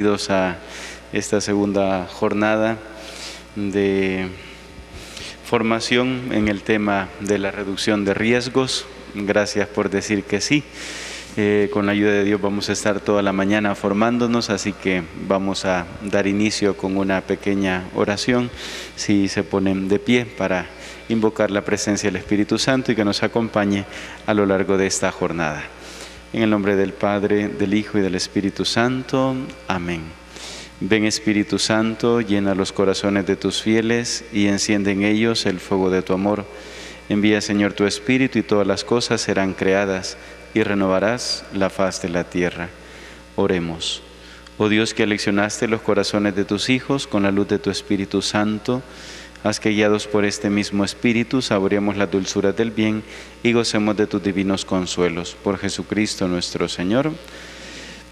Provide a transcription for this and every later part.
Bienvenidos a esta segunda jornada de formación en el tema de la reducción de riesgos. Gracias por decir que sí. Con la ayuda de Dios vamos a estar toda la mañana formándonos, así que vamos a dar inicio con una pequeña oración, si se ponen de pie, para invocar la presencia del Espíritu Santo y que nos acompañe a lo largo de esta jornada. En el nombre del Padre, del Hijo y del Espíritu Santo. Amén. Ven Espíritu Santo, llena los corazones de tus fieles y enciende en ellos el fuego de tu amor. Envía, Señor, tu Espíritu y todas las cosas serán creadas y renovarás la faz de la tierra. Oremos. Oh Dios, que aleccionaste los corazones de tus hijos con la luz de tu Espíritu Santo, haz que, guiados por este mismo Espíritu, saboreemos las dulzuras del bien y gocemos de tus divinos consuelos. Por Jesucristo nuestro Señor.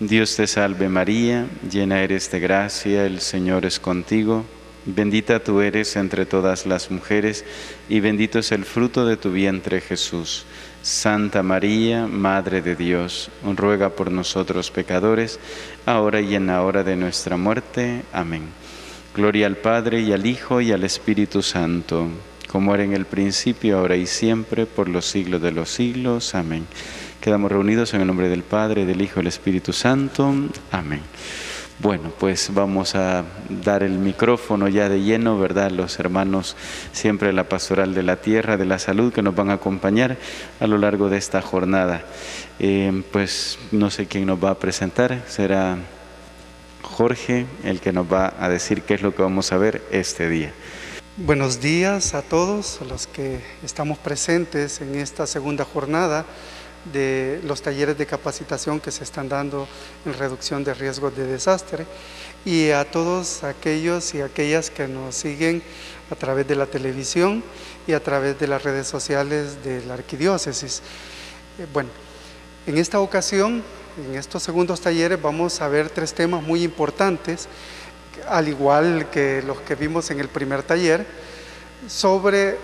Dios te salve María, llena eres de gracia, el Señor es contigo. Bendita tú eres entre todas las mujeres y bendito es el fruto de tu vientre, Jesús. Santa María, Madre de Dios, ruega por nosotros pecadores, ahora y en la hora de nuestra muerte. Amén. Gloria al Padre, y al Hijo, y al Espíritu Santo, como era en el principio, ahora y siempre, por los siglos de los siglos. Amén. Quedamos reunidos en el nombre del Padre, del Hijo, y del Espíritu Santo. Amén. Bueno, pues vamos a dar el micrófono ya de lleno, ¿verdad? Los hermanos siempre de la Pastoral de la Tierra, de la Salud, que nos van a acompañar a lo largo de esta jornada. Pues no sé quién nos va a presentar, será Jorge, el que nos va a decir qué es lo que vamos a ver este día. Buenos días a todos los que estamos presentes en esta segunda jornada de los talleres de capacitación que se están dando en reducción de riesgos de desastre, y a todos aquellos y aquellas que nos siguen a través de la televisión y a través de las redes sociales de la Arquidiócesis. Bueno, en esta ocasión, en estos segundos talleres vamos a ver tres temas muy importantes, al igual que los que vimos en el primer taller, sobre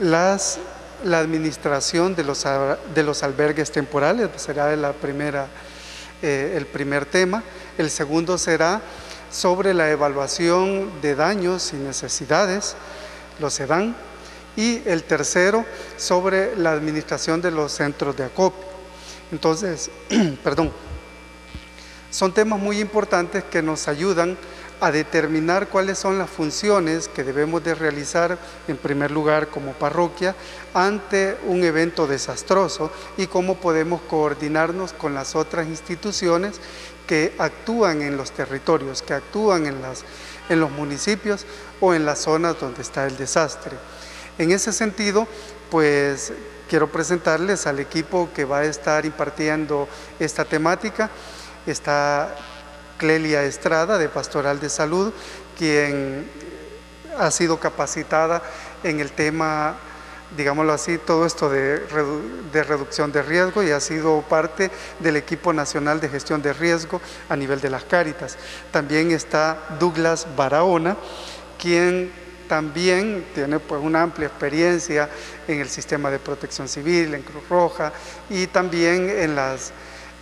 la administración de los albergues temporales. Será el primer tema. El segundo será sobre la evaluación de daños y necesidades, los EDAN. Y el tercero, sobre la administración de los centros de acopio. Entonces, son temas muy importantes que nos ayudan a determinar cuáles son las funciones que debemos de realizar en primer lugar como parroquia ante un evento desastroso y cómo podemos coordinarnos con las otras instituciones que actúan en los territorios, que actúan en los municipios o en las zonas donde está el desastre. En ese sentido, pues quiero presentarles al equipo que va a estar impartiendo esta temática. Está Clelia Estrada, de Pastoral de Salud, quien ha sido capacitada en el tema, digámoslo así, todo esto de reducción de riesgo, y ha sido parte del equipo nacional de gestión de riesgo a nivel de las Cáritas. También está Douglas Barahona, quien también tiene, pues, una amplia experiencia en el sistema de protección civil, en Cruz Roja, y también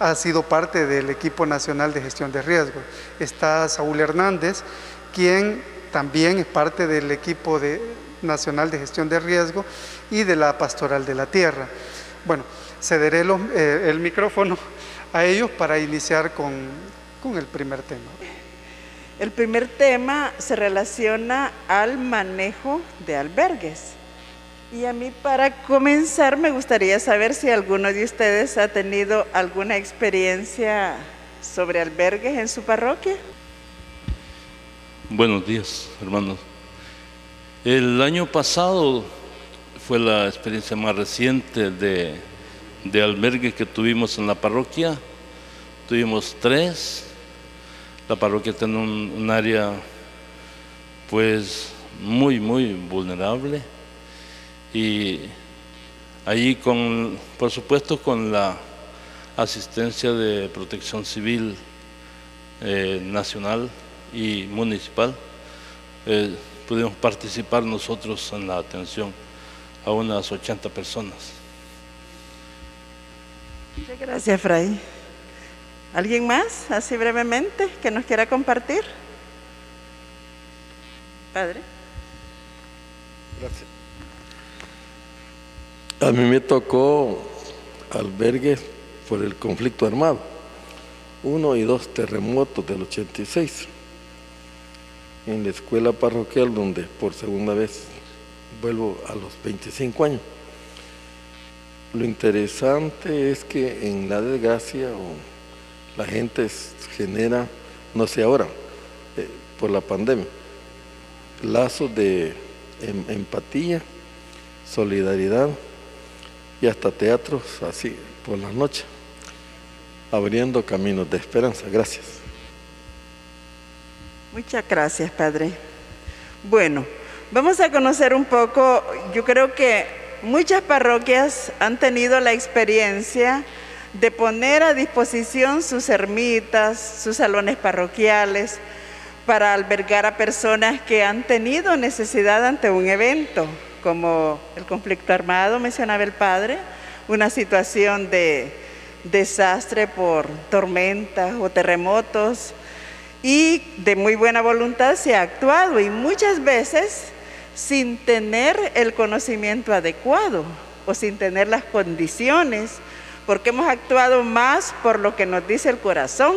ha sido parte del equipo nacional de gestión de riesgos. Está Saúl Hernández, quien también es parte del equipo nacional de gestión de riesgo y de la Pastoral de la Tierra. Bueno, cederé el micrófono a ellos para iniciar con el primer tema. El primer tema se relaciona al manejo de albergues. Y a mí, para comenzar, me gustaría saber si alguno de ustedes ha tenido alguna experiencia sobre albergues en su parroquia. Buenos días, hermanos. El año pasado fue la experiencia más reciente de albergues que tuvimos en la parroquia. Tuvimos tres. La parroquia tiene un área, pues, muy, muy vulnerable, y allí, por supuesto, con la asistencia de protección civil nacional y municipal, pudimos participar nosotros en la atención a unas 80 personas. Muchas gracias, Fray. ¿Alguien más, así brevemente, que nos quiera compartir? Padre. Gracias. A mí me tocó albergues por el conflicto armado, 1 y 2 terremotos del 86, en la escuela parroquial donde por segunda vez vuelvo a los 25 años. Lo interesante es que en la desgracia la gente genera, no sé ahora, por la pandemia, lazos de empatía, solidaridad y hasta teatros así por la noche, abriendo caminos de esperanza. Gracias. Muchas gracias, Padre. Bueno, vamos a conocer un poco, yo creo que muchas parroquias han tenido la experiencia de poner a disposición sus ermitas, sus salones parroquiales, para albergar a personas que han tenido necesidad ante un evento, como el conflicto armado, mencionaba el Padre, una situación de desastre por tormentas o terremotos, y de muy buena voluntad se ha actuado, y muchas veces sin tener el conocimiento adecuado o sin tener las condiciones, porque hemos actuado más por lo que nos dice el corazón.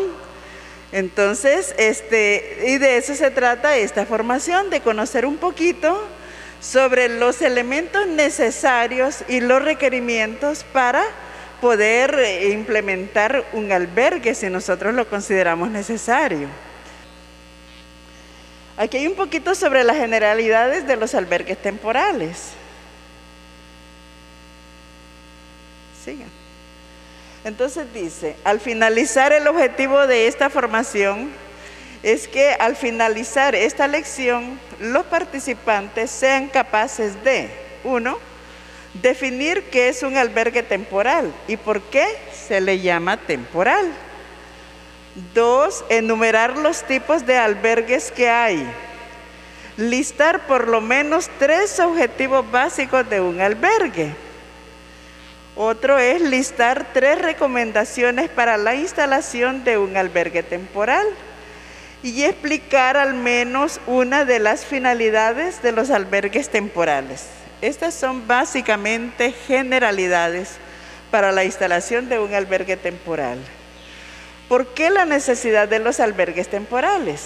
Entonces, y de eso se trata esta formación, de conocer un poquito sobre los elementos necesarios y los requerimientos para poder implementar un albergue si nosotros lo consideramos necesario. Aquí hay un poquito sobre las generalidades de los albergues temporales. Sigan. Entonces dice, al finalizar el objetivo de esta formación es que al finalizar esta lección los participantes sean capaces de, 1, definir qué es un albergue temporal y por qué se le llama temporal. 2, enumerar los tipos de albergues que hay. Listar por lo menos 3 objetivos básicos de un albergue. Otro es listar 3 recomendaciones para la instalación de un albergue temporal y explicar al menos una de las finalidades de los albergues temporales. Estas son básicamente generalidades para la instalación de un albergue temporal. ¿Por qué la necesidad de los albergues temporales?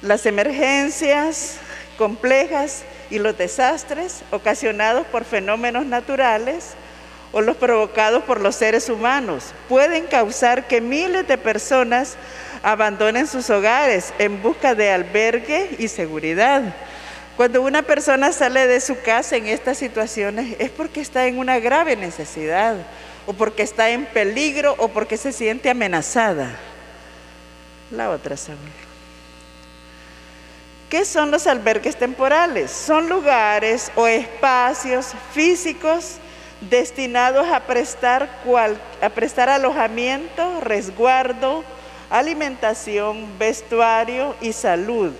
Las emergencias complejas y los desastres ocasionados por fenómenos naturales o los provocados por los seres humanos pueden causar que miles de personas abandonen sus hogares en busca de albergue y seguridad. Cuando una persona sale de su casa en estas situaciones es porque está en una grave necesidad, o porque está en peligro, o porque se siente amenazada. La otra, Saúl. ¿Qué son los albergues temporales? Son lugares o espacios físicos destinados a prestar alojamiento, resguardo, alimentación, vestuario y salud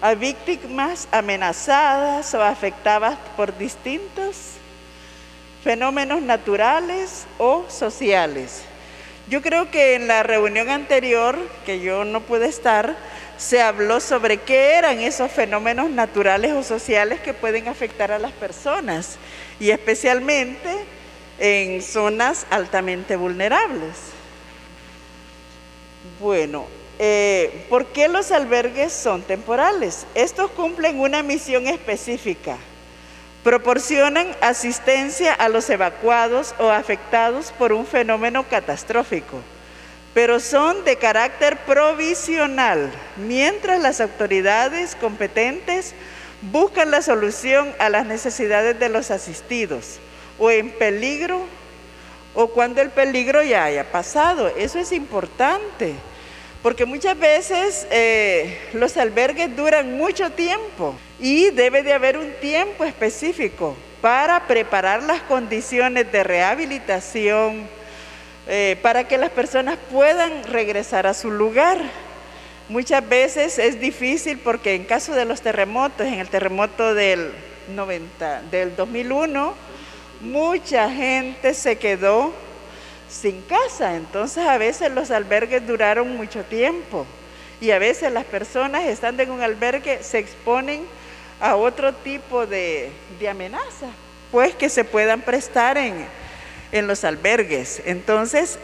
a víctimas amenazadas o afectadas por distintos fenómenos naturales o sociales. Yo creo que en la reunión anterior, que yo no pude estar, se habló sobre qué eran esos fenómenos naturales o sociales que pueden afectar a las personas, y especialmente en zonas altamente vulnerables. Bueno, ¿por qué los albergues son temporales? Estos cumplen una misión específica. Proporcionan asistencia a los evacuados o afectados por un fenómeno catastrófico, pero son de carácter provisional, mientras las autoridades competentes buscan la solución a las necesidades de los asistidos, o en peligro, o cuando el peligro ya haya pasado. Eso es importante, porque muchas veces los albergues duran mucho tiempo y debe de haber un tiempo específico para preparar las condiciones de rehabilitación, para que las personas puedan regresar a su lugar. Muchas veces es difícil, porque en caso de los terremotos, en el terremoto del 2001, mucha gente se quedó sin casa. Entonces a veces los albergues duraron mucho tiempo y a veces las personas estando en un albergue se exponen a otro tipo de amenazas, pues que se puedan prestar en los albergues. Entonces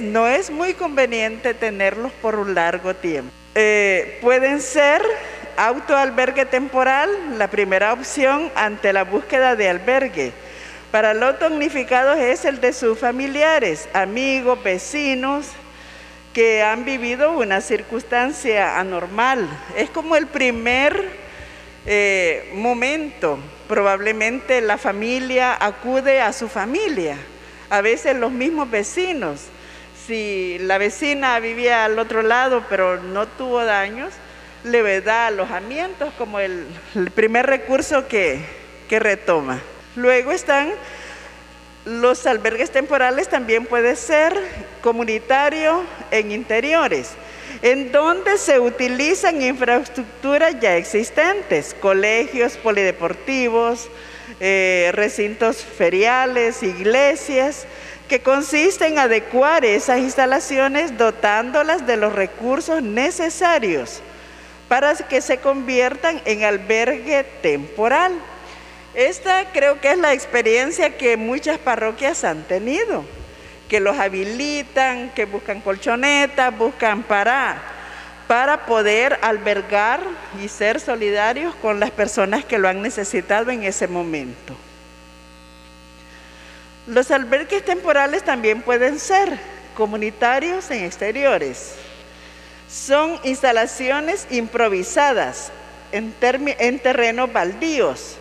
no es muy conveniente tenerlos por un largo tiempo. Pueden ser autoalbergue temporal, la primera opción ante la búsqueda de albergue. Para los damnificados es el de sus familiares, amigos, vecinos, que han vivido una circunstancia anormal. Es como el primer momento. Probablemente la familia acude a su familia, a veces los mismos vecinos. Si la vecina vivía al otro lado pero no tuvo daños, le da alojamientos como el primer recurso que retoma. Luego están los albergues temporales, también puede ser comunitario en interiores, en donde se utilizan infraestructuras ya existentes, colegios, polideportivos, recintos feriales, iglesias, que consiste en adecuar esas instalaciones dotándolas de los recursos necesarios para que se conviertan en albergue temporal. Esta creo que es la experiencia que muchas parroquias han tenido, que los habilitan, que buscan colchonetas, buscan para poder albergar y ser solidarios con las personas que lo han necesitado en ese momento. Los albergues temporales también pueden ser comunitarios en exteriores. Son instalaciones improvisadas en terrenos baldíos.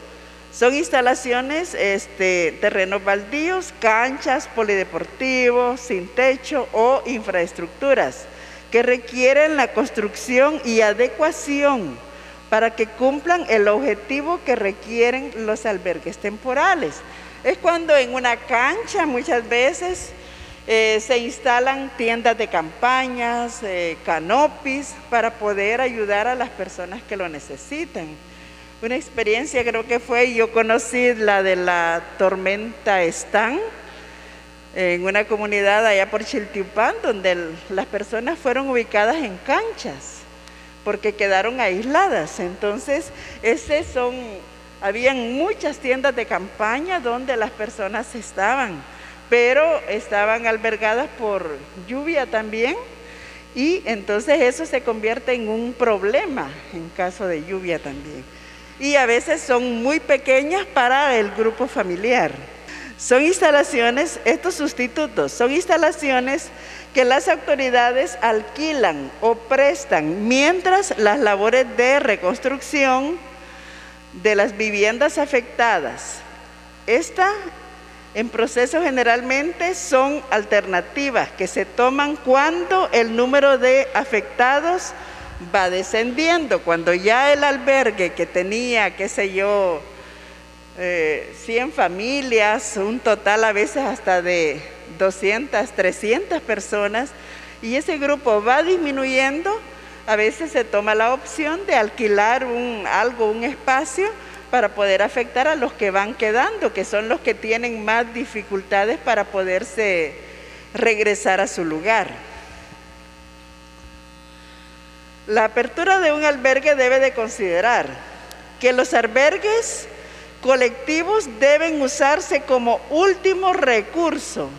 Son instalaciones, terrenos baldíos, canchas, polideportivos, sin techo o infraestructuras que requieren la construcción y adecuación para que cumplan el objetivo que requieren los albergues temporales. Es cuando en una cancha muchas veces se instalan tiendas de campañas, canopis, para poder ayudar a las personas que lo necesitan. Una experiencia creo que fue, yo conocí la de la tormenta Stan, en una comunidad allá por Chiltiupán, donde las personas fueron ubicadas en canchas, porque quedaron aisladas. Entonces, habían muchas tiendas de campaña donde las personas estaban, pero estaban albergadas por lluvia también, y entonces eso se convierte en un problema en caso de lluvia también. Y a veces son muy pequeñas para el grupo familiar. Son instalaciones, estos sustitutos, son instalaciones que las autoridades alquilan o prestan mientras las labores de reconstrucción de las viviendas afectadas. Esta, en proceso, generalmente son alternativas que se toman cuando el número de afectados va descendiendo, cuando ya el albergue que tenía, qué sé yo, 100 familias, un total a veces hasta de 200, 300 personas, y ese grupo va disminuyendo, a veces se toma la opción de alquilar un espacio para poder afectar a los que van quedando, que son los que tienen más dificultades para poderse regresar a su lugar. La apertura de un albergue debe de considerar que los albergues colectivos deben usarse como último recurso,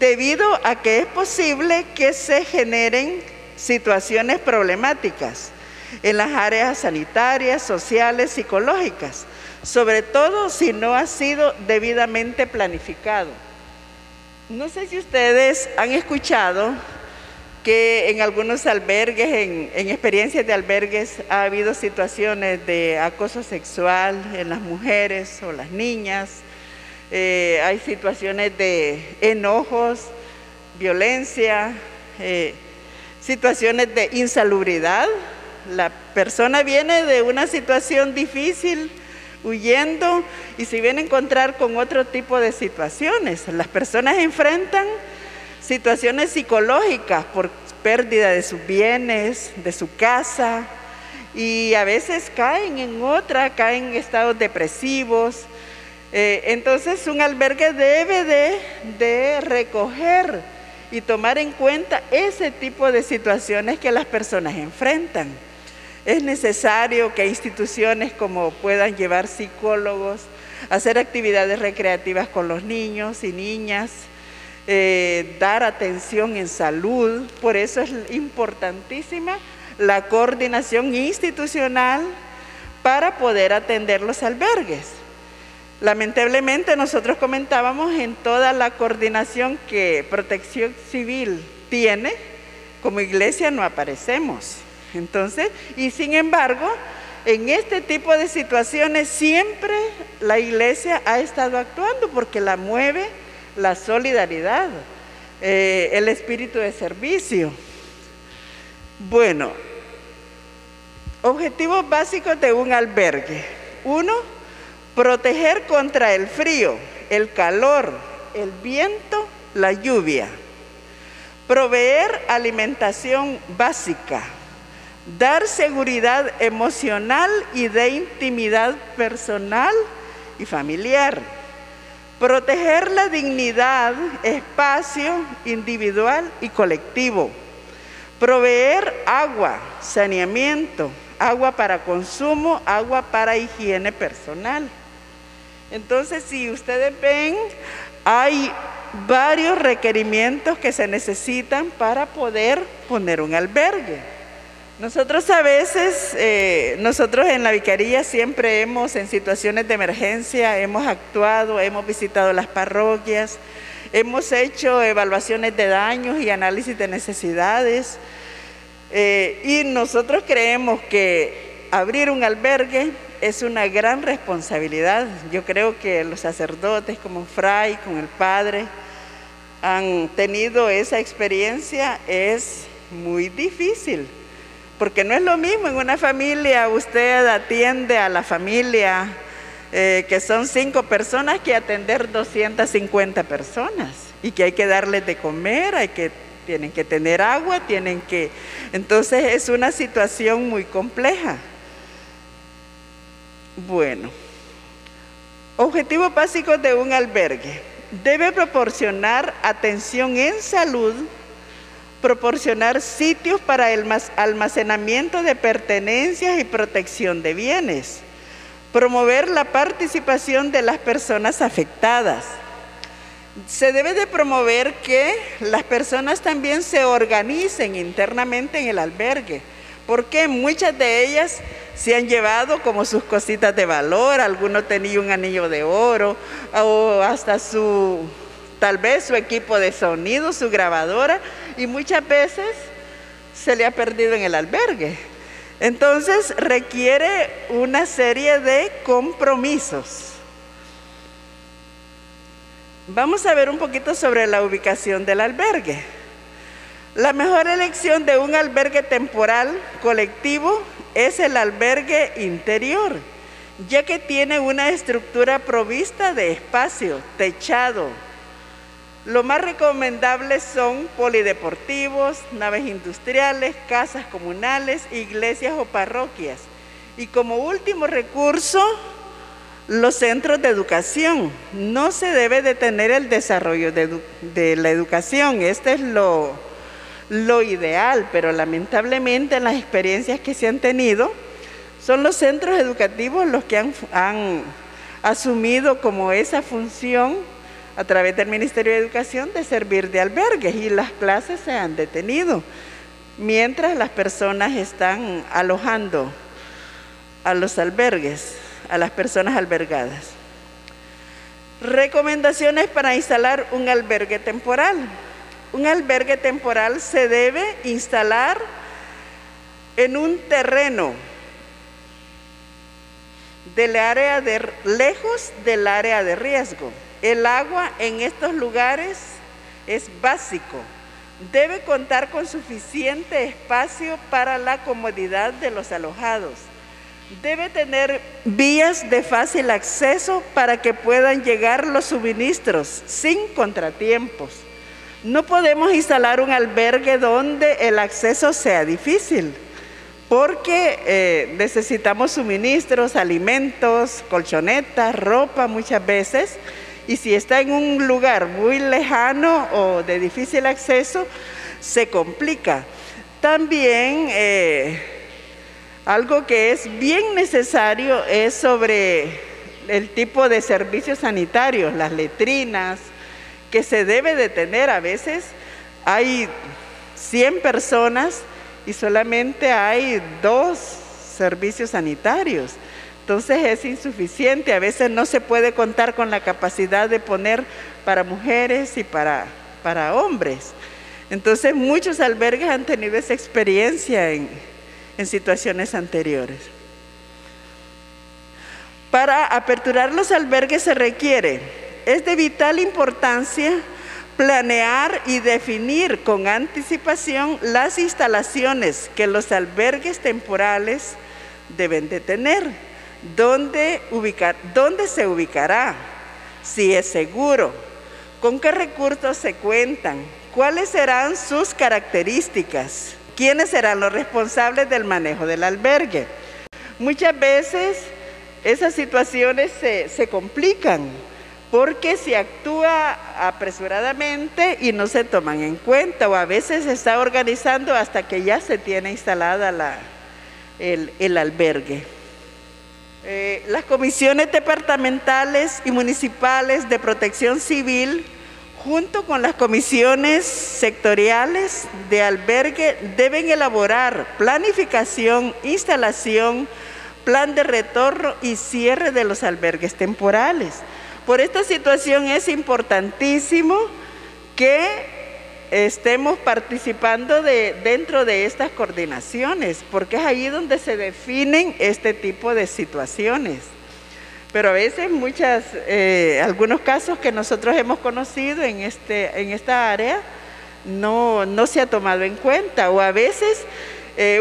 debido a que es posible que se generen situaciones problemáticas en las áreas sanitarias, sociales, psicológicas, sobre todo si no ha sido debidamente planificado. No sé si ustedes han escuchado que en algunos albergues, en experiencias de albergues, ha habido situaciones de acoso sexual en las mujeres o las niñas, hay situaciones de enojos, violencia, situaciones de insalubridad. La persona viene de una situación difícil, huyendo, y se viene a encontrar con otro tipo de situaciones. Las personas enfrentan situaciones psicológicas por pérdida de sus bienes, de su casa, y a veces caen en estados depresivos, Entonces, un albergue debe de recoger y tomar en cuenta ese tipo de situaciones que las personas enfrentan. Es necesario que instituciones como puedan llevar psicólogos, hacer actividades recreativas con los niños y niñas, dar atención en salud. Por eso es importantísima la coordinación institucional para poder atender los albergues. Lamentablemente nosotros comentábamos en toda la coordinación que Protección Civil tiene, como iglesia no aparecemos. Entonces, y sin embargo, en este tipo de situaciones siempre la iglesia ha estado actuando porque la mueve la solidaridad, el espíritu de servicio. Bueno, objetivos básicos de un albergue. 1. Proteger contra el frío, el calor, el viento, la lluvia. Proveer alimentación básica. Dar seguridad emocional y de intimidad personal y familiar. Proteger la dignidad, espacio individual y colectivo. Proveer agua, saneamiento, agua para consumo, agua para higiene personal. Entonces, si ustedes ven, hay varios requerimientos que se necesitan para poder poner un albergue. Nosotros a veces, nosotros en la Vicaría siempre hemos, en situaciones de emergencia, hemos actuado, hemos visitado las parroquias, hemos hecho evaluaciones de daños y análisis de necesidades. Y nosotros creemos que abrir un albergue es una gran responsabilidad. Yo creo que los sacerdotes, como Fray, con el Padre, han tenido esa experiencia. Es muy difícil, porque no es lo mismo en una familia. Usted atiende a la familia, que son 5 personas, que atender 250 personas, y que hay que darles de comer, tienen que tener agua, entonces es una situación muy compleja. Bueno, objetivos básicos de un albergue: debe proporcionar atención en salud, proporcionar sitios para el almacenamiento de pertenencias y protección de bienes, promover la participación de las personas afectadas. Se debe de promover que las personas también se organicen internamente en el albergue, porque muchas de ellas se han llevado como sus cositas de valor. Alguno tenía un anillo de oro, o hasta tal vez su equipo de sonido, su grabadora, y muchas veces se le ha perdido en el albergue. Entonces requiere una serie de compromisos. Vamos a ver un poquito sobre la ubicación del albergue. La mejor elección de un albergue temporal colectivo es el albergue interior, ya que tiene una estructura provista de espacio, techado. Lo más recomendable son polideportivos, naves industriales, casas comunales, iglesias o parroquias. Y como último recurso, los centros de educación. No se debe detener el desarrollo de la educación. Este es lo ideal, pero lamentablemente en las experiencias que se han tenido, son los centros educativos los que han asumido como esa función, a través del Ministerio de Educación, de servir de albergues, y las clases se han detenido mientras las personas están alojando a los albergues, a las personas albergadas. Recomendaciones para instalar un albergue temporal. Un albergue temporal se debe instalar en un terreno lejos del área de riesgo. El agua en estos lugares es básico. Debe contar con suficiente espacio para la comodidad de los alojados. Debe tener vías de fácil acceso para que puedan llegar los suministros sin contratiempos. No podemos instalar un albergue donde el acceso sea difícil, porque necesitamos suministros, alimentos, colchonetas, ropa muchas veces, y si está en un lugar muy lejano o de difícil acceso, se complica. También algo que es bien necesario es sobre el tipo de servicios sanitarios, las letrinas, que se debe de tener. A veces hay 100 personas y solamente hay 2 servicios sanitarios. Entonces es insuficiente, a veces no se puede contar con la capacidad de poner para mujeres y para hombres. Entonces muchos albergues han tenido esa experiencia en situaciones anteriores. Para aperturar los albergues se requiere, es de vital importancia planear y definir con anticipación las instalaciones que los albergues temporales deben de tener, dónde se ubicará, si es seguro, con qué recursos se cuentan, cuáles serán sus características, quiénes serán los responsables del manejo del albergue. Muchas veces esas situaciones se complican, porque se actúa apresuradamente y no se toman en cuenta, o a veces se está organizando hasta que ya se tiene instalada el albergue. Las comisiones departamentales y municipales de protección civil, junto con las comisiones sectoriales de albergue, deben elaborar planificación, instalación, plan de retorno y cierre de los albergues temporales. Por esta situación es importantísimo que estemos participando dentro de estas coordinaciones, porque es ahí donde se definen este tipo de situaciones. Pero a veces algunos casos que nosotros hemos conocido en esta área no se ha tomado en cuenta, o a veces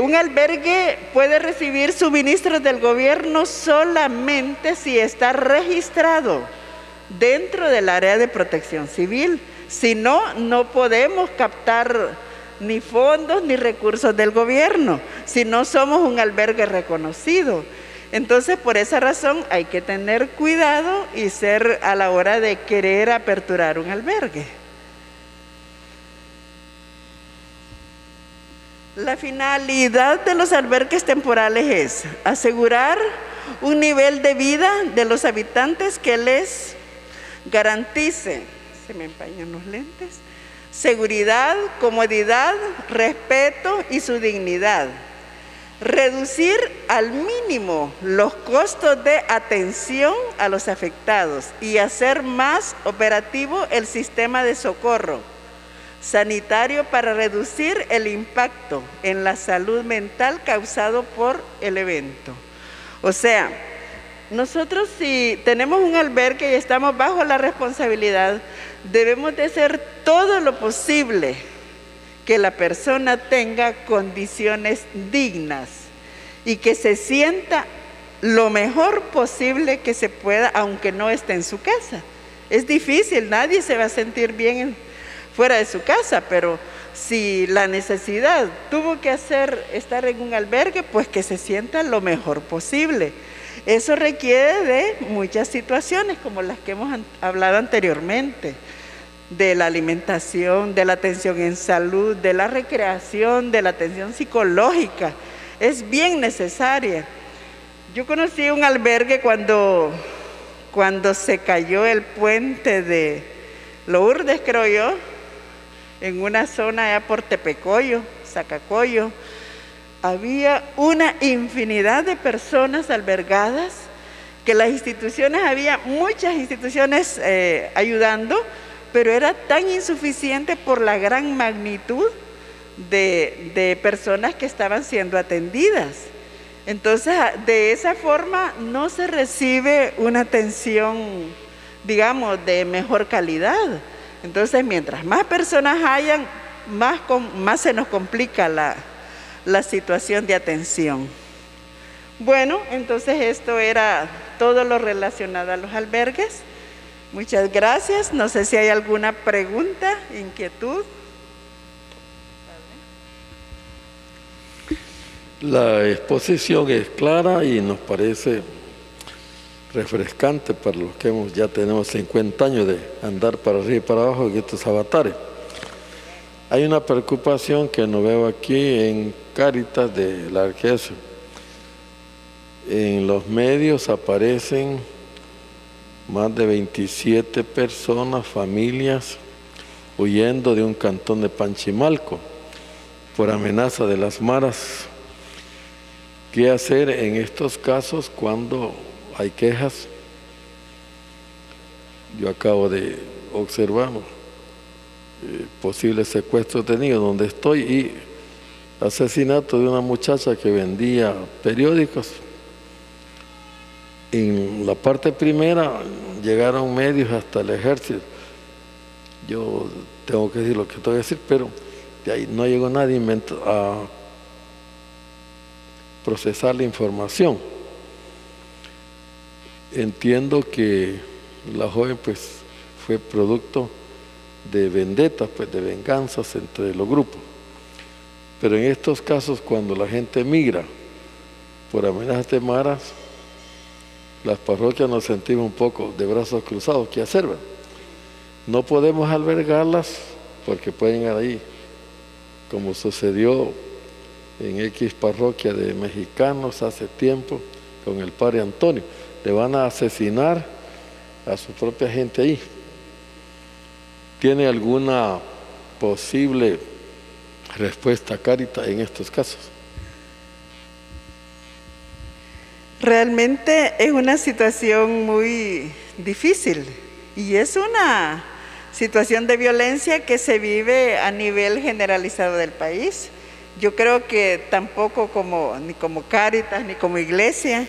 un albergue puede recibir suministros del gobierno solamente si está registrado dentro del área de protección civil. Si no, no podemos captar ni fondos ni recursos del gobierno, si no somos un albergue reconocido. Entonces, por esa razón hay que tener cuidado y ser a la hora de querer aperturar un albergue. La finalidad de los albergues temporales es asegurar un nivel de vida de los habitantes que les garantice, se me empañan los lentes, seguridad, comodidad, respeto y su dignidad. Reducir al mínimo los costos de atención a los afectados y hacer más operativo el sistema de socorro sanitario para reducir el impacto en la salud mental causado por el evento. O sea, nosotros si tenemos un albergue y estamos bajo la responsabilidad, debemos de hacer todo lo posible que la persona tenga condiciones dignas y que se sienta lo mejor posible que se pueda, aunque no esté en su casa. Es difícil, nadie se va a sentir bien fuera de su casa, pero si la necesidad tuvo que estar en un albergue, pues que se sienta lo mejor posible. Eso requiere de muchas situaciones, como las que hemos hablado anteriormente, de la alimentación, de la atención en salud, de la recreación, de la atención psicológica. Es bien necesaria. Yo conocí un albergue cuando se cayó el puente de Lourdes, creo yo, en una zona allá por Tepecoyo, Zacacoyo. Había una infinidad de personas albergadas, que las instituciones, había muchas instituciones ayudando, pero era tan insuficiente por la gran magnitud de personas que estaban siendo atendidas. Entonces, de esa forma no se recibe una atención, digamos, de mejor calidad. Entonces, mientras más personas hayan, más se nos complica la situación de atención. Bueno, entonces esto era todo lo relacionado a los albergues. Muchas gracias. No sé si hay alguna pregunta, inquietud. La exposición es clara y nos parece refrescante para los que ya tenemos 50 años de andar para arriba y para abajo en estos avatares. Hay una preocupación que no veo aquí en Cáritas de la Arquidiócesis. En los medios aparecen más de 27 personas, familias, huyendo de un cantón de Panchimalco por amenaza de las maras. ¿Qué hacer en estos casos cuando hay quejas? Yo acabo de observar posibles secuestros detenidos donde estoy y asesinato de una muchacha que vendía periódicos. En la parte primera llegaron medios hasta el ejército. Yo tengo que decir lo que tengo que decir, pero de ahí no llegó nadie a procesar la información. Entiendo que la joven pues fue producto de vendetas, pues de venganzas entre los grupos. Pero en estos casos, cuando la gente migra por amenazas de maras, las parroquias nos sentimos un poco de brazos cruzados. ¿Qué hacer? No podemos albergarlas porque pueden ir ahí, como sucedió en X parroquia de mexicanos hace tiempo con el padre Antonio. Le van a asesinar a su propia gente ahí. ¿Tiene alguna posible respuesta Cáritas en estos casos? Realmente es una situación muy difícil y es una situación de violencia que se vive a nivel generalizado del país. Yo creo que tampoco ni como Cáritas ni como Iglesia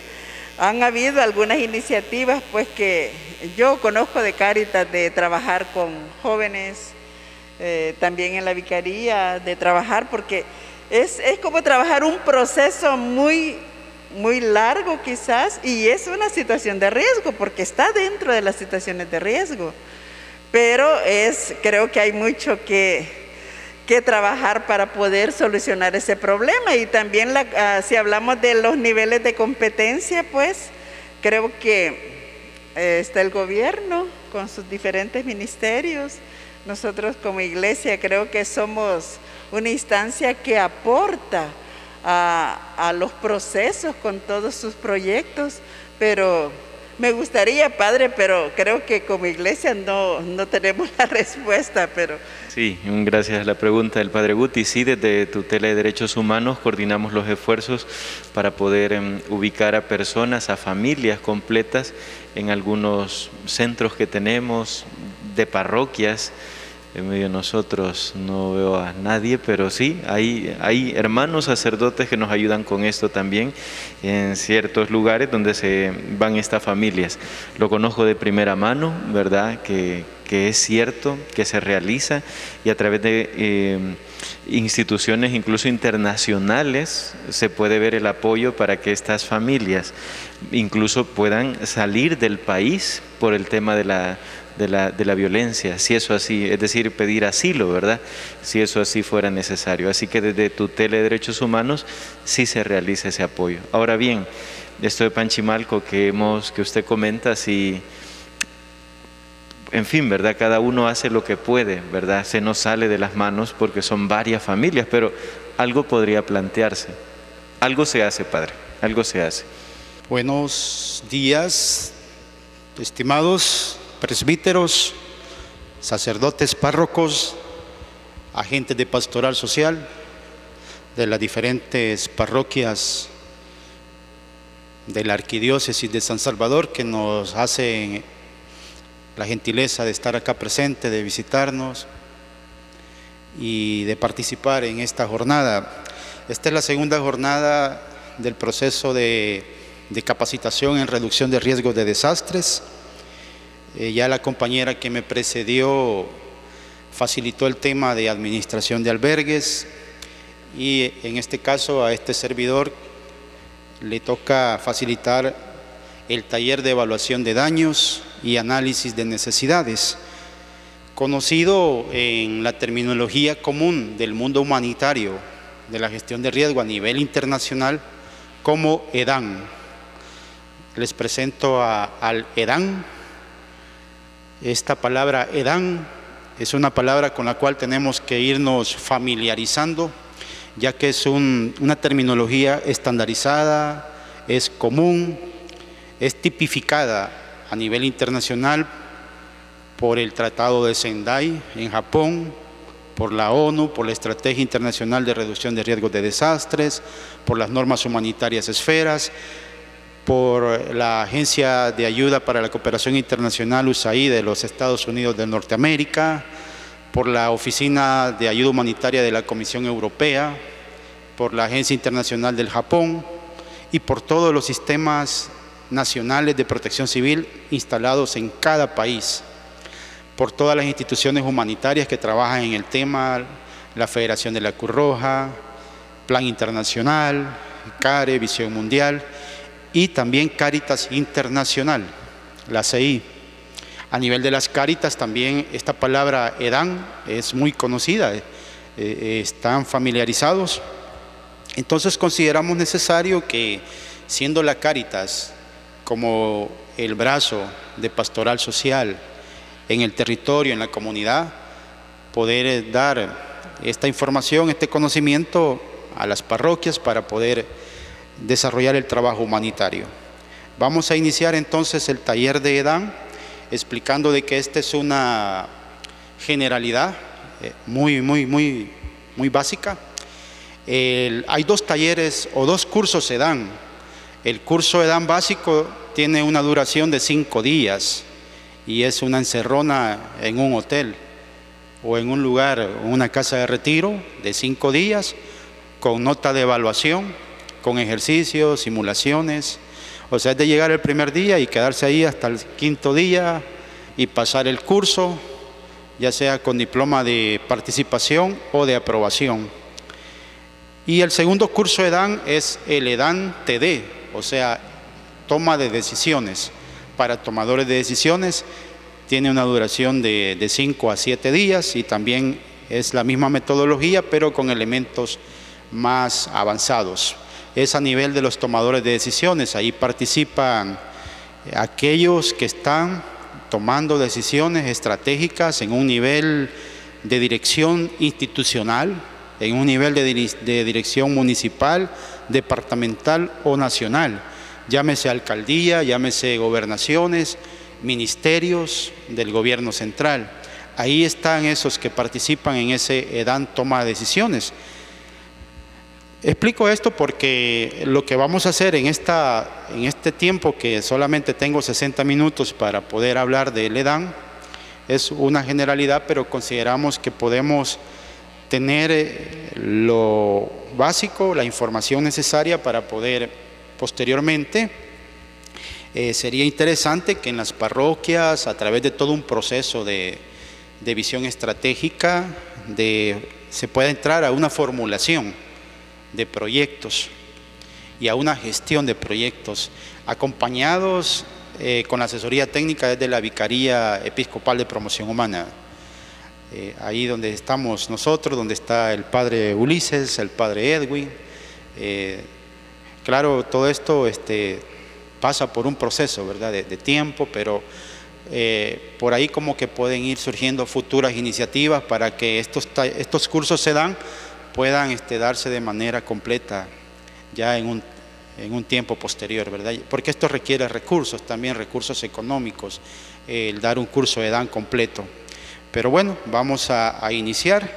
han habido algunas iniciativas, pues que yo conozco de Cáritas, de trabajar con jóvenes, también en la vicaría, de trabajar, porque es como trabajar un proceso muy largo quizás, y es una situación de riesgo, porque está dentro de las situaciones de riesgo. Pero creo que hay mucho que trabajar para poder solucionar ese problema. Y también si hablamos de los niveles de competencia, pues creo que está el gobierno con sus diferentes ministerios. Nosotros como Iglesia creo que somos una instancia que aporta a los procesos con todos sus proyectos, pero me gustaría, Padre, pero creo que como Iglesia no tenemos la respuesta. Pero sí, gracias a la pregunta del Padre Guti. Sí, desde Tutela de Derechos Humanos coordinamos los esfuerzos para poder ubicar a personas, a familias completas en algunos centros que tenemos, de parroquias. En medio de nosotros no veo a nadie, pero sí, hay hermanos sacerdotes que nos ayudan con esto también en ciertos lugares donde se van estas familias. Lo conozco de primera mano, ¿verdad?, que es cierto, que se realiza, y a través de instituciones incluso internacionales se puede ver el apoyo para que estas familias incluso puedan salir del país por el tema de la violencia, si eso así, es decir, pedir asilo, ¿verdad?, si eso así fuera necesario. Así que desde Tutela de Derechos Humanos sí se realiza ese apoyo. Ahora bien, esto de Panchimalco que usted comenta, sí, en fin, ¿verdad?, cada uno hace lo que puede, ¿verdad?, se nos sale de las manos porque son varias familias, pero algo podría plantearse. Algo se hace, Padre, algo se hace. Buenos días, estimados presbíteros, sacerdotes, párrocos, agentes de pastoral social de las diferentes parroquias de la Arquidiócesis de San Salvador, que nos hacen la gentileza de estar acá presente, de visitarnos y de participar en esta jornada. Esta es la segunda jornada del proceso de capacitación en reducción de riesgos de desastres. Ya la compañera que me precedió facilitó el tema de administración de albergues, y en este caso a este servidor le toca facilitar el taller de evaluación de daños y análisis de necesidades, conocido en la terminología común del mundo humanitario de la gestión de riesgo a nivel internacional como EDAN. Les presento al EDAN. Esta palabra EDAN es una palabra con la cual tenemos que irnos familiarizando, ya que es una terminología estandarizada, es común, es tipificada a nivel internacional por el Tratado de Sendai en Japón, por la ONU, por la Estrategia Internacional de Reducción de Riesgos de Desastres, por las normas humanitarias Esferas, por la Agencia de Ayuda para la Cooperación Internacional USAID de los Estados Unidos de Norteamérica, por la Oficina de Ayuda Humanitaria de la Comisión Europea, por la Agencia Internacional del Japón y por todos los sistemas nacionales de protección civil instalados en cada país, por todas las instituciones humanitarias que trabajan en el tema, la Federación de la Cruz Roja, Plan Internacional, CARE, Visión Mundial y también Cáritas Internacional, la COE. A nivel de las Cáritas también esta palabra EDAN es muy conocida, están familiarizados. Entonces consideramos necesario que, siendo la Cáritas como el brazo de pastoral social en el territorio, en la comunidad, poder dar esta información, este conocimiento a las parroquias para poder desarrollar el trabajo humanitario. Vamos a iniciar entonces el taller de EDAN, explicando de que esta es una generalidad muy básica. Hay dos talleres o dos cursos EDAN. El curso EDAN básico tiene una duración de 5 días y es una encerrona en un hotel o en un lugar, una casa de retiro de 5 días con nota de evaluación, con ejercicios, simulaciones. O sea, es de llegar el primer día y quedarse ahí hasta el 5.º día y pasar el curso, ya sea con diploma de participación o de aprobación. Y el segundo curso EDAN es el EDAN TD. O sea, toma de decisiones. Para tomadores de decisiones tiene una duración de 5 a 7 días y también es la misma metodología, pero con elementos más avanzados. Es a nivel de los tomadores de decisiones. Ahí participan aquellos que están tomando decisiones estratégicas en un nivel de dirección institucional, en un nivel de dirección municipal, departamental o nacional, llámese alcaldía, llámese gobernaciones, ministerios del gobierno central. Ahí están esos que participan en ese EDAN toma de decisiones. Explico esto porque lo que vamos a hacer en este tiempo, que solamente tengo 60 minutos para poder hablar del EDAN, es una generalidad, pero consideramos que podemos tener lo básico, la información necesaria para poder posteriormente. Sería interesante que en las parroquias, a través de todo un proceso de visión estratégica, se pueda entrar a una formulación de proyectos y a una gestión de proyectos, acompañados con la asesoría técnica desde la Vicaría Episcopal de Promoción Humana. Ahí donde estamos nosotros, donde está el Padre Ulises, el Padre Edwin. Claro, todo esto pasa por un proceso, ¿verdad?, de tiempo, pero por ahí como que pueden ir surgiendo futuras iniciativas para que estos cursos EDAN puedan darse de manera completa ya en un tiempo posterior, ¿verdad? Porque esto requiere recursos, también recursos económicos, el dar un curso EDAN completo. Pero bueno, vamos a iniciar.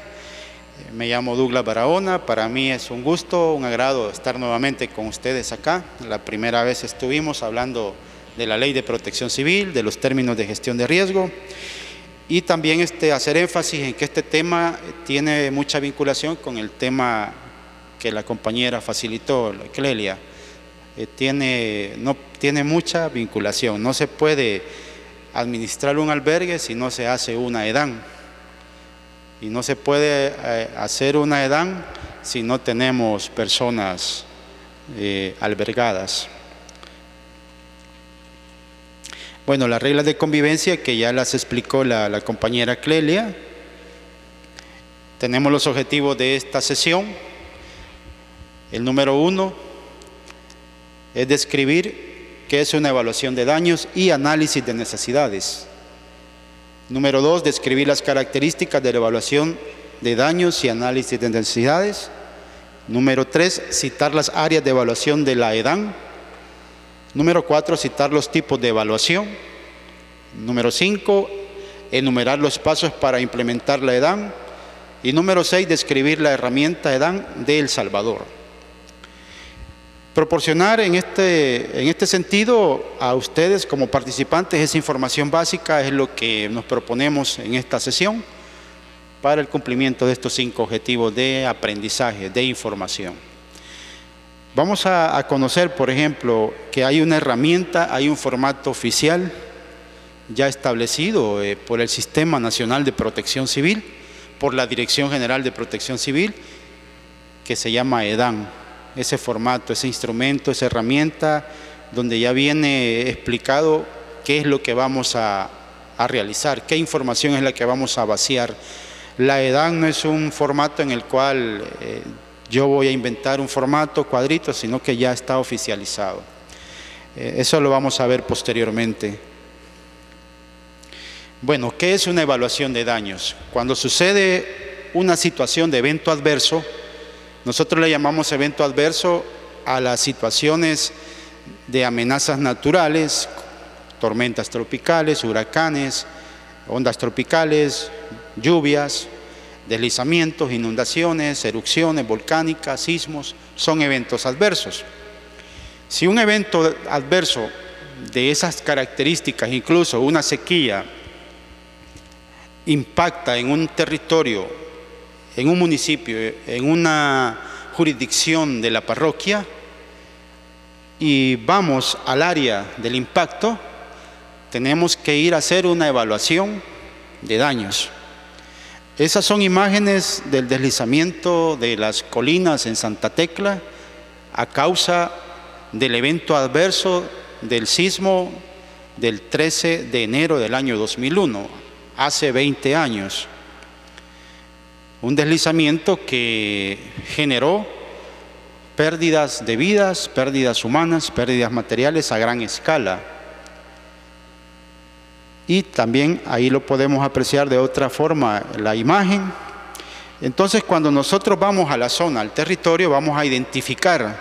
Me llamo Douglas Barahona, para mí es un gusto, un agrado estar nuevamente con ustedes acá. La primera vez estuvimos hablando de la Ley de Protección Civil, de los términos de gestión de riesgo y también hacer énfasis en que este tema tiene mucha vinculación con el tema que la compañera facilitó, Clelia. Tiene mucha vinculación, no se puede administrar un albergue si no se hace una EDAN y no se puede hacer una EDAN si no tenemos personas albergadas. Bueno, las reglas de convivencia que ya las explicó la compañera Clelia. Tenemos los objetivos de esta sesión. El número 1 es describir qué es una evaluación de daños y análisis de necesidades. Número 2, describir las características de la evaluación de daños y análisis de necesidades. Número 3, citar las áreas de evaluación de la EDAN. Número 4, citar los tipos de evaluación. Número 5, enumerar los pasos para implementar la EDAN. Y número 6, describir la herramienta EDAN de El Salvador. Proporcionar en este sentido a ustedes como participantes esa información básica es lo que nos proponemos en esta sesión para el cumplimiento de estos 5 objetivos de aprendizaje, de información. Vamos a conocer, por ejemplo, que hay una herramienta, hay un formato oficial ya establecido por el Sistema Nacional de Protección Civil, por la Dirección General de Protección Civil, que se llama EDAN. Ese formato, ese instrumento, esa herramienta, donde ya viene explicado qué es lo que vamos a realizar, qué información es la que vamos a vaciar. La EDAN no es un formato en el cual yo voy a inventar un formato cuadrito, sino que ya está oficializado. Eso lo vamos a ver posteriormente. Bueno, ¿qué es una evaluación de daños? Cuando sucede una situación de evento adverso, nosotros le llamamos evento adverso a las situaciones de amenazas naturales, tormentas tropicales, huracanes, ondas tropicales, lluvias, deslizamientos, inundaciones, erupciones volcánicas, sismos, son eventos adversos. Si un evento adverso de esas características, incluso una sequía, impacta en un territorio, en un municipio, en una jurisdicción de la parroquia, y vamos al área del impacto, tenemos que ir a hacer una evaluación de daños. Esas son imágenes del deslizamiento de las colinas en Santa Tecla a causa del evento adverso del sismo del 13 de enero del año 2001, hace 20 años. Un deslizamiento que generó pérdidas de vidas, pérdidas humanas, pérdidas materiales a gran escala. Y también ahí lo podemos apreciar de otra forma la imagen. Entonces, cuando nosotros vamos a la zona, al territorio, vamos a identificar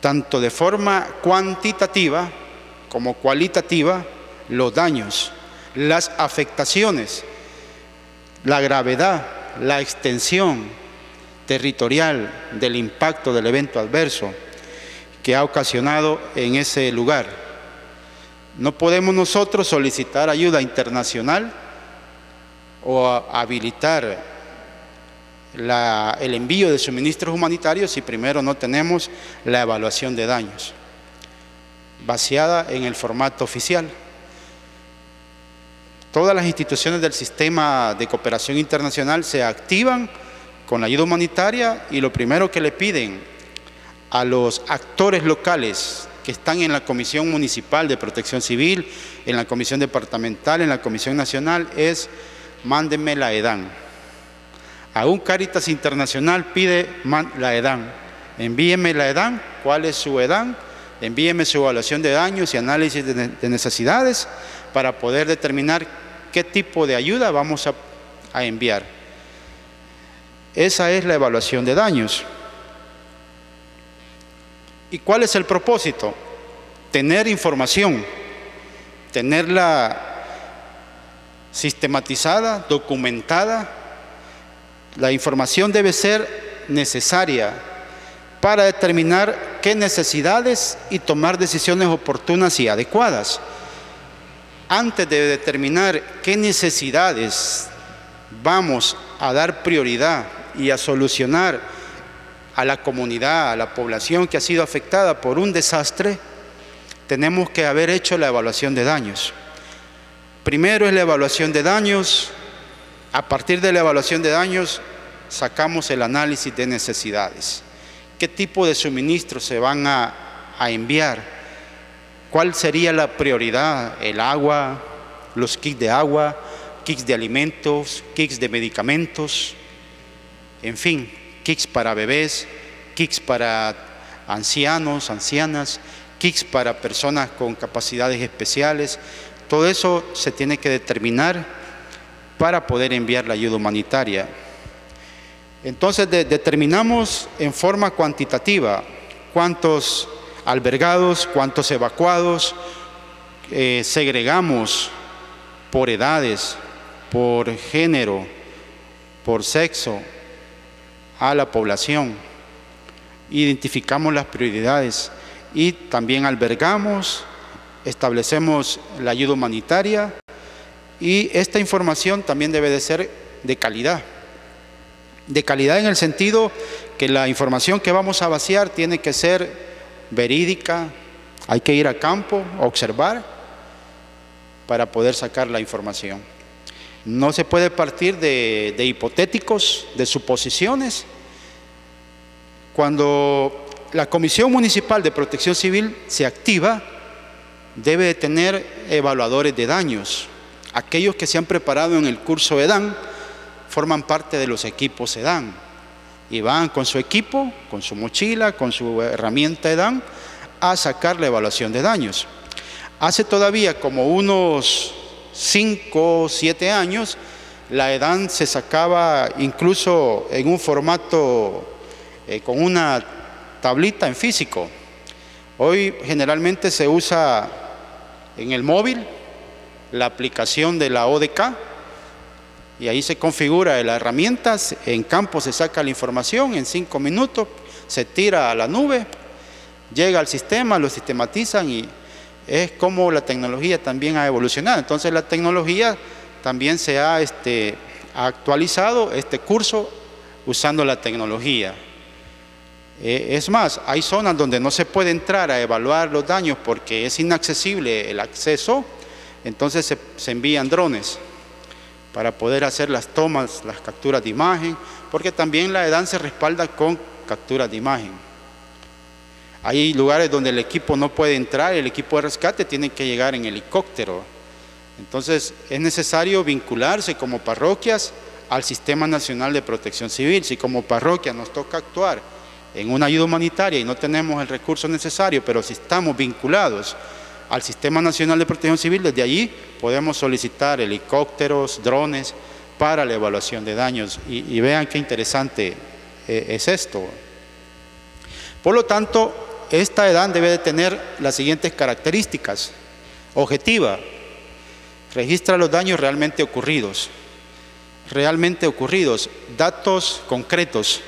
tanto de forma cuantitativa como cualitativa los daños, las afectaciones, la gravedad, la extensión territorial del impacto del evento adverso que ha ocasionado en ese lugar. No podemos nosotros solicitar ayuda internacional o habilitar el envío de suministros humanitarios si primero no tenemos la evaluación de daños, vaciada en el formato oficial. Todas las instituciones del sistema de cooperación internacional se activan con la ayuda humanitaria y lo primero que le piden a los actores locales que están en la Comisión Municipal de Protección Civil, en la Comisión Departamental, en la Comisión Nacional, es mándenme la EDAN. Aún Cáritas Internacional pide la EDAN. Envíeme la EDAN, ¿cuál es su EDAN? Envíeme su evaluación de daños y análisis de necesidades para poder determinar qué tipo de ayuda vamos a enviar. Esa es la evaluación de daños. ¿Y cuál es el propósito? Tener información, tenerla sistematizada, documentada. La información debe ser necesaria para determinar qué necesidades y tomar decisiones oportunas y adecuadas. Antes de determinar qué necesidades vamos a dar prioridad y a solucionar a la comunidad, a la población que ha sido afectada por un desastre, tenemos que haber hecho la evaluación de daños. Primero es la evaluación de daños. A partir de la evaluación de daños, sacamos el análisis de necesidades. ¿Qué tipo de suministros se van a enviar? ¿Cuál sería la prioridad? El agua, los kits de agua, kits de alimentos, kits de medicamentos, en fin, kits para bebés, kits para ancianos, ancianas, kits para personas con capacidades especiales. Todo eso se tiene que determinar para poder enviar la ayuda humanitaria. Entonces, determinamos en forma cuantitativa cuántos albergados, cuántos evacuados, segregamos por edades, por género, por sexo a la población, identificamos las prioridades y también albergamos, establecemos la ayuda humanitaria, y esta información también debe de ser de calidad. De calidad en el sentido que la información que vamos a vaciar tiene que ser verídica, hay que ir a campo, observar, para poder sacar la información. No se puede partir de hipotéticos, de suposiciones. Cuando la Comisión Municipal de Protección Civil se activa, debe de tener evaluadores de daños. Aquellos que se han preparado en el curso EDAN forman parte de los equipos EDAN y van con su equipo, con su mochila, con su herramienta EDAN a sacar la evaluación de daños. Hace todavía como unos 5 o 7 años, la EDAN se sacaba incluso en un formato con una tablita en físico. Hoy generalmente se usa en el móvil la aplicación de la ODK y ahí se configura las herramientas, en campo se saca la información, en 5 minutos se tira a la nube, llega al sistema, lo sistematizan, y es como la tecnología también ha evolucionado. Entonces la tecnología también se ha actualizado, este curso usando la tecnología. Es más, hay zonas donde no se puede entrar a evaluar los daños porque es inaccesible el acceso, entonces se envían drones para poder hacer las tomas, las capturas de imagen, porque también la EDAN se respalda con capturas de imagen. Hay lugares donde el equipo no puede entrar, el equipo de rescate tiene que llegar en helicóptero. Entonces, es necesario vincularse como parroquias al Sistema Nacional de Protección Civil. Si como parroquia nos toca actuar en una ayuda humanitaria y no tenemos el recurso necesario, pero si estamos vinculados al Sistema Nacional de Protección Civil, desde allí podemos solicitar helicópteros, drones para la evaluación de daños. Y vean qué interesante es esto. Por lo tanto, esta EDAN debe de tener las siguientes características. Objetiva, registra los daños realmente ocurridos, datos concretos.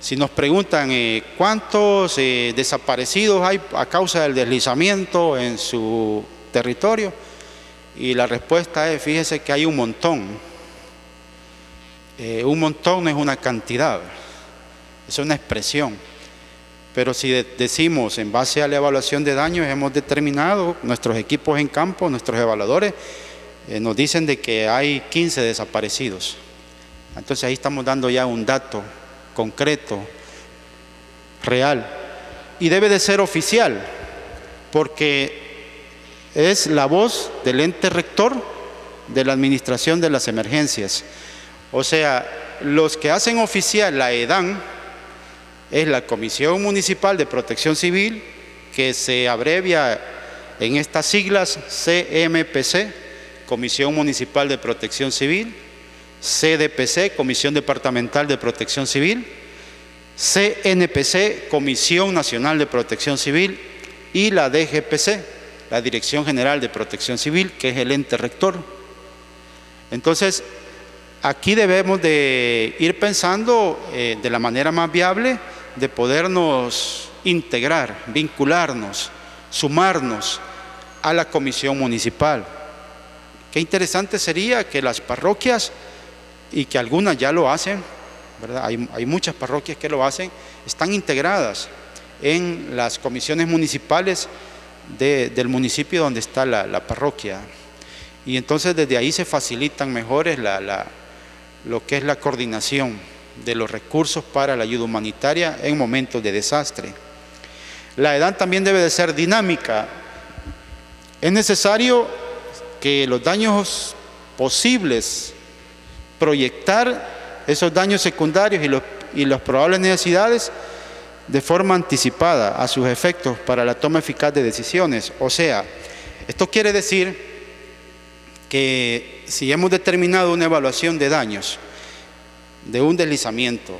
Si nos preguntan cuántos desaparecidos hay a causa del deslizamiento en su territorio, y la respuesta es, fíjese que hay un montón no es una cantidad, es una expresión. Pero si decimos, en base a la evaluación de daños, hemos determinado, nuestros equipos en campo, nuestros evaluadores, nos dicen de que hay 15 desaparecidos. Entonces ahí estamos dando ya un dato concreto, real. Y debe de ser oficial, porque es la voz del ente rector de la administración de las emergencias. O sea, los que hacen oficial la EDAN, es la Comisión Municipal de Protección Civil, que se abrevia en estas siglas CMPC, Comisión Municipal de Protección Civil, CDPC, Comisión Departamental de Protección Civil, CNPC, Comisión Nacional de Protección Civil, y la DGPC, la Dirección General de Protección Civil, que es el ente rector. Entonces, aquí debemos de ir pensando de la manera más viable de podernos integrar, vincularnos, sumarnos a la comisión municipal. Qué interesante sería que las parroquias, y que algunas ya lo hacen, ¿verdad? Hay muchas parroquias que lo hacen, están integradas en las comisiones municipales del municipio donde está la parroquia. Y entonces desde ahí se facilitan mejores lo que es la coordinación de los recursos para la ayuda humanitaria en momentos de desastre. La EDAN también debe de ser dinámica. Es necesario que los daños posibles, proyectar esos daños secundarios y las probables necesidades de forma anticipada a sus efectos para la toma eficaz de decisiones. O sea, esto quiere decir que si hemos determinado una evaluación de daños, de un deslizamiento,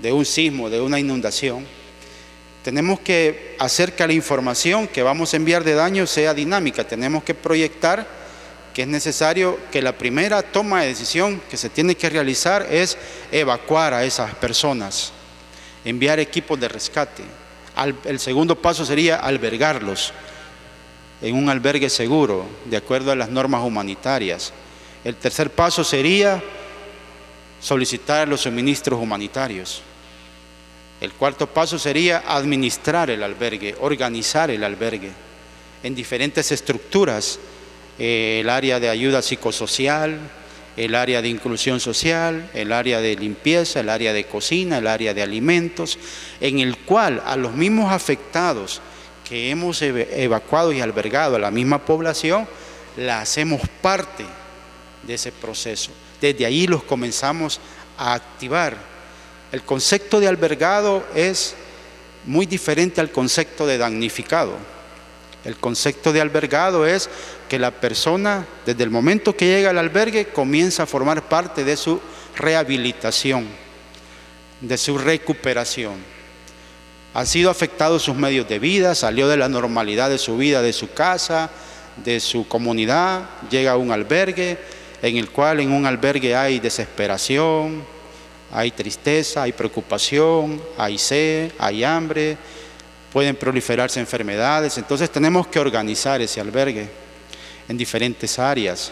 de un sismo, de una inundación, tenemos que hacer que la información que vamos a enviar de daños sea dinámica. Tenemos que proyectar que es necesario que la primera toma de decisión que se tiene que realizar es evacuar a esas personas, enviar equipos de rescate. El segundo paso sería albergarlos en un albergue seguro, de acuerdo a las normas humanitarias. El tercer paso sería solicitar los suministros humanitarios. El cuarto paso sería administrar el albergue, organizar el albergue en diferentes estructuras, el área de ayuda psicosocial, el área de inclusión social, el área de limpieza, el área de cocina, el área de alimentos, en el cual a los mismos afectados que hemos evacuado y albergado, a la misma población, la hacemos parte de ese proceso. Desde ahí los comenzamos a activar. El concepto de albergado es muy diferente al concepto de damnificado. El concepto de albergado es que la persona, desde el momento que llega al albergue, comienza a formar parte de su rehabilitación, de su recuperación. Han sido afectados sus medios de vida, salió de la normalidad de su vida, de su casa, de su comunidad, llega a un albergue, en el cual en un albergue hay desesperación, hay tristeza, hay preocupación, hay sed, hay hambre, pueden proliferarse enfermedades. Entonces tenemos que organizar ese albergue en diferentes áreas.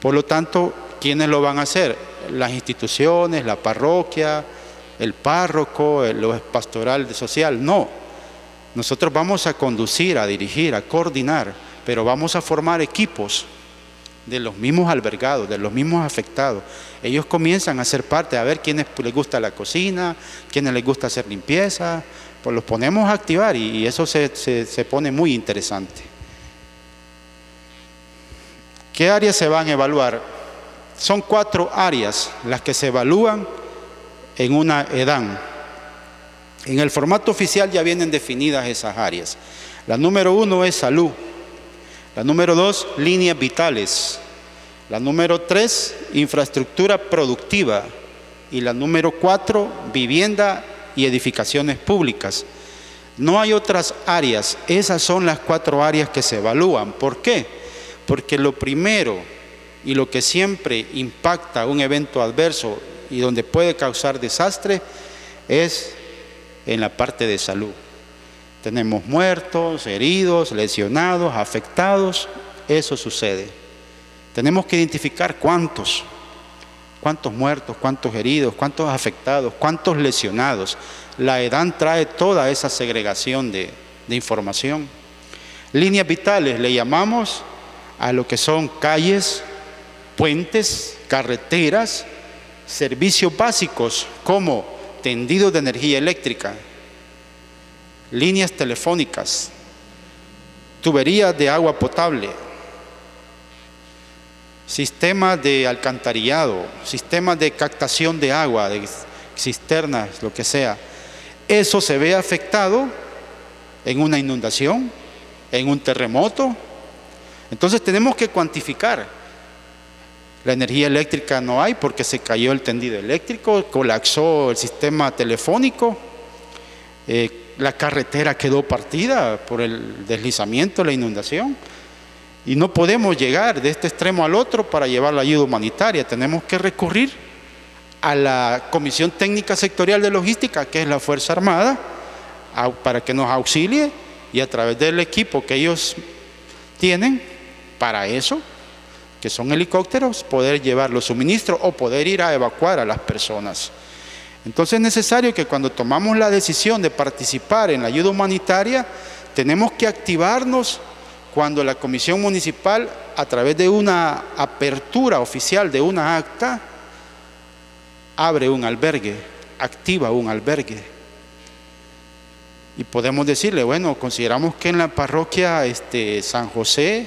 Por lo tanto, ¿quiénes lo van a hacer? Las instituciones, la parroquia, el párroco, el pastoral social. No, nosotros vamos a conducir, a dirigir, a coordinar, pero vamos a formar equipos de los mismos albergados, de los mismos afectados. Ellos comienzan a ser parte, a ver quiénes les gusta la cocina, quiénes les gusta hacer limpieza. Pues los ponemos a activar y eso se pone muy interesante. ¿Qué áreas se van a evaluar? Son 4 áreas las que se evalúan en una EDAN. En el formato oficial ya vienen definidas esas áreas. La número 1 es salud. La número 2, líneas vitales. La número 3, infraestructura productiva. Y la número 4, vivienda y edificaciones públicas. No hay otras áreas, esas son las 4 áreas que se evalúan. ¿Por qué? Porque lo primero y lo que siempre impacta un evento adverso y donde puede causar desastre es en la parte de salud. Tenemos muertos, heridos, lesionados, afectados, eso sucede. Tenemos que identificar cuántos. ¿Cuántos muertos? ¿Cuántos heridos? ¿Cuántos afectados? ¿Cuántos lesionados? La EDAN trae toda esa segregación de información. Líneas vitales, le llamamos a lo que son calles, puentes, carreteras, servicios básicos como tendidos de energía eléctrica, líneas telefónicas, tuberías de agua potable, sistemas de alcantarillado, sistemas de captación de agua, de cisternas, lo que sea. Eso se ve afectado en una inundación, en un terremoto. Entonces tenemos que cuantificar. La energía eléctrica no hay porque se cayó el tendido eléctrico, colapsó el sistema telefónico, la carretera quedó partida por el deslizamiento, la inundación. Y no podemos llegar de este extremo al otro para llevar la ayuda humanitaria. Tenemos que recurrir a la Comisión Técnica Sectorial de Logística, que es la Fuerza Armada, para que nos auxilie y a través del equipo que ellos tienen para eso, que son helicópteros, poder llevar los suministros o poder ir a evacuar a las personas. Entonces es necesario que cuando tomamos la decisión de participar en la ayuda humanitaria, tenemos que activarnos cuando la Comisión Municipal, a través de una apertura oficial de una acta, abre un albergue, activa un albergue. Y podemos decirle, bueno, consideramos que en la parroquia San José,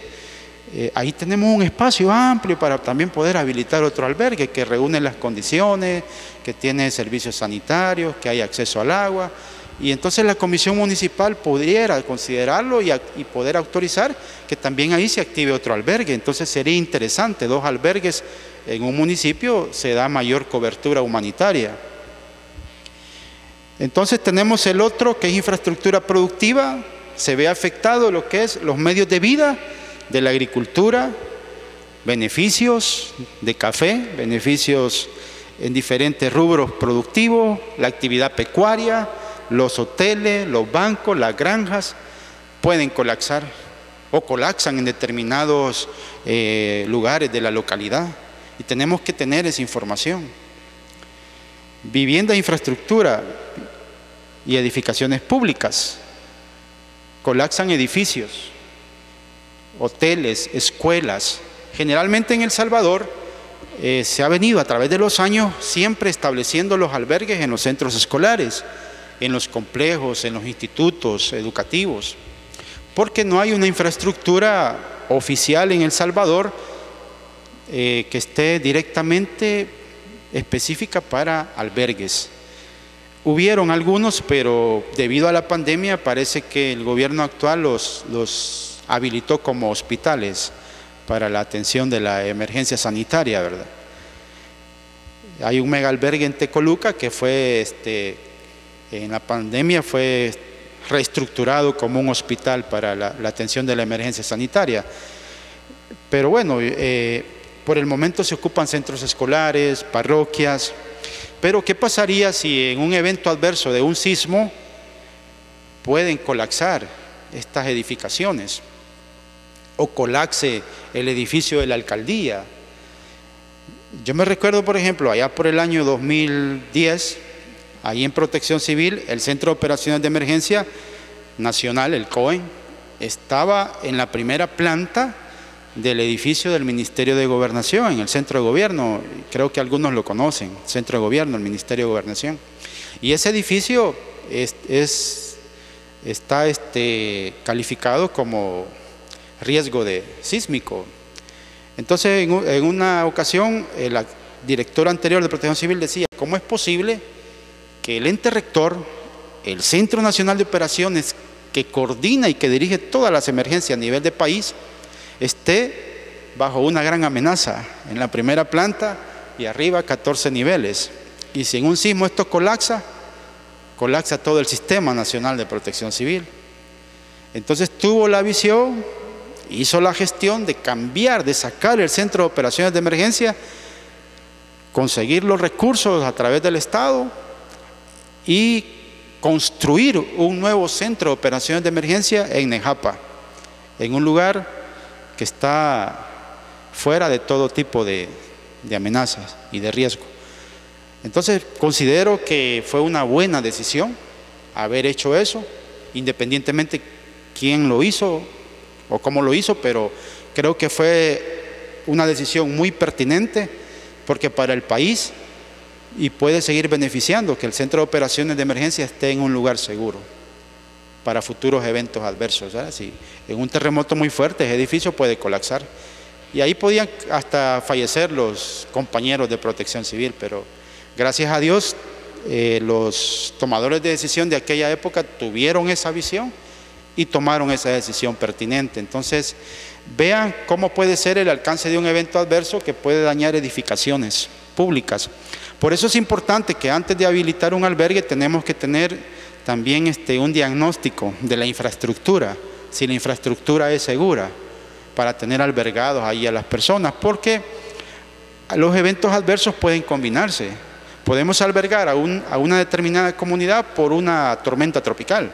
ahí tenemos un espacio amplio para también poder habilitar otro albergue que reúne las condiciones, que tiene servicios sanitarios, que hay acceso al agua. Y entonces la comisión municipal pudiera considerarlo y poder autorizar que también ahí se active otro albergue. Entonces sería interesante, dos albergues en un municipio se da mayor cobertura humanitaria. Entonces tenemos el otro, que es infraestructura productiva. Se ve afectado lo que es los medios de vida de la agricultura, beneficios de café, beneficios en diferentes rubros productivos, la actividad pecuaria, los hoteles, los bancos, las granjas pueden colapsar o colapsan en determinados lugares de la localidad, y tenemos que tener esa información. Vivienda, infraestructura y edificaciones públicas. Colapsan edificios, hoteles, escuelas. Generalmente en El Salvador se ha venido a través de los años siempre estableciendo los albergues en los centros escolares, en los complejos, en los institutos educativos, porque no hay una infraestructura oficial en El Salvador que esté directamente específica para albergues. Hubieron algunos, pero debido a la pandemia parece que el gobierno actual los habilitó como hospitales para la atención de la emergencia sanitaria, ¿verdad? Hay un mega albergue en Tecoluca que fue en la pandemia fue reestructurado como un hospital para la atención de la emergencia sanitaria. Pero bueno, por el momento se ocupan centros escolares, parroquias. Pero ¿qué pasaría si en un evento adverso de un sismo pueden colapsar estas edificaciones? O colapse el edificio de la alcaldía. Yo me recuerdo, por ejemplo, allá por el año 2010... ahí en Protección Civil, el Centro de Operaciones de Emergencia Nacional, el COE, estaba en la primera planta del edificio del Ministerio de Gobernación, en el Centro de Gobierno. Creo que algunos lo conocen, Centro de Gobierno, el Ministerio de Gobernación. Y ese edificio está calificado como riesgo sísmico. Entonces, en una ocasión, la directora anterior de Protección Civil decía, ¿cómo es posible que el ente rector, el Centro Nacional de Operaciones, que coordina y que dirige todas las emergencias a nivel de país, esté bajo una gran amenaza en la primera planta y arriba 14 niveles? Y si en un sismo esto colapsa todo el Sistema Nacional de Protección Civil. Entonces tuvo la visión, hizo la gestión de cambiar, de sacar el Centro de Operaciones de Emergencia, conseguir los recursos a través del Estado y construir un nuevo centro de operaciones de emergencia en Nejapa, en un lugar que está fuera de todo tipo de amenazas y de riesgo. Entonces, considero que fue una buena decisión haber hecho eso, independientemente quién lo hizo o cómo lo hizo, pero creo que fue una decisión muy pertinente, porque para el país, y puede seguir beneficiando que el Centro de Operaciones de Emergencia esté en un lugar seguro para futuros eventos adversos, ¿verdad? Si en un terremoto muy fuerte ese edificio puede colapsar y ahí podían hasta fallecer los compañeros de Protección Civil, pero gracias a Dios los tomadores de decisión de aquella época tuvieron esa visión y tomaron esa decisión pertinente. Entonces vean cómo puede ser el alcance de un evento adverso que puede dañar edificaciones públicas. Por eso es importante que antes de habilitar un albergue tenemos que tener también un diagnóstico de la infraestructura, si la infraestructura es segura, para tener albergados ahí a las personas, porque los eventos adversos pueden combinarse. Podemos albergar a una determinada comunidad por una tormenta tropical,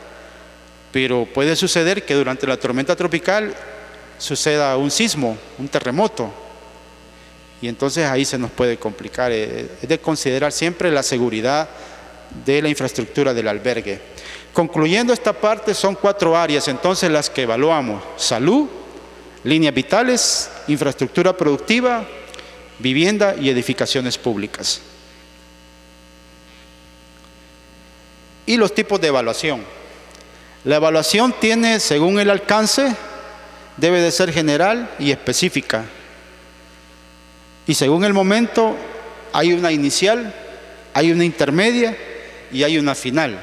pero puede suceder que durante la tormenta tropical suceda un sismo, un terremoto. Y entonces ahí se nos puede complicar. Es de considerar siempre la seguridad de la infraestructura del albergue. Concluyendo esta parte, son 4 áreas entonces las que evaluamos: salud, líneas vitales, infraestructura productiva, vivienda y edificaciones públicas. Y los tipos de evaluación. La evaluación tiene, según el alcance, debe de ser general y específica. Y según el momento, hay una inicial, hay una intermedia y hay una final.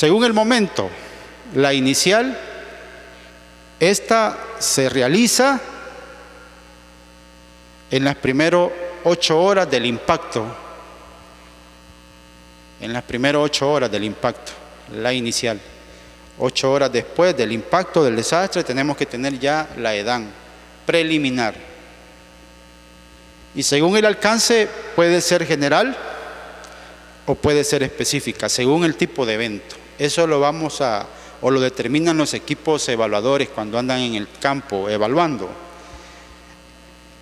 Según el momento, la inicial, esta se realiza en las primeras 8 horas del impacto. En las primeras 8 horas del impacto, la inicial. 8 horas después del impacto del desastre tenemos que tener ya la EDAN preliminar. Y según el alcance puede ser general o puede ser específica, según el tipo de evento. Eso lo vamos a, o lo determinan los equipos evaluadores cuando andan en el campo evaluando.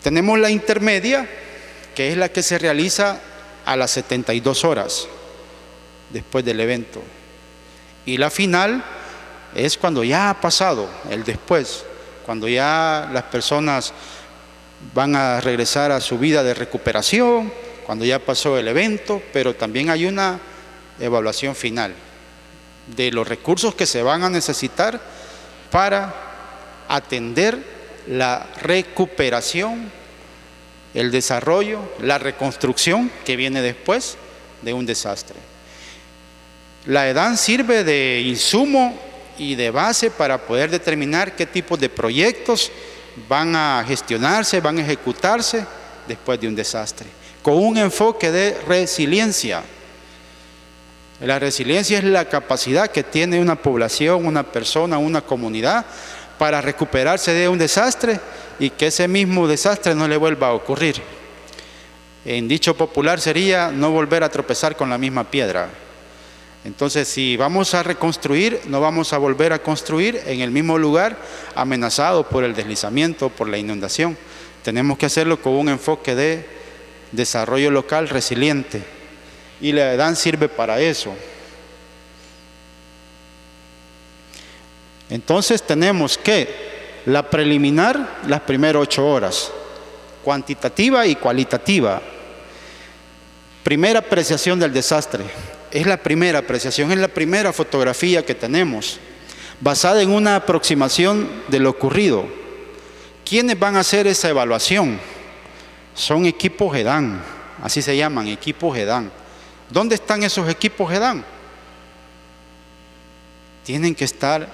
Tenemos la intermedia, que es la que se realiza a las 72 horas después del evento. Y la final es cuando ya ha pasado el después, cuando ya las personas van a regresar a su vida de recuperación, cuando ya pasó el evento, pero también hay una evaluación final de los recursos que se van a necesitar para atender la recuperación, el desarrollo, la reconstrucción que viene después de un desastre. La EDAN sirve de insumo y de base para poder determinar qué tipo de proyectos van a gestionarse, van a ejecutarse después de un desastre, con un enfoque de resiliencia. La resiliencia es la capacidad que tiene una población, una persona, una comunidad para recuperarse de un desastre y que ese mismo desastre no le vuelva a ocurrir. En dicho popular sería no volver a tropezar con la misma piedra. Entonces, si vamos a reconstruir, no vamos a volver a construir en el mismo lugar amenazado por el deslizamiento, por la inundación. Tenemos que hacerlo con un enfoque de desarrollo local resiliente. Y la EDAN sirve para eso. Entonces, tenemos que la preliminar, las primeras 8 horas, cuantitativa y cualitativa. Primera apreciación del desastre. Es la primera apreciación, es la primera fotografía que tenemos, basada en una aproximación de lo ocurrido. ¿Quiénes van a hacer esa evaluación? Son equipos GEDAN, así se llaman, equipos GEDAN. ¿Dónde están esos equipos GEDAN? Tienen que estar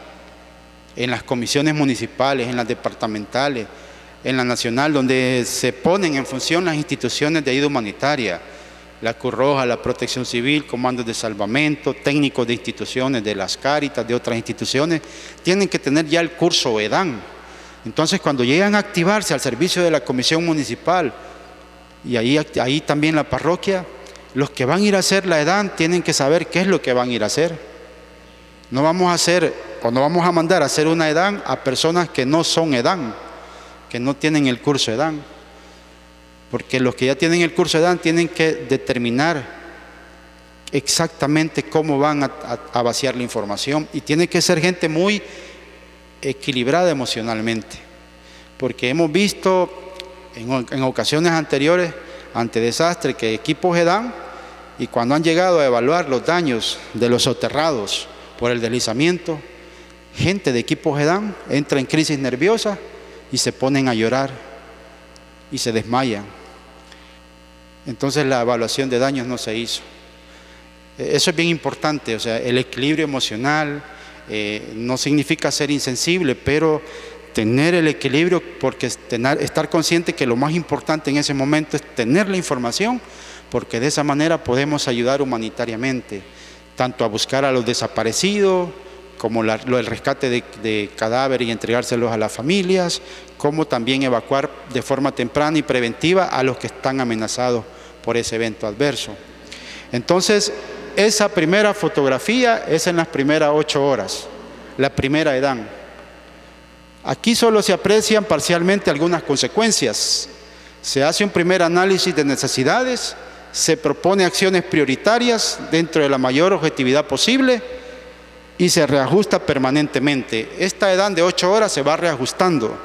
en las comisiones municipales, en las departamentales, en la nacional, donde se ponen en función las instituciones de ayuda humanitaria. La Cruz Roja, la Protección Civil, comandos de salvamento, técnicos de instituciones, de las Cáritas, de otras instituciones, tienen que tener ya el curso EDAN. Entonces, cuando llegan a activarse al servicio de la Comisión Municipal y ahí también la parroquia, los que van a ir a hacer la EDAN tienen que saber qué es lo que van a ir a hacer. No vamos a hacer o no vamos a mandar a hacer una EDAN a personas que no son EDAN, que no tienen el curso EDAN. Porque los que ya tienen el curso EDAN tienen que determinar exactamente cómo van a vaciar la información. Y tiene que ser gente muy equilibrada emocionalmente. Porque hemos visto en ocasiones anteriores, ante desastres, que equipos EDAN, y cuando han llegado a evaluar los daños de los soterrados por el deslizamiento, gente de equipos EDAN entra en crisis nerviosa y se ponen a llorar y se desmayan. Entonces la evaluación de daños no se hizo. Eso es bien importante, o sea, el equilibrio emocional no significa ser insensible, pero tener el equilibrio, porque estar consciente que lo más importante en ese momento es tener la información, porque de esa manera podemos ayudar humanitariamente, tanto a buscar a los desaparecidos, como el rescate de cadáveres y entregárselos a las familias, como también evacuar de forma temprana y preventiva a los que están amenazados por ese evento adverso. Entonces, esa primera fotografía es en las primeras 8 horas, la primera EDAN. Aquí solo se aprecian parcialmente algunas consecuencias. Se hace un primer análisis de necesidades, se propone acciones prioritarias dentro de la mayor objetividad posible, y se reajusta permanentemente. Esta EDAN de 8 horas se va reajustando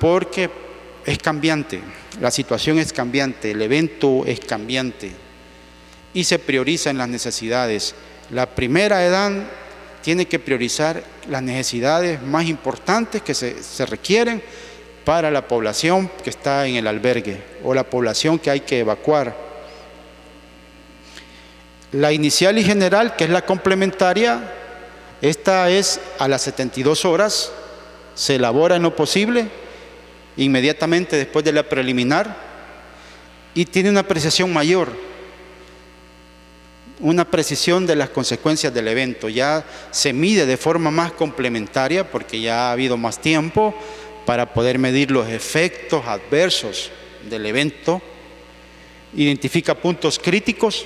porque es cambiante, la situación es cambiante, el evento es cambiante y se priorizan las necesidades. La primera EDAN tiene que priorizar las necesidades más importantes que se requieren para la población que está en el albergue o la población que hay que evacuar. La inicial y general, que es la complementaria, esta es a las 72 horas, se elabora en lo posible, inmediatamente después de la preliminar, y tiene una apreciación mayor, una precisión de las consecuencias del evento. Ya se mide de forma más complementaria porque ya ha habido más tiempo para poder medir los efectos adversos del evento, identifica puntos críticos,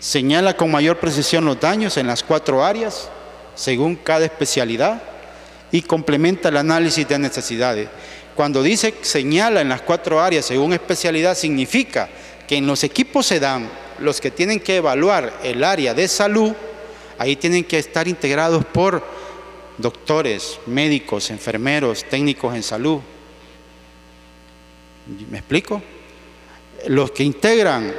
señala con mayor precisión los daños en las 4 áreas, según cada especialidad, y complementa el análisis de necesidades. Cuando dice señala en las 4 áreas, según especialidad, significa que en los equipos se dan los que tienen que evaluar el área de salud, ahí tienen que estar integrados por doctores, médicos, enfermeros, técnicos en salud. ¿Me explico? Los que integran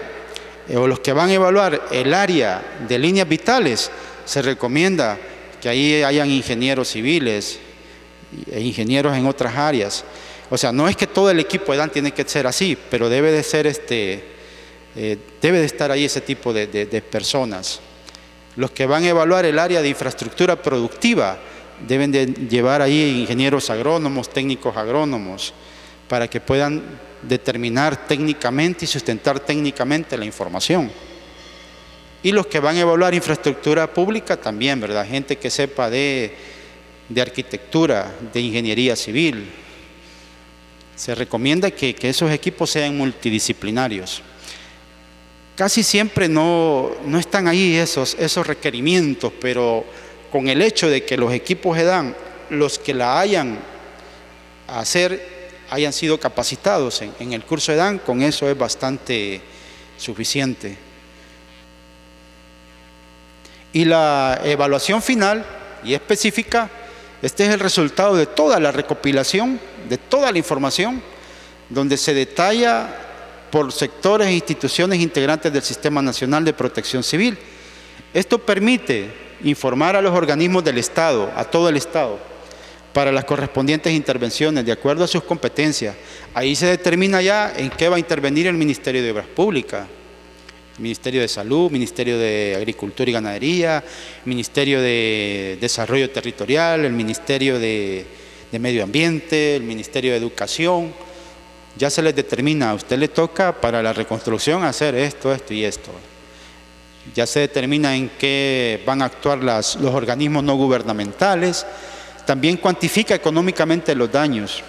o los que van a evaluar el área de líneas vitales, se recomienda que ahí hayan ingenieros civiles e ingenieros en otras áreas. O sea, no es que todo el equipo EDAN tiene que ser así, pero debe de ser debe de estar ahí ese tipo de personas. Los que van a evaluar el área de infraestructura productiva deben de llevar ahí ingenieros agrónomos, técnicos agrónomos, para que puedan determinar técnicamente y sustentar técnicamente la información. Y los que van a evaluar infraestructura pública también, ¿verdad? Gente que sepa de arquitectura, de ingeniería civil. Se recomienda que esos equipos sean multidisciplinarios. Casi siempre no están ahí esos requerimientos, pero con el hecho de que los equipos EDAN, los que la hayan a hacer, hayan sido capacitados en el curso EDAN, con eso es bastante suficiente. Y la evaluación final y específica, este es el resultado de toda la recopilación, de toda la información, donde se detalla por sectores e instituciones integrantes del Sistema Nacional de Protección Civil. Esto permite informar a los organismos del Estado, a todo el Estado, para las correspondientes intervenciones, de acuerdo a sus competencias. Ahí se determina ya en qué va a intervenir el Ministerio de Obras Públicas, el Ministerio de Salud, Ministerio de Agricultura y Ganadería, Ministerio de Desarrollo Territorial, el Ministerio de Medio Ambiente, el Ministerio de Educación. Ya se les determina, a usted le toca para la reconstrucción hacer esto, esto y esto. Ya se determina en qué van a actuar los organismos no gubernamentales. También cuantifica económicamente los daños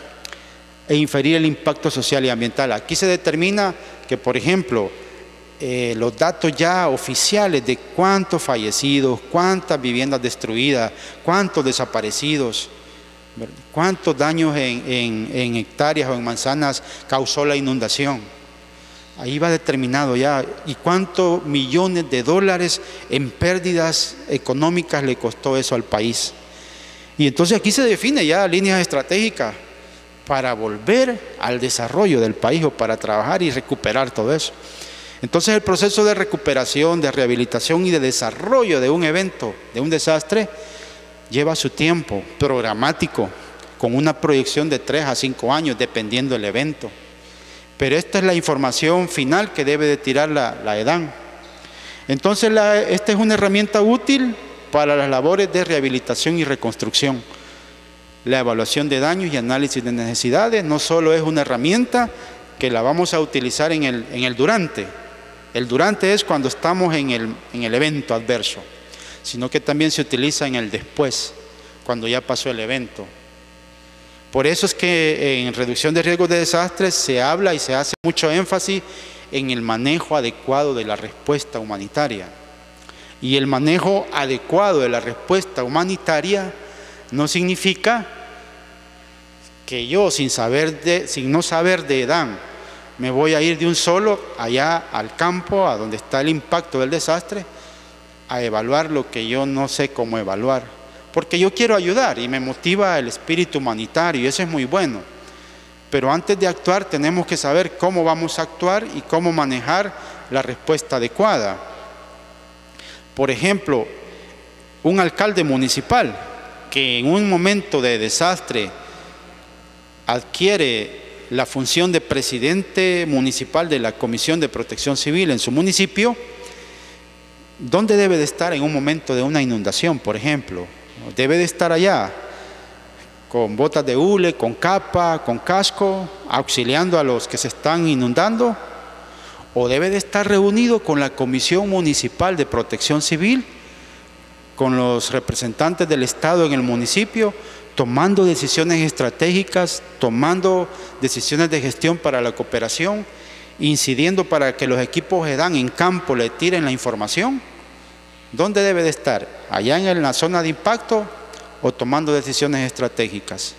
e inferir el impacto social y ambiental. Aquí se determina que, por ejemplo, los datos ya oficiales de cuántos fallecidos, cuántas viviendas destruidas, cuántos desaparecidos, cuántos daños en hectáreas o en manzanas causó la inundación. Ahí va determinado ya. Y cuántos millones de dólares en pérdidas económicas le costó eso al país. Y entonces aquí se define ya líneas estratégicas para volver al desarrollo del país o para trabajar y recuperar todo eso. Entonces el proceso de recuperación, de rehabilitación y de desarrollo de un evento, de un desastre, lleva su tiempo programático, con una proyección de 3 a 5 años, dependiendo del evento. Pero esta es la información final que debe de tirar la EDAN. Entonces, esta es una herramienta útil para las labores de rehabilitación y reconstrucción. La evaluación de daños y análisis de necesidades no solo es una herramienta que la vamos a utilizar en el durante. El durante es cuando estamos en el evento adverso, sino que también se utiliza en el después, cuando ya pasó el evento. Por eso es que en reducción de riesgos de desastres se habla y se hace mucho énfasis en el manejo adecuado de la respuesta humanitaria. Y el manejo adecuado de la respuesta humanitaria no significa que yo, sin no saber de EDAN, me voy a ir de un solo allá al campo, a donde está el impacto del desastre, a evaluar lo que yo no sé cómo evaluar, porque yo quiero ayudar y me motiva el espíritu humanitario, y eso es muy bueno, pero antes de actuar tenemos que saber cómo vamos a actuar y cómo manejar la respuesta adecuada. Por ejemplo, un alcalde municipal que en un momento de desastre adquiere la función de presidente municipal de la Comisión de Protección Civil en su municipio, ¿Dónde debe de estar en un momento de una inundación, por ejemplo? Debe de estar allá, con botas de hule, con capa, con casco, auxiliando a los que se están inundando, o debe de estar reunido con la Comisión Municipal de Protección Civil, con los representantes del Estado en el municipio, tomando decisiones estratégicas, tomando decisiones de gestión para la cooperación, incidiendo para que los equipos GEDAN en campo le tiren la información. ¿Dónde debe de estar? ¿Allá en la zona de impacto o tomando decisiones estratégicas?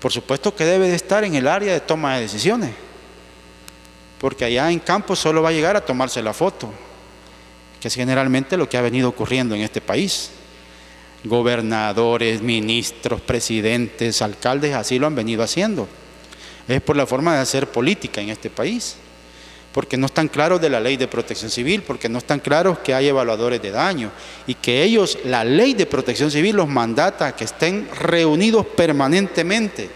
Por supuesto que debe de estar en el área de toma de decisiones, porque allá en campo solo va a llegar a tomarse la foto, que es generalmente lo que ha venido ocurriendo en este país. Gobernadores, ministros, presidentes, alcaldes, así lo han venido haciendo. Es por la forma de hacer política en este país, porque no están claros de la ley de protección civil, porque no están claros que hay evaluadores de daño y que ellos, la ley de protección civil los mandata a que estén reunidos permanentemente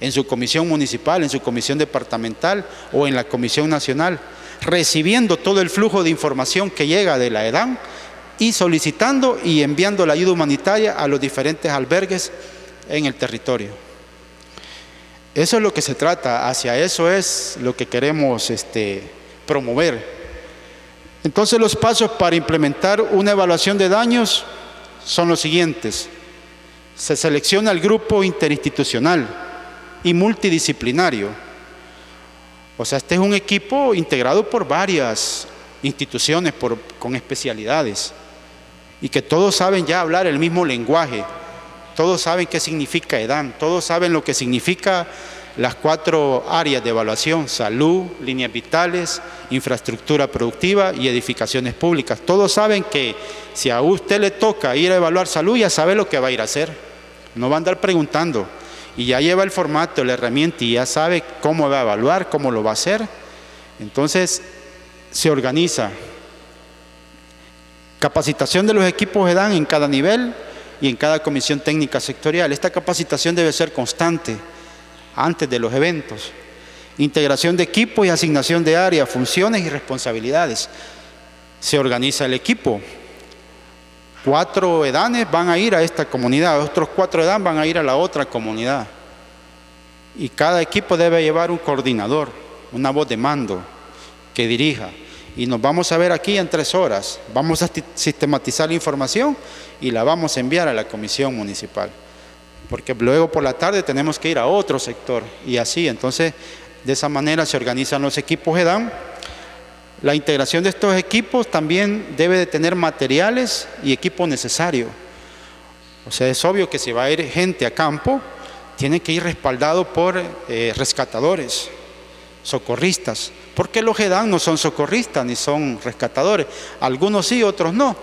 en su comisión municipal, en su comisión departamental o en la comisión nacional, recibiendo todo el flujo de información que llega de la EDAN y solicitando y enviando la ayuda humanitaria a los diferentes albergues en el territorio. Eso es lo que se trata, hacia eso es lo que queremos promover. Entonces los pasos para implementar una evaluación de daños son los siguientes. Se selecciona el grupo interinstitucional y multidisciplinario. O sea, este es un equipo integrado por varias instituciones con especialidades y que todos saben ya hablar el mismo lenguaje. Todos saben qué significa EDAN, todos saben lo que significa las 4 áreas de evaluación: salud, líneas vitales, infraestructura productiva y edificaciones públicas. Todos saben que si a usted le toca ir a evaluar salud, ya sabe lo que va a ir a hacer. No va a andar preguntando. Y ya lleva el formato, la herramienta y ya sabe cómo va a evaluar, cómo lo va a hacer. Entonces, se organiza. Capacitación de los equipos EDAN en cada nivel y en cada comisión técnica sectorial. Esta capacitación debe ser constante antes de los eventos. Integración de equipos y asignación de áreas, funciones y responsabilidades. Se organiza el equipo. 4 EDANes van a ir a esta comunidad, otros 4 EDAN van a ir a la otra comunidad. Y cada equipo debe llevar un coordinador, una voz de mando que dirija. Y nos vamos a ver aquí en 3 horas. Vamos a sistematizar la información y la vamos a enviar a la comisión municipal. Porque luego por la tarde tenemos que ir a otro sector y así. Entonces, de esa manera se organizan los equipos EDAN. La integración de estos equipos también debe de tener materiales y equipo necesario. O sea, es obvio que si va a ir gente a campo, tiene que ir respaldado por rescatadores, socorristas. Porque los GEDAN no son socorristas ni son rescatadores. Algunos sí, otros no.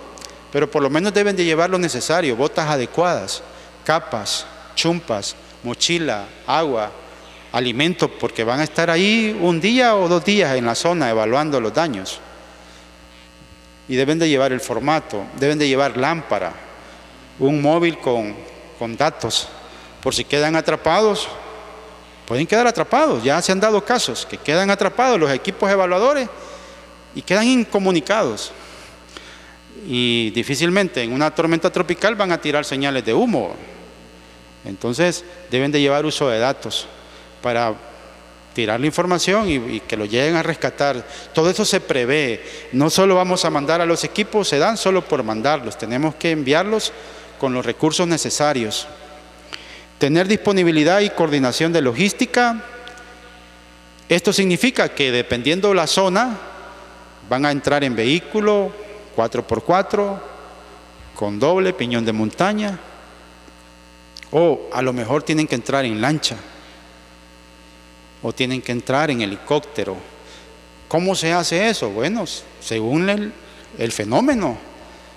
Pero por lo menos deben de llevar lo necesario, botas adecuadas, capas, chumpas, mochila, agua, alimento, porque van a estar ahí un día o 2 días en la zona evaluando los daños. Y deben de llevar el formato, deben de llevar lámpara, un móvil con datos, por si quedan atrapados. Pueden quedar atrapados, ya se han dado casos que quedan atrapados los equipos evaluadores y quedan incomunicados. Y difícilmente en una tormenta tropical van a tirar señales de humo. Entonces deben de llevar uso de datos para tirar la información y que lo lleguen a rescatar. Todo eso se prevé. No solo vamos a mandar a los equipos, se dan solo por mandarlos. Tenemos que enviarlos con los recursos necesarios. Tener disponibilidad y coordinación de logística. Esto significa que dependiendo la zona, van a entrar en vehículo 4x4, con doble, piñón de montaña, o a lo mejor tienen que entrar en lancha, o tienen que entrar en helicóptero. ¿Cómo se hace eso? Bueno, según el fenómeno,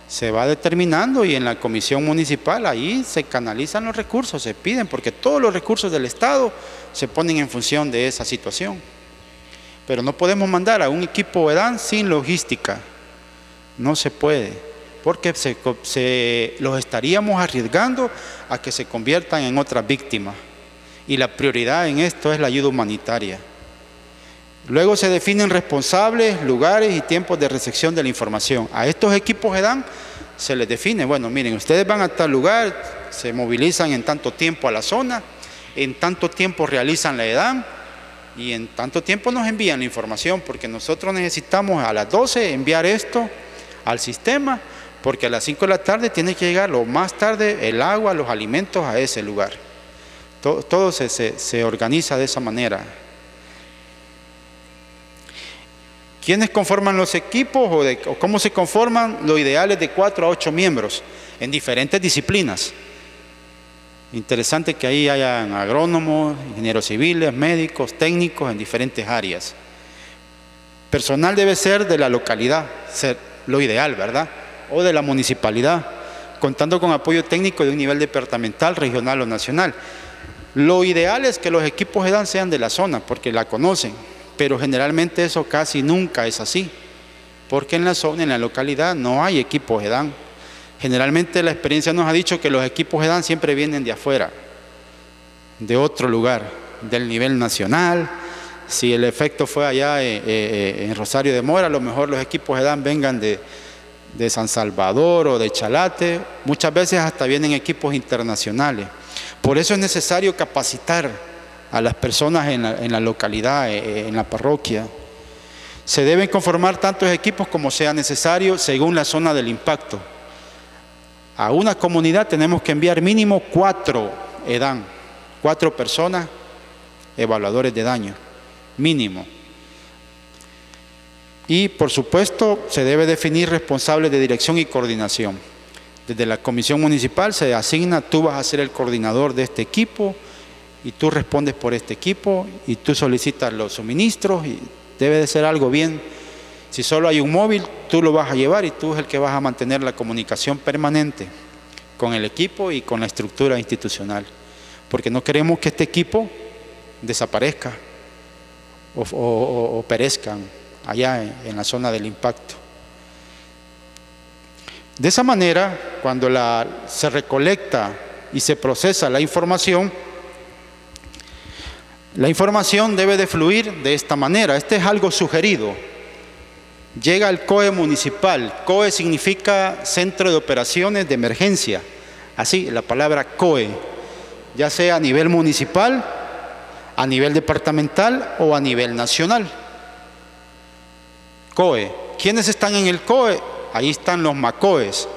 se va determinando y en la comisión municipal ahí se canalizan los recursos, se piden, porque todos los recursos del Estado se ponen en función de esa situación. Pero no podemos mandar a un equipo EDAN sin logística. No se puede, porque los estaríamos arriesgando a que se conviertan en otras víctimas. Y la prioridad en esto es la ayuda humanitaria. Luego se definen responsables, lugares y tiempos de recepción de la información. A estos equipos GEDAN se les define, bueno, miren, ustedes van a tal lugar, se movilizan en tanto tiempo a la zona, en tanto tiempo realizan la EDAN y en tanto tiempo nos envían la información, porque nosotros necesitamos a las 12 enviar esto al sistema, porque a las 5 de la tarde tiene que llegar lo más tarde el agua, los alimentos a ese lugar. Todo se organiza de esa manera. ¿Quiénes conforman los equipos o cómo se conforman? Lo ideal es de 4 a 8 miembros en diferentes disciplinas. Interesante que ahí hayan agrónomos, ingenieros civiles, médicos, técnicos en diferentes áreas. Personal debe ser de la localidad, ser lo ideal, ¿verdad? O de la municipalidad, contando con apoyo técnico de un nivel departamental, regional o nacional. Lo ideal es que los equipos GEDAN sean de la zona, porque la conocen, pero generalmente eso casi nunca es así, porque en la zona, en la localidad, no hay equipos GEDAN. Generalmente la experiencia nos ha dicho que los equipos GEDAN siempre vienen de afuera, de otro lugar, del nivel nacional. Si el efecto fue allá en Rosario de Mora, a lo mejor los equipos GEDAN vengan de San Salvador o de Chalate. Muchas veces hasta vienen equipos internacionales. Por eso es necesario capacitar a las personas en la localidad, en la parroquia. Se deben conformar tantos equipos como sea necesario según la zona del impacto. A una comunidad tenemos que enviar mínimo 4 EDAN, 4 personas evaluadores de daño, mínimo. Y por supuesto se debe definir responsables de dirección y coordinación. Desde la comisión municipal se asigna, tú vas a ser el coordinador de este equipo y tú respondes por este equipo y tú solicitas los suministros y debe de ser algo bien. Si solo hay un móvil, tú lo vas a llevar y tú es el que vas a mantener la comunicación permanente con el equipo y con la estructura institucional. Porque no queremos que este equipo desaparezca o perezcan allá en la zona del impacto. De esa manera, cuando se recolecta y se procesa la información debe de fluir de esta manera. Este es algo sugerido. Llega al COE municipal. COE significa Centro de Operaciones de Emergencia. Así, la palabra COE, ya sea a nivel municipal, a nivel departamental o a nivel nacional. COE. ¿Quiénes están en el COE? Ahí están los MACOES.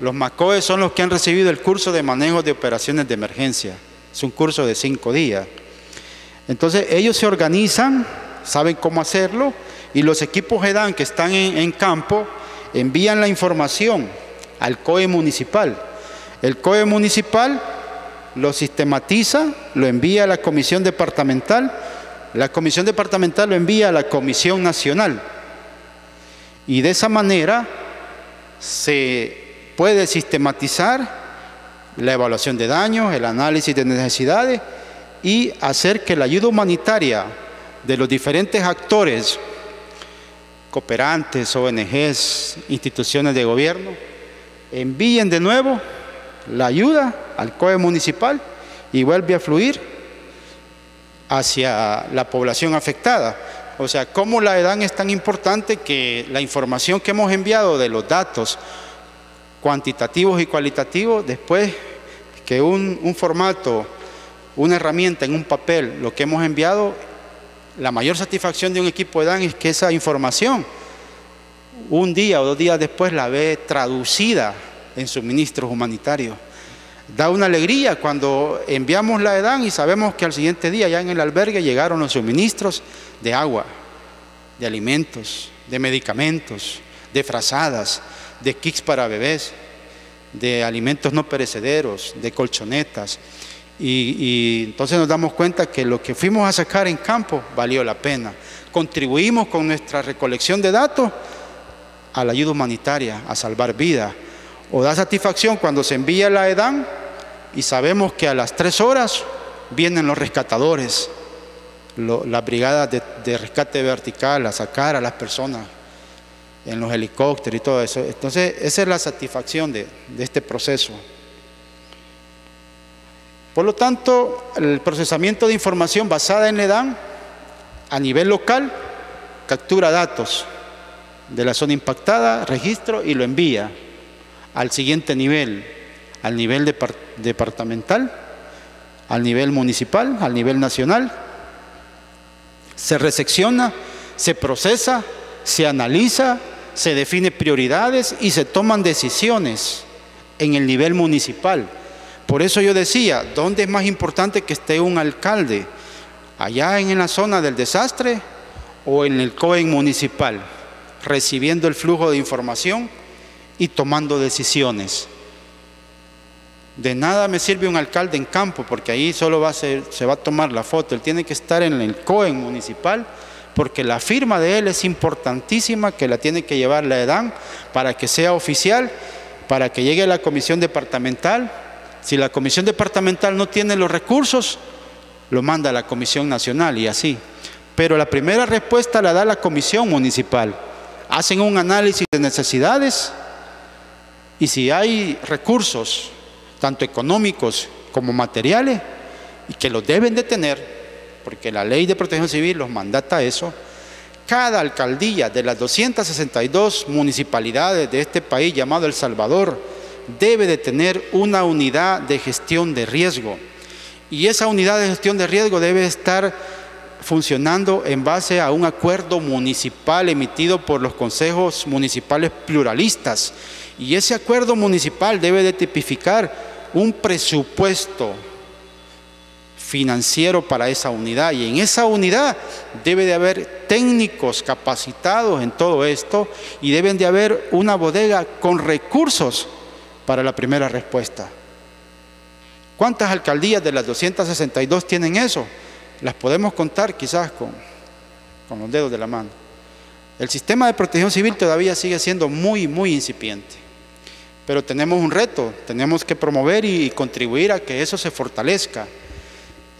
Los MACOES son los que han recibido el curso de manejo de operaciones de emergencia. Es un curso de 5 días. Entonces, ellos se organizan, saben cómo hacerlo. Y los equipos GEDAN que están en campo envían la información al COE municipal. El COE municipal lo sistematiza, lo envía a la comisión departamental. La comisión departamental lo envía a la comisión nacional. Y de esa manera se puede sistematizar la evaluación de daños, el análisis de necesidades y hacer que la ayuda humanitaria de los diferentes actores, cooperantes, ONGs, instituciones de gobierno, envíen de nuevo la ayuda al COE municipal y vuelve a fluir hacia la población afectada. O sea, cómo la EDAN es tan importante que la información que hemos enviado de los datos cuantitativos y cualitativos, después que un formato, una herramienta en un papel, lo que hemos enviado, la mayor satisfacción de un equipo EDAN es que esa información, un día o 2 días después, la ve traducida en suministros humanitarios. Da una alegría cuando enviamos la EDAN y sabemos que al siguiente día, ya en el albergue, llegaron los suministros de agua, de alimentos, de medicamentos, de frazadas, de kits para bebés, de alimentos no perecederos, de colchonetas. Y entonces nos damos cuenta que lo que fuimos a sacar en campo valió la pena. Contribuimos con nuestra recolección de datos a la ayuda humanitaria, a salvar vidas. O da satisfacción cuando se envía la EDAN y sabemos que a las 3 horas vienen los rescatadores, las brigadas de rescate vertical a sacar a las personas en los helicópteros y todo eso. Entonces esa es la satisfacción de este proceso. Por lo tanto, el procesamiento de información basada en EDAN A nivel local, captura datos de la zona impactada, registro y lo envía al siguiente nivel, al nivel departamental, al nivel municipal, al nivel nacional. Se resecciona, se procesa, se analiza, se define prioridades y se toman decisiones en el nivel municipal. Por eso yo decía, ¿dónde es más importante que esté un alcalde? ¿Allá en la zona del desastre o en el COE municipal? Recibiendo el flujo de información y tomando decisiones. De nada me sirve un alcalde en campo, porque ahí solo se va a tomar la foto. Él tiene que estar en el COE municipal, porque la firma de él es importantísima, que la tiene que llevar la EDAN para que sea oficial, para que llegue a la comisión departamental. Si la comisión departamental no tiene los recursos, lo manda a la comisión nacional y así. Pero la primera respuesta la da la comisión municipal. Hacen un análisis de necesidades y si hay recursos, tanto económicos como materiales, y que los deben de tener, porque la Ley de Protección Civil los mandata eso. Cada alcaldía de las 262 municipalidades de este país llamado El Salvador debe de tener una unidad de gestión de riesgo. Y esa unidad de gestión de riesgo debe estar funcionando en base a un acuerdo municipal emitido por los consejos municipales pluralistas. Y ese acuerdo municipal debe de tipificar un presupuesto financiero para esa unidad. Y en esa unidad debe de haber técnicos capacitados en todo esto y deben de haber una bodega con recursos para la primera respuesta. ¿Cuántas alcaldías de las 262 tienen eso? Las podemos contar quizás con los dedos de la mano. El sistema de protección civil todavía sigue siendo muy incipiente, pero tenemos un reto, tenemos que promover y contribuir a que eso se fortalezca.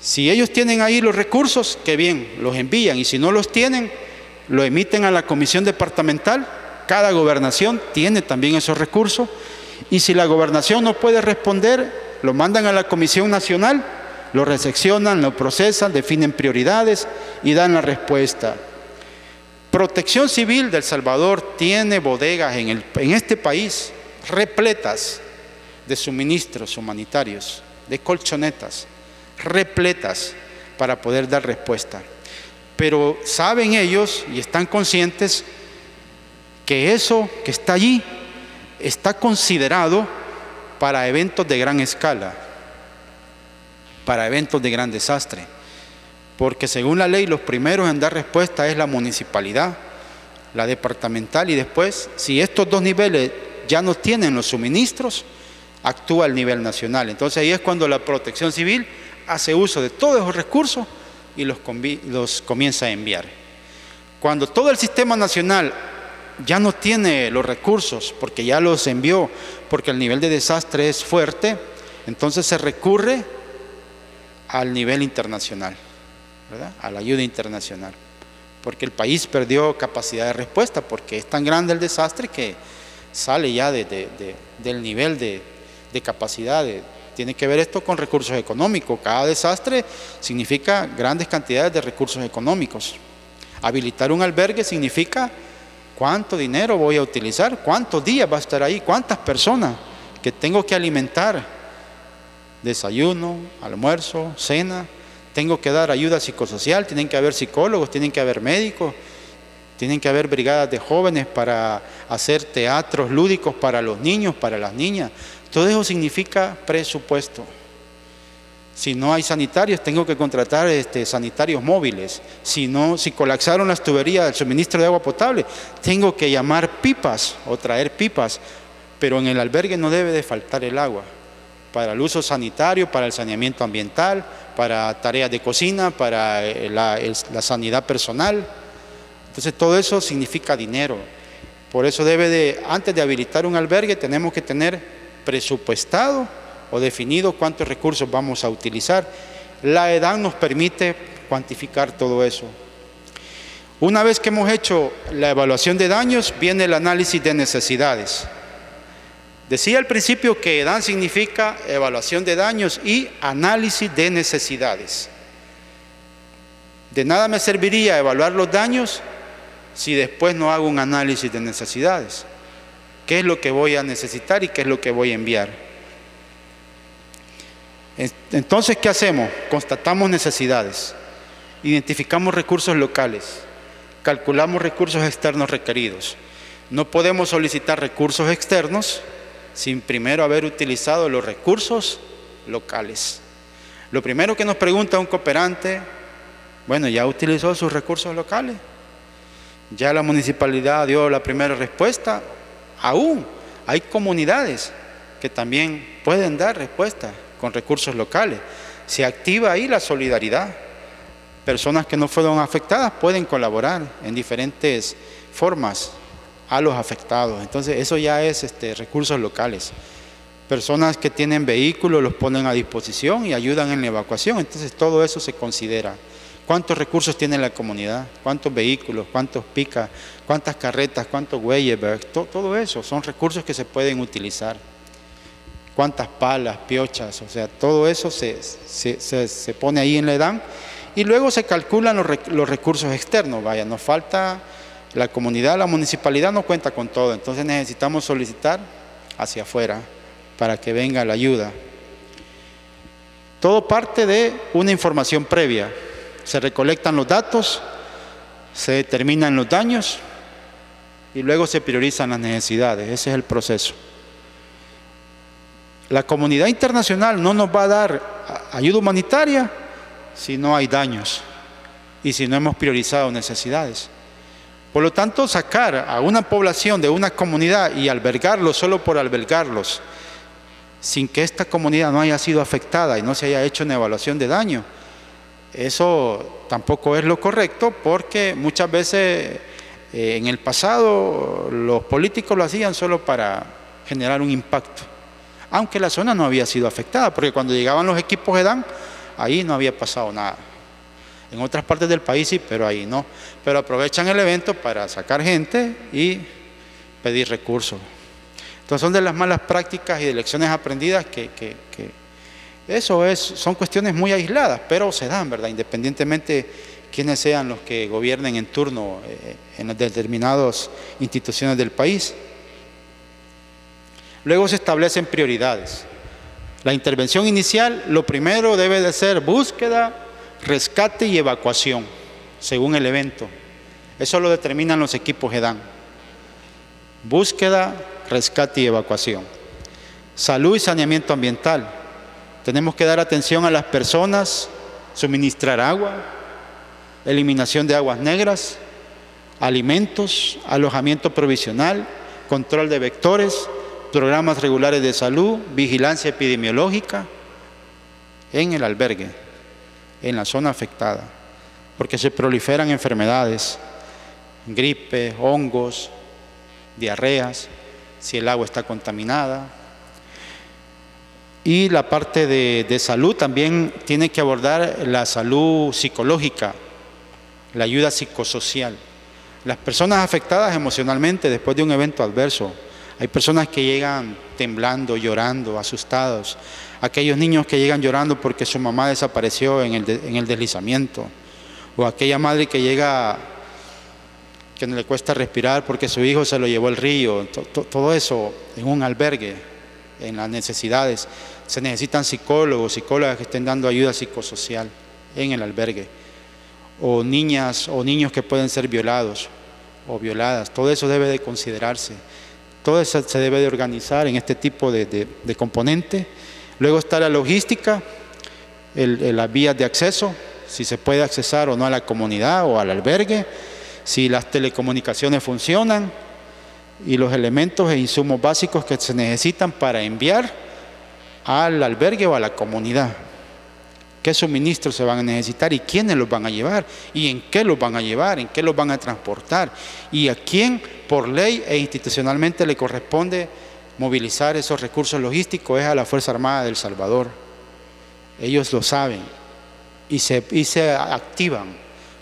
Si ellos tienen ahí los recursos, qué bien, los envían, y si no los tienen, lo emiten a la comisión departamental. Cada gobernación tiene también esos recursos, y si la gobernación no puede responder, lo mandan a la comisión nacional, lo reseccionan, lo procesan, definen prioridades y dan la respuesta. Protección Civil del Salvador tiene bodegas en este país repletas de suministros humanitarios, de colchonetas, repletas para poder dar respuesta. Pero saben ellos y están conscientes que eso que está allí está considerado para eventos de gran escala, para eventos de gran desastre. Porque según la ley, los primeros en dar respuesta es la municipalidad, la departamental, y después, si estos dos niveles ya no tienen los suministros, actúa el nivel nacional. Entonces ahí es cuando la protección civil hace uso de todos esos recursos y los comienza a enviar. Cuando todo el sistema nacional ya no tiene los recursos, porque ya los envió, porque el nivel de desastre es fuerte, entonces se recurre al nivel internacional, ¿verdad? A la ayuda internacional, porque el país perdió capacidad de respuesta, porque es tan grande el desastre que sale ya del nivel de capacidad. Tiene que ver esto con recursos económicos. Cada desastre significa grandes cantidades de recursos económicos. Habilitar un albergue significa cuánto dinero voy a utilizar, cuántos días va a estar ahí, cuántas personas que tengo que alimentar, desayuno, almuerzo, cena. Tengo que dar ayuda psicosocial, tienen que haber psicólogos, tienen que haber médicos, tienen que haber brigadas de jóvenes para hacer teatros lúdicos para los niños, para las niñas. Todo eso significa presupuesto. Si no hay sanitarios, tengo que contratar sanitarios móviles. Si colapsaron las tuberías del suministro de agua potable, tengo que llamar pipas o traer pipas. Pero en el albergue no debe de faltar el agua para el uso sanitario, para el saneamiento ambiental, para tareas de cocina, para la sanidad personal. Entonces todo eso significa dinero. Por eso antes de habilitar un albergue, tenemos que tener presupuestado o definido cuántos recursos vamos a utilizar. La EDAN nos permite cuantificar todo eso. Una vez que hemos hecho la evaluación de daños, viene el análisis de necesidades. Decía al principio que EDAN significa evaluación de daños y análisis de necesidades. De nada me serviría evaluar los daños si después no hago un análisis de necesidades. ¿Qué es lo que voy a necesitar y qué es lo que voy a enviar? Entonces, ¿qué hacemos? Constatamos necesidades, identificamos recursos locales, calculamos recursos externos requeridos. No podemos solicitar recursos externos sin primero haber utilizado los recursos locales. Lo primero que nos pregunta un cooperante, bueno, ¿ya utilizó sus recursos locales? ¿Ya la municipalidad dio la primera respuesta? Aún hay comunidades que también pueden dar respuesta con recursos locales. Se activa ahí la solidaridad. Personas que no fueron afectadas pueden colaborar en diferentes formas a los afectados. Entonces, eso ya es recursos locales. Personas que tienen vehículos los ponen a disposición y ayudan en la evacuación. Entonces, todo eso se considera. ¿Cuántos recursos tiene la comunidad? ¿Cuántos vehículos? ¿Cuántos picas? ¿Cuántas carretas? ¿Cuántos bueyes? Todo eso son recursos que se pueden utilizar. ¿Cuántas palas, piochas? O sea, todo eso se pone ahí en la EDAN y luego se calculan los recursos externos. Vaya, nos falta la comunidad, la municipalidad no cuenta con todo, entonces necesitamos solicitar hacia afuera para que venga la ayuda. Todo parte de una información previa. Se recolectan los datos, se determinan los daños y luego se priorizan las necesidades. Ese es el proceso. La comunidad internacional no nos va a dar ayuda humanitaria si no hay daños y si no hemos priorizado necesidades. Por lo tanto, sacar a una población de una comunidad y albergarlos solo por albergarlos, sin que esta comunidad no haya sido afectada y no se haya hecho una evaluación de daño, eso tampoco es lo correcto, porque muchas veces en el pasado los políticos lo hacían solo para generar un impacto, aunque la zona no había sido afectada, porque cuando llegaban los equipos GEDAN, ahí no había pasado nada. En otras partes del país sí, pero ahí no. Pero aprovechan el evento para sacar gente y pedir recursos. Entonces son de las malas prácticas y de lecciones aprendidas son cuestiones muy aisladas, pero se dan, ¿verdad? Independientemente quiénes sean los que gobiernen en turno en determinadas instituciones del país. Luego se establecen prioridades. La intervención inicial, lo primero debe de ser búsqueda, rescate y evacuación, según el evento. Eso lo determinan los equipos GEDAN. Búsqueda, rescate y evacuación. Salud y saneamiento ambiental. Tenemos que dar atención a las personas, suministrar agua, eliminación de aguas negras, alimentos, alojamiento provisional, control de vectores, programas regulares de salud, vigilancia epidemiológica en el albergue, en la zona afectada, porque se proliferan enfermedades, gripe, hongos, diarreas, si el agua está contaminada. Y la parte de salud también tiene que abordar la salud psicológica, la ayuda psicosocial. Las personas afectadas emocionalmente después de un evento adverso. Hay personas que llegan temblando, llorando, asustados. Aquellos niños que llegan llorando porque su mamá desapareció en el deslizamiento. O aquella madre que llega, que no le cuesta respirar porque su hijo se lo llevó el río. Todo eso en un albergue, en las necesidades. Se necesitan psicólogos, psicólogas que estén dando ayuda psicosocial en el albergue. O niñas o niños que pueden ser violados o violadas. Todo eso debe de considerarse. Todo eso se debe de organizar en este tipo de componente. Luego está la logística, las vías de acceso, si se puede accesar o no a la comunidad o al albergue, si las telecomunicaciones funcionan y los elementos e insumos básicos que se necesitan para enviar al albergue o a la comunidad. ¿Qué suministros se van a necesitar y quiénes los van a llevar? ¿Y en qué los van a llevar? ¿En qué los van a transportar? ¿Y a quién por ley e institucionalmente le corresponde movilizar esos recursos logísticos? Es a la Fuerza Armada del Salvador. Ellos lo saben y se activan.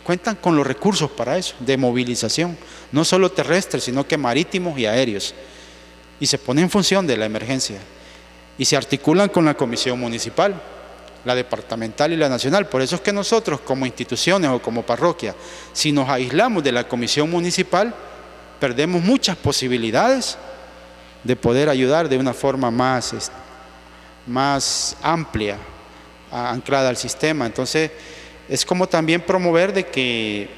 Cuentan con los recursos para eso, de movilización, no solo terrestres, sino que marítimos y aéreos. Y se pone en función de la emergencia. Y se articulan con la Comisión Municipal. la departamental y la nacional. Por eso es que nosotros como instituciones o como parroquia, si nos aislamos de la comisión municipal, perdemos muchas posibilidades de poder ayudar de una forma más amplia, anclada al sistema. Entonces, es como también promover de que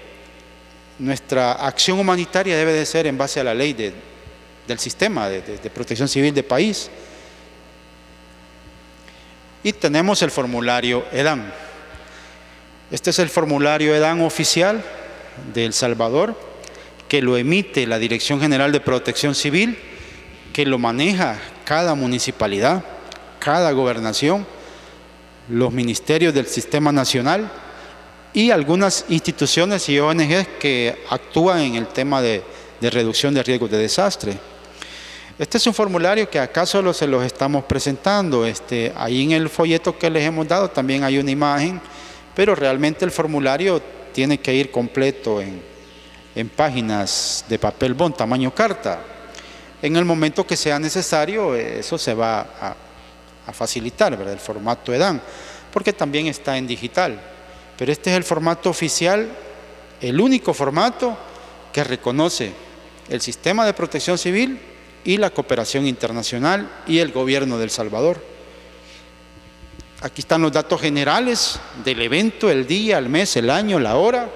nuestra acción humanitaria debe de ser en base a la ley del sistema de protección civil del país. Y tenemos el formulario EDAN. Este es el formulario EDAN oficial de El Salvador, que lo emite la Dirección General de Protección Civil, que lo maneja cada municipalidad, cada gobernación, los ministerios del Sistema Nacional y algunas instituciones y ONGs que actúan en el tema de reducción de riesgos de desastres. Este es un formulario que acá solo se los estamos presentando. Ahí en el folleto que les hemos dado también hay una imagen, pero realmente el formulario tiene que ir completo en páginas de papel bond, tamaño carta. En el momento que sea necesario, eso se va a facilitar, ¿verdad? El formato EDAN, porque también está en digital. Pero este es el formato oficial, el único formato que reconoce el sistema de protección civil y la cooperación internacional y el gobierno de El Salvador. Aquí están los datos generales del evento, el día, el mes, el año, la hora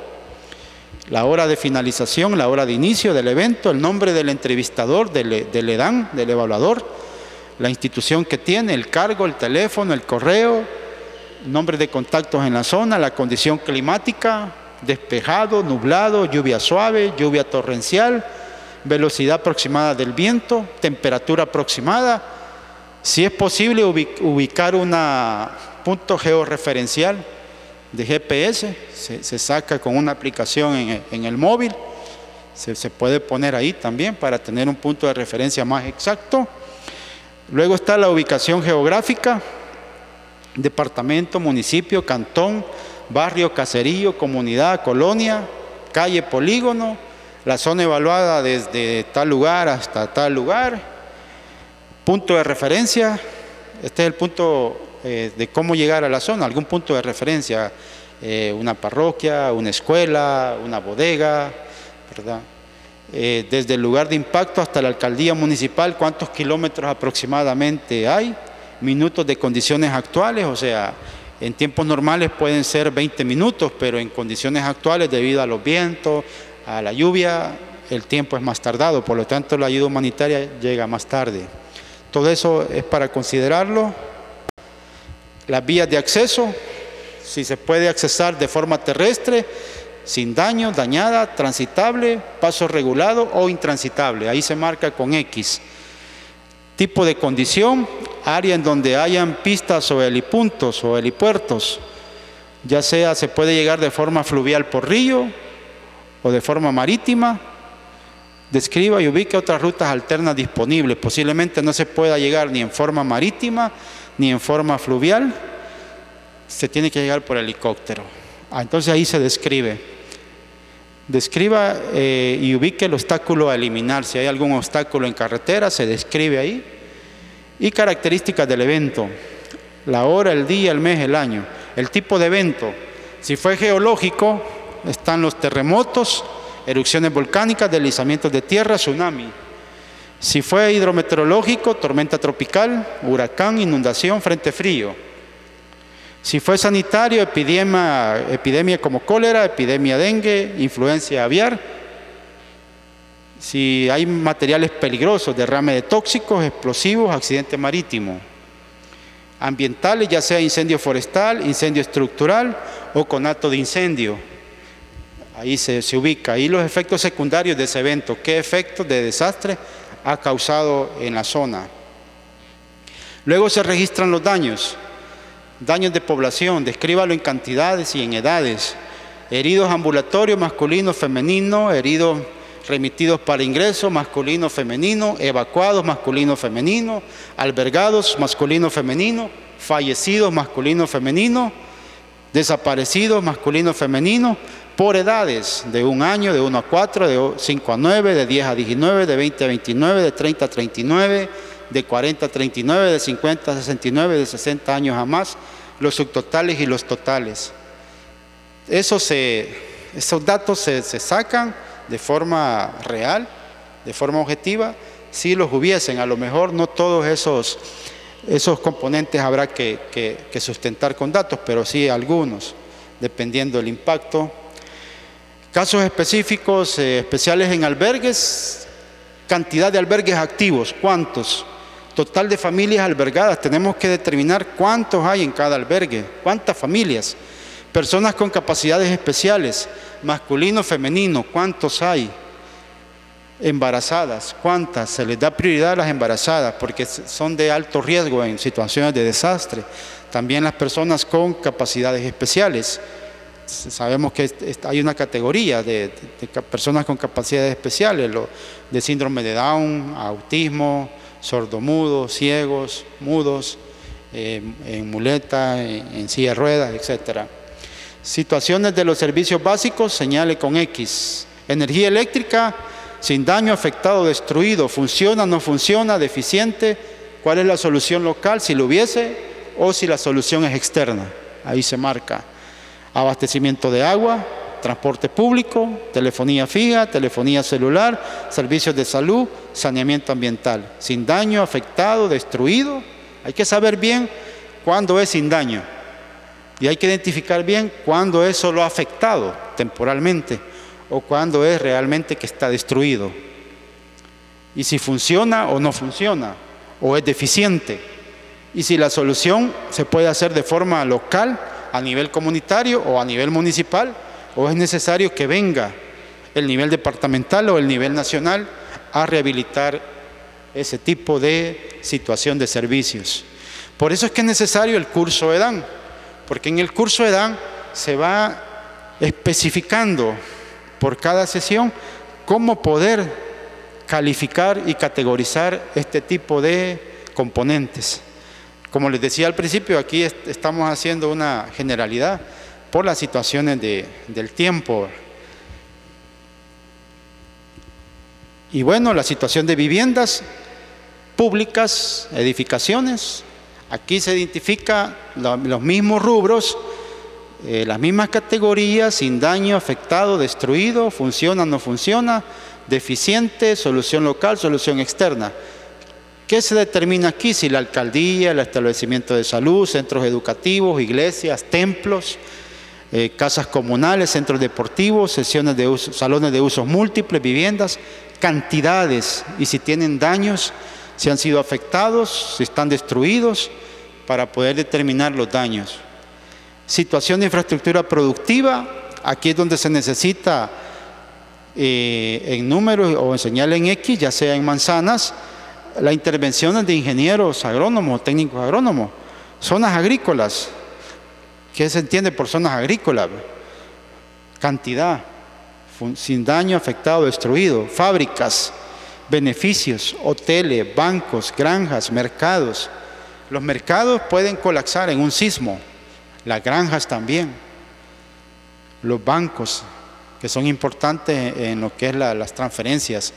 de finalización, la hora de inicio del evento, el nombre del entrevistador, del EDAN, del evaluador, la institución que tiene, el cargo, el teléfono, el correo, nombres de contactos en la zona, la condición climática, despejado, nublado, lluvia suave, lluvia torrencial, velocidad aproximada del viento, temperatura aproximada, si es posible ubicar un punto georreferencial de GPS, se saca con una aplicación en el móvil, se puede poner ahí también para tener un punto de referencia más exacto. Luego está la ubicación geográfica, departamento, municipio, cantón, barrio, caserío, comunidad, colonia, calle, polígono, la zona evaluada desde tal lugar hasta tal lugar, punto de referencia, este es el punto de cómo llegar a la zona, algún punto de referencia, una parroquia, una escuela, una bodega, ¿verdad? Desde el lugar de impacto hasta la alcaldía municipal, cuántos kilómetros aproximadamente hay, minutos de condiciones actuales, o sea, en tiempos normales pueden ser 20 minutos, pero en condiciones actuales debido a los vientos, a la lluvia, el tiempo es más tardado, por lo tanto la ayuda humanitaria llega más tarde. Todo eso es para considerarlo. Las vías de acceso, si se puede accesar de forma terrestre, sin daño, dañada, transitable, paso regulado o intransitable. Ahí se marca con X. Tipo de condición, área en donde hayan pistas o helipuntos o helipuertos. Ya sea se puede llegar de forma fluvial por río, o de forma marítima. Describa y ubique otras rutas alternas disponibles. Posiblemente no se pueda llegar ni en forma marítima, ni en forma fluvial. Se tiene que llegar por helicóptero. Entonces ahí se describe. Describa y ubique el obstáculo a eliminar. Si hay algún obstáculo en carretera, se describe ahí. Y características del evento. La hora, el día, el mes, el año. El tipo de evento. Si fue geológico, están los terremotos, erupciones volcánicas, deslizamientos de tierra, tsunami. Si fue hidrometeorológico, tormenta tropical, huracán, inundación, frente frío. Si fue sanitario, epidemia como cólera, epidemia dengue, influenza aviar. Si hay materiales peligrosos, derrame de tóxicos, explosivos, accidente marítimo. Ambientales, ya sea incendio forestal, incendio estructural o con acto de incendio. Ahí se ubica. Y los efectos secundarios de ese evento. ¿Qué efectos de desastre ha causado en la zona? Luego se registran los daños. Daños de población. Descríbalo en cantidades y en edades. Heridos ambulatorios, masculino, femenino. Heridos remitidos para ingreso, masculino, femenino. Evacuados, masculino, femenino. Albergados, masculino, femenino. Fallecidos, masculino, femenino. Desaparecidos, masculino, femenino. Por edades, de 1 año, de 1 a 4, de 5 a 9, de 10 a 19, de 20 a 29, de 30 a 39, de 40 a 39, de 50 a 69, de 60 años a más, los subtotales y los totales. Esos datos se sacan de forma real, de forma objetiva, si los hubiesen. A lo mejor no todos esos componentes habrá que sustentar con datos, pero sí algunos, dependiendo del impacto. Casos específicos, especiales en albergues, cantidad de albergues activos, ¿cuántos? Total de familias albergadas, tenemos que determinar cuántos hay en cada albergue, cuántas familias. Personas con capacidades especiales, masculino, femenino, ¿cuántos hay? Embarazadas, ¿cuántas? Se les da prioridad a las embarazadas porque son de alto riesgo en situaciones de desastre. También las personas con capacidades especiales. Sabemos que hay una categoría de personas con capacidades especiales, de síndrome de Down, autismo, sordomudos, ciegos, mudos, en muleta, en silla de ruedas, etc. Situaciones de los servicios básicos, señale con X. Energía eléctrica, sin daño, afectado, destruido, funciona, no funciona, deficiente. ¿Cuál es la solución local, si lo hubiese, o si la solución es externa? Ahí se marca. Abastecimiento de agua, transporte público, telefonía fija, telefonía celular, servicios de salud, saneamiento ambiental. Sin daño, afectado, destruido. Hay que saber bien cuándo es sin daño. Y hay que identificar bien cuándo es solo afectado temporalmente o cuándo es realmente que está destruido. Y si funciona o no funciona, o es deficiente. Y si la solución se puede hacer de forma local, a nivel comunitario o a nivel municipal, o es necesario que venga el nivel departamental o el nivel nacional a rehabilitar ese tipo de situación de servicios. Por eso es que es necesario el curso EDAN, porque en el curso EDAN se va especificando por cada sesión cómo poder calificar y categorizar este tipo de componentes. Como les decía al principio, aquí estamos haciendo una generalidad por las situaciones del tiempo. Y bueno, la situación de viviendas públicas, edificaciones. Aquí se identifican los mismos rubros, las mismas categorías, sin daño, afectado, destruido, funciona, no funciona, deficiente, solución local, solución externa. ¿Qué se determina aquí? Si la alcaldía, el establecimiento de salud, centros educativos, iglesias, templos, casas comunales, centros deportivos, sesiones de uso, salones de usos múltiples, viviendas, cantidades, y si tienen daños, si han sido afectados, si están destruidos, para poder determinar los daños. Situación de infraestructura productiva, aquí es donde se necesita en números o en señal en X, ya sea en manzanas, las intervenciones de ingenieros agrónomos, técnicos agrónomos. Zonas agrícolas, ¿qué se entiende por zonas agrícolas? Cantidad, sin daño, afectado, destruido. Fábricas, beneficios, hoteles, bancos, granjas, mercados. Los mercados pueden colapsar en un sismo, las granjas también. Los bancos, que son importantes en lo que es las transferencias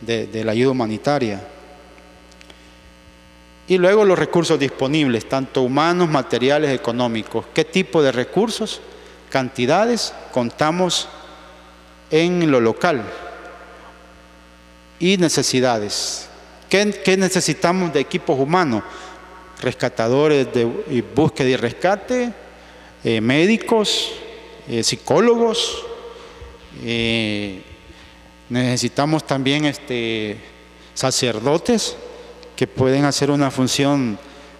de la ayuda humanitaria. Y luego los recursos disponibles, tanto humanos, materiales, económicos. ¿Qué tipo de recursos, cantidades contamos en lo local? Y necesidades. ¿Qué necesitamos de equipos humanos? Rescatadores de búsqueda y rescate, médicos, psicólogos. Necesitamos también sacerdotes, que pueden hacer una función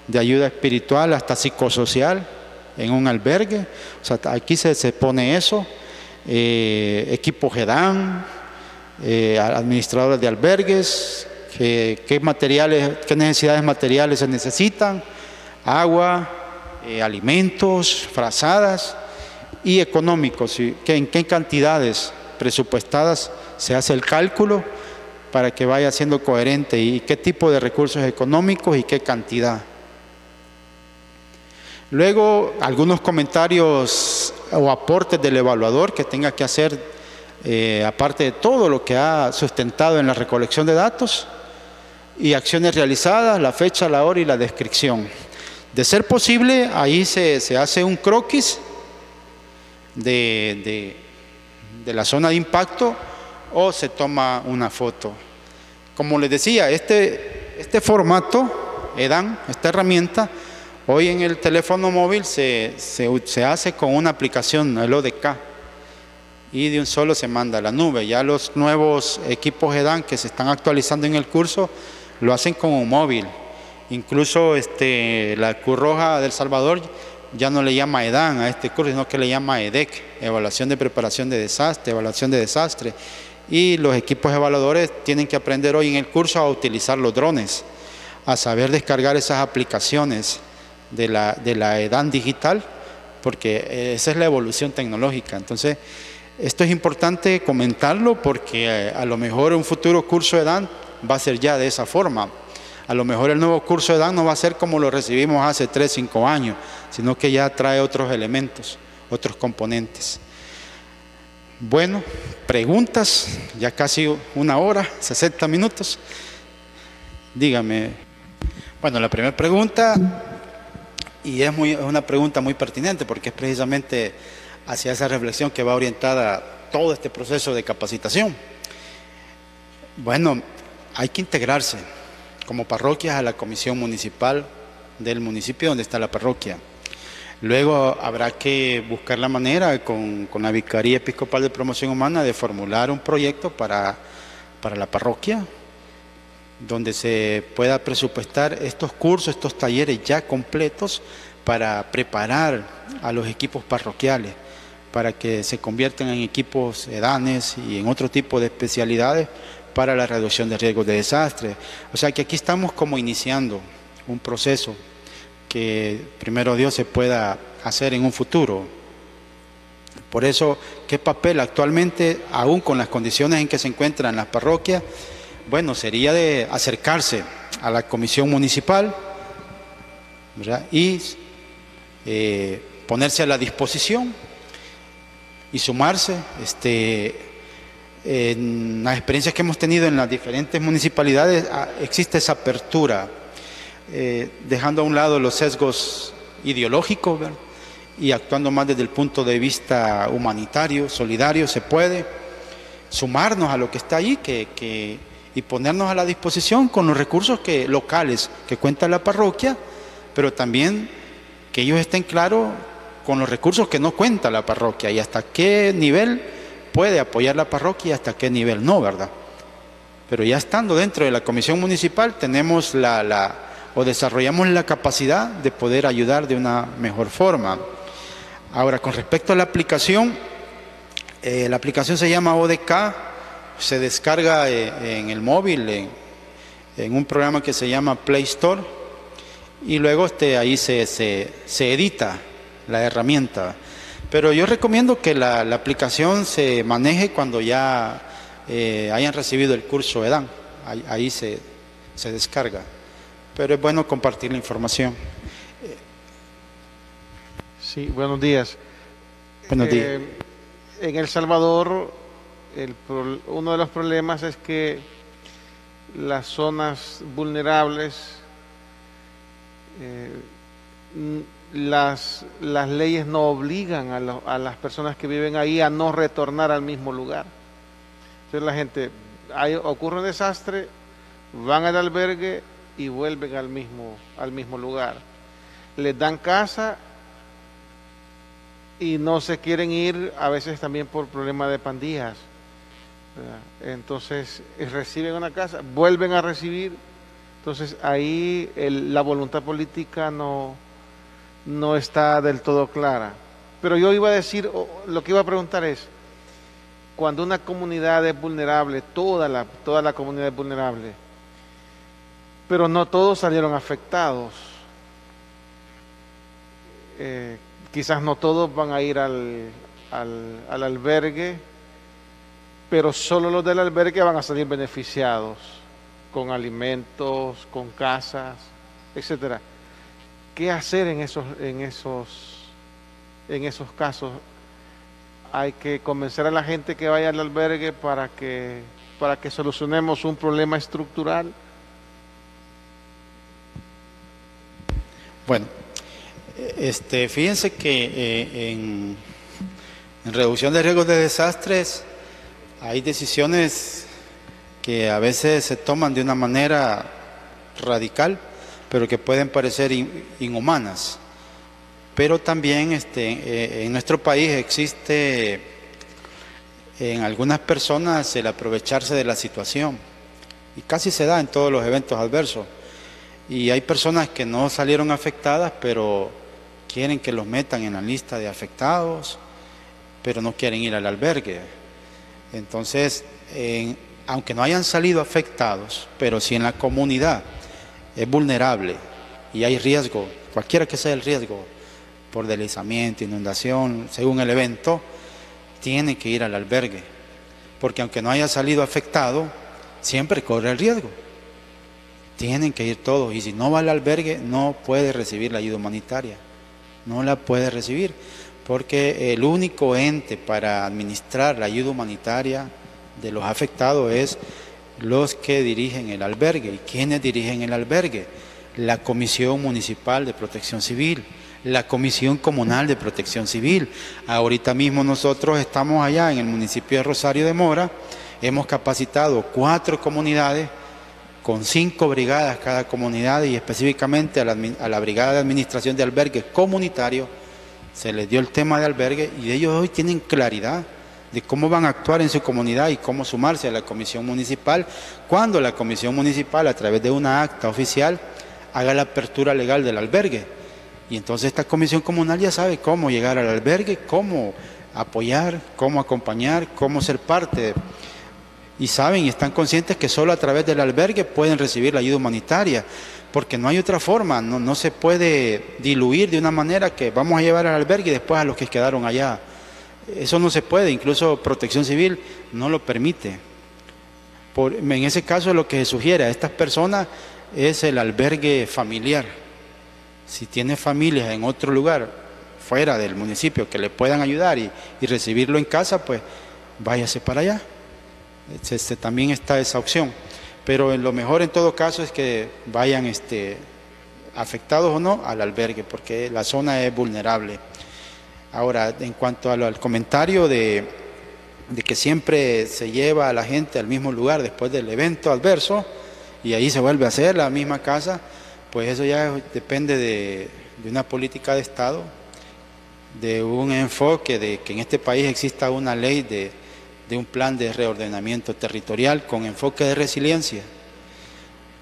de ayuda espiritual hasta psicosocial en un albergue. O sea, aquí se pone eso. Equipo GEDAN, administradores de albergues, qué necesidades materiales se necesitan, agua, alimentos, frazadas, y económicos, en qué cantidades presupuestadas se hace el cálculo, para que vaya siendo coherente, y qué tipo de recursos económicos y qué cantidad. Luego, algunos comentarios o aportes del evaluador que tenga que hacer, aparte de todo lo que ha sustentado en la recolección de datos, y acciones realizadas, la fecha, la hora y la descripción. De ser posible, ahí se hace un croquis de la zona de impacto o se toma una foto. Como les decía, este formato, EDAN, esta herramienta, hoy en el teléfono móvil se hace con una aplicación, el ODK, y de un solo se manda a la nube. Ya los nuevos equipos EDAN que se están actualizando en el curso lo hacen con un móvil. Incluso la Cruz Roja del Salvador ya no le llama EDAN a este curso, sino que le llama EDEC, Evaluación de Preparación de Desastre, Evaluación de Desastre. Y los equipos evaluadores tienen que aprender hoy en el curso a utilizar los drones, a saber descargar esas aplicaciones de la EDAN digital, porque esa es la evolución tecnológica. Entonces, esto es importante comentarlo porque a lo mejor un futuro curso EDAN va a ser ya de esa forma. A lo mejor el nuevo curso EDAN no va a ser como lo recibimos hace 3 o 5 años, sino que ya trae otros elementos, otros componentes. Bueno, preguntas, ya casi 1 hora, 60 minutos. Dígame. Bueno, la primera pregunta, y es una pregunta muy pertinente porque es precisamente hacia esa reflexión que va orientada todo este proceso de capacitación. Bueno, hay que integrarse como parroquias a la comisión municipal del municipio donde está la parroquia. Luego habrá que buscar la manera con la Vicaría Episcopal de Promoción Humana de formular un proyecto para la parroquia donde se pueda presupuestar estos cursos, estos talleres ya completos para preparar a los equipos parroquiales para que se conviertan en equipos edanes y en otro tipo de especialidades para la reducción de riesgos de desastres. O sea que aquí estamos como iniciando un proceso que primero Dios se pueda hacer en un futuro. Por eso, ¿qué papel actualmente, aún con las condiciones en que se encuentran las parroquias? Bueno, sería de acercarse a la comisión municipal, ¿verdad? Y ponerse a la disposición y sumarse. En las experiencias que hemos tenido en las diferentes municipalidades existe esa apertura, dejando a un lado los sesgos ideológicos, ¿verdad? Y actuando más desde el punto de vista humanitario, solidario, se puede sumarnos a lo que está allí y ponernos a la disposición con los recursos locales que cuenta la parroquia, pero también que ellos estén claros con los recursos que no cuenta la parroquia y hasta qué nivel puede apoyar la parroquia y hasta qué nivel no, ¿verdad? Pero ya estando dentro de la comisión municipal tenemos desarrollamos la capacidad de poder ayudar de una mejor forma. Ahora, con respecto a la aplicación se llama ODK, se descarga en el móvil, en un programa que se llama Play Store, y luego ahí se edita la herramienta. Pero yo recomiendo que la aplicación se maneje cuando ya hayan recibido el curso EDAN. Ahí se descarga. Pero es bueno compartir la información. Sí, buenos días. Buenos días. En El Salvador, uno de los problemas es que las zonas vulnerables, las leyes no obligan a las personas que viven ahí a no retornar al mismo lugar. Entonces la gente, ocurre un desastre, van al albergue y vuelven al mismo lugar. Les dan casa y no se quieren ir, a veces también por problema de pandillas. Entonces reciben una casa, vuelven a recibir. Entonces ahí la voluntad política no está del todo clara. Pero yo iba a decir, lo que iba a preguntar es, cuando una comunidad es vulnerable, toda la comunidad es vulnerable, pero no todos salieron afectados, quizás no todos van a ir al albergue, pero solo los del albergue van a salir beneficiados con alimentos, con casas, etcétera. ¿Qué hacer en esos casos? Hay que convencer a la gente que vaya al albergue para que solucionemos un problema estructural. Bueno, Fíjense que en reducción de riesgos de desastres hay decisiones que a veces se toman de una manera radical, pero que pueden parecer inhumanas. Pero también en nuestro país existe en algunas personas el aprovecharse de la situación, y casi se da en todos los eventos adversos. Y hay personas que no salieron afectadas, pero quieren que los metan en la lista de afectados, pero no quieren ir al albergue. Entonces, aunque no hayan salido afectados, pero si en la comunidad es vulnerable y hay riesgo, cualquiera que sea el riesgo, por deslizamiento, inundación, según el evento, tiene que ir al albergue, porque aunque no haya salido afectado, siempre corre el riesgo. Tienen que ir todos, y si no va al albergue, no puede recibir la ayuda humanitaria, no la puede recibir, porque el único ente para administrar la ayuda humanitaria de los afectados es los que dirigen el albergue. ¿Y quiénes dirigen el albergue? La Comisión Municipal de Protección Civil, la Comisión Comunal de Protección Civil. Ahorita mismo nosotros estamos allá en el municipio de Rosario de Mora, hemos capacitado 4 comunidades con 5 brigadas cada comunidad, y específicamente a la brigada de administración de albergues comunitarios se les dio el tema de albergue, y ellos hoy tienen claridad de cómo van a actuar en su comunidad y cómo sumarse a la Comisión Municipal, cuando la Comisión Municipal, a través de una acta oficial, haga la apertura legal del albergue. Y entonces esta comisión comunal ya sabe cómo llegar al albergue, cómo apoyar, cómo acompañar, cómo ser parte. Y saben y están conscientes que solo a través del albergue pueden recibir la ayuda humanitaria, porque no hay otra forma, no se puede diluir de una manera que vamos a llevar al albergue y después a los que quedaron allá. Eso no se puede, incluso Protección Civil no lo permite. En ese caso, lo que se sugiere a estas personas es el albergue familiar. Si tiene familias en otro lugar, fuera del municipio, que le puedan ayudar y recibirlo en casa, pues váyase para allá. También está esa opción. Pero lo mejor en todo caso es que vayan afectados o no al albergue, porque la zona es vulnerable. Ahora, en cuanto al comentario de que siempre se lleva a la gente al mismo lugar después del evento adverso y ahí se vuelve a hacer la misma casa, pues eso ya depende de una política de Estado, de un enfoque de que en este país exista una ley de un plan de reordenamiento territorial con enfoque de resiliencia,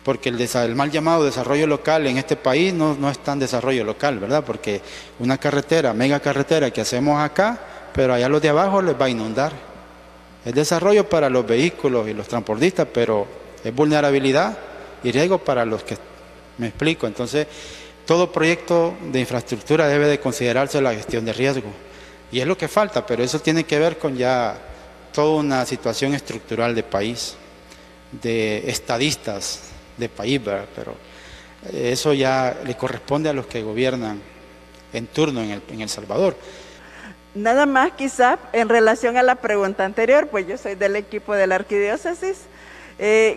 porque el mal llamado desarrollo local en este país no es tan desarrollo local, ¿verdad? Porque una carretera, mega carretera que hacemos acá, pero allá los de abajo les va a inundar. Es desarrollo para los vehículos y los transportistas, pero es vulnerabilidad y riesgo para los que... ¿Me explico? Entonces, todo proyecto de infraestructura debe de considerarse la gestión de riesgo. Y es lo que falta, pero eso tiene que ver con ya toda una situación estructural de país, de estadistas de país, ¿verdad? Pero eso ya le corresponde a los que gobiernan en turno en El Salvador. Nada más quizás en relación a la pregunta anterior, pues yo soy del equipo de la Arquidiócesis,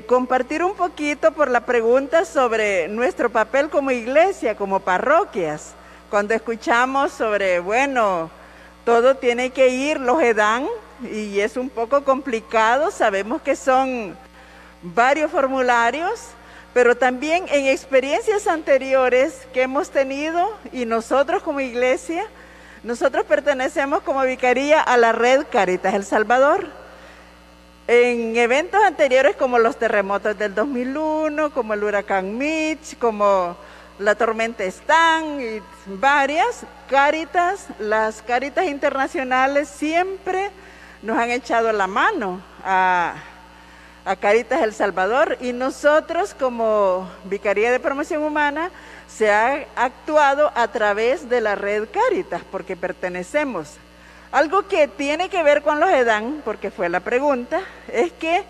compartir un poquito por la pregunta sobre nuestro papel como iglesia, como parroquias. Cuando escuchamos sobre, bueno, todo tiene que ir, los EDAN, y es un poco complicado, sabemos que son varios formularios, pero también en experiencias anteriores que hemos tenido, y nosotros como iglesia, nosotros pertenecemos como vicaría a la red Cáritas El Salvador. En eventos anteriores como los terremotos del 2001, como el huracán Mitch, como la tormenta Stan y varias, Cáritas, las Cáritas Internacionales siempre nos han echado la mano a Cáritas El Salvador, y nosotros como Vicaría de Promoción Humana se ha actuado a través de la red Cáritas porque pertenecemos. Algo que tiene que ver con los EDAN, porque fue la pregunta, es que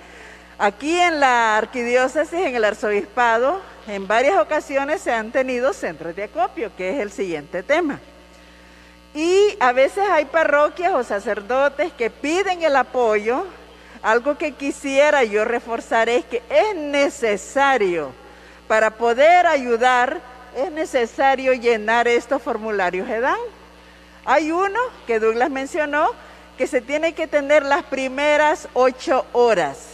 aquí en la Arquidiócesis, en el Arzobispado, en varias ocasiones se han tenido centros de acopio, que es el siguiente tema. Y a veces hay parroquias o sacerdotes que piden el apoyo. Algo que quisiera yo reforzar es que es necesario para poder ayudar es necesario llenar estos formularios GEDAN. Hay uno que Douglas mencionó, que se tiene que tener las primeras 8 horas.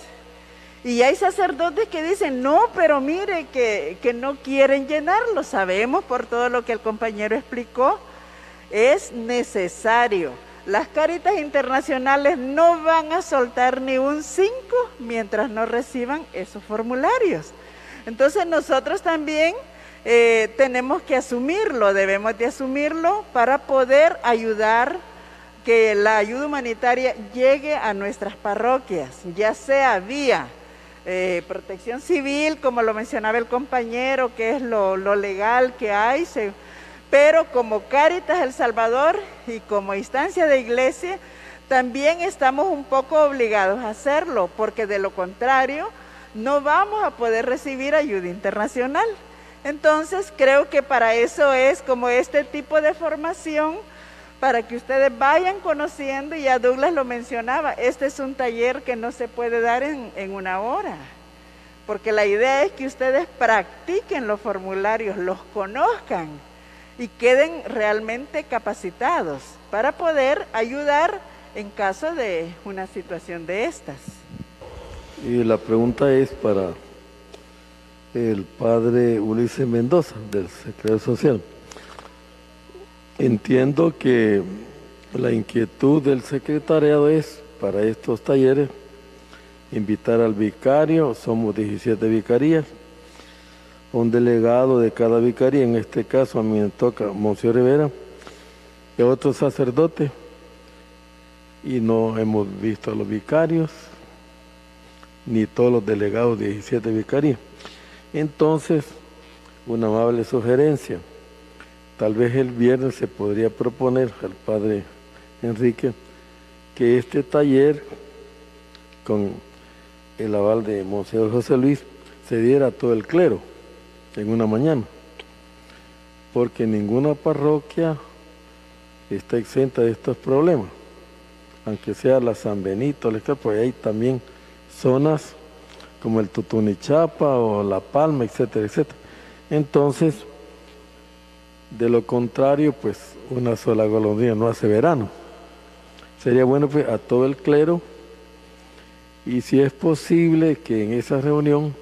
Y hay sacerdotes que dicen, no, pero mire que no quieren llenarlo. Sabemos por todo lo que el compañero explicó, es necesario. Las Cáritas Internacionales no van a soltar ni un 5 mientras no reciban esos formularios. Entonces nosotros también tenemos que asumirlo, debemos de asumirlo para poder ayudar que la ayuda humanitaria llegue a nuestras parroquias, ya sea vía protección civil, como lo mencionaba el compañero, que es lo legal que hay, pero como Cáritas El Salvador y como instancia de iglesia, también estamos un poco obligados a hacerlo, porque de lo contrario no vamos a poder recibir ayuda internacional. Entonces creo que para eso es como este tipo de formación, para que ustedes vayan conociendo, y ya Douglas lo mencionaba, este es un taller que no se puede dar en una hora, porque la idea es que ustedes practiquen los formularios, los conozcan y queden realmente capacitados para poder ayudar en caso de una situación de estas. Y la pregunta es para el padre Ulises Mendoza, del Secretario Social. Entiendo que la inquietud del secretariado es, para estos talleres, invitar al vicario, somos 17 vicarías, un delegado de cada vicaría, en este caso a mí me toca Monseñor Rivera, y otro sacerdote, y no hemos visto a los vicarios, ni todos los delegados de 17 vicarías. Entonces, una amable sugerencia. Tal vez el viernes se podría proponer al padre Enrique que este taller, con el aval de Monseñor José Luis, se diera a todo el clero en una mañana, porque ninguna parroquia está exenta de estos problemas, aunque sea la San Benito, pues hay también zonas como el Tutunichapa o La Palma, etcétera, etcétera. Entonces, de lo contrario, pues una sola golondrina no hace verano. Sería bueno pues a todo el clero, y si es posible que en esa reunión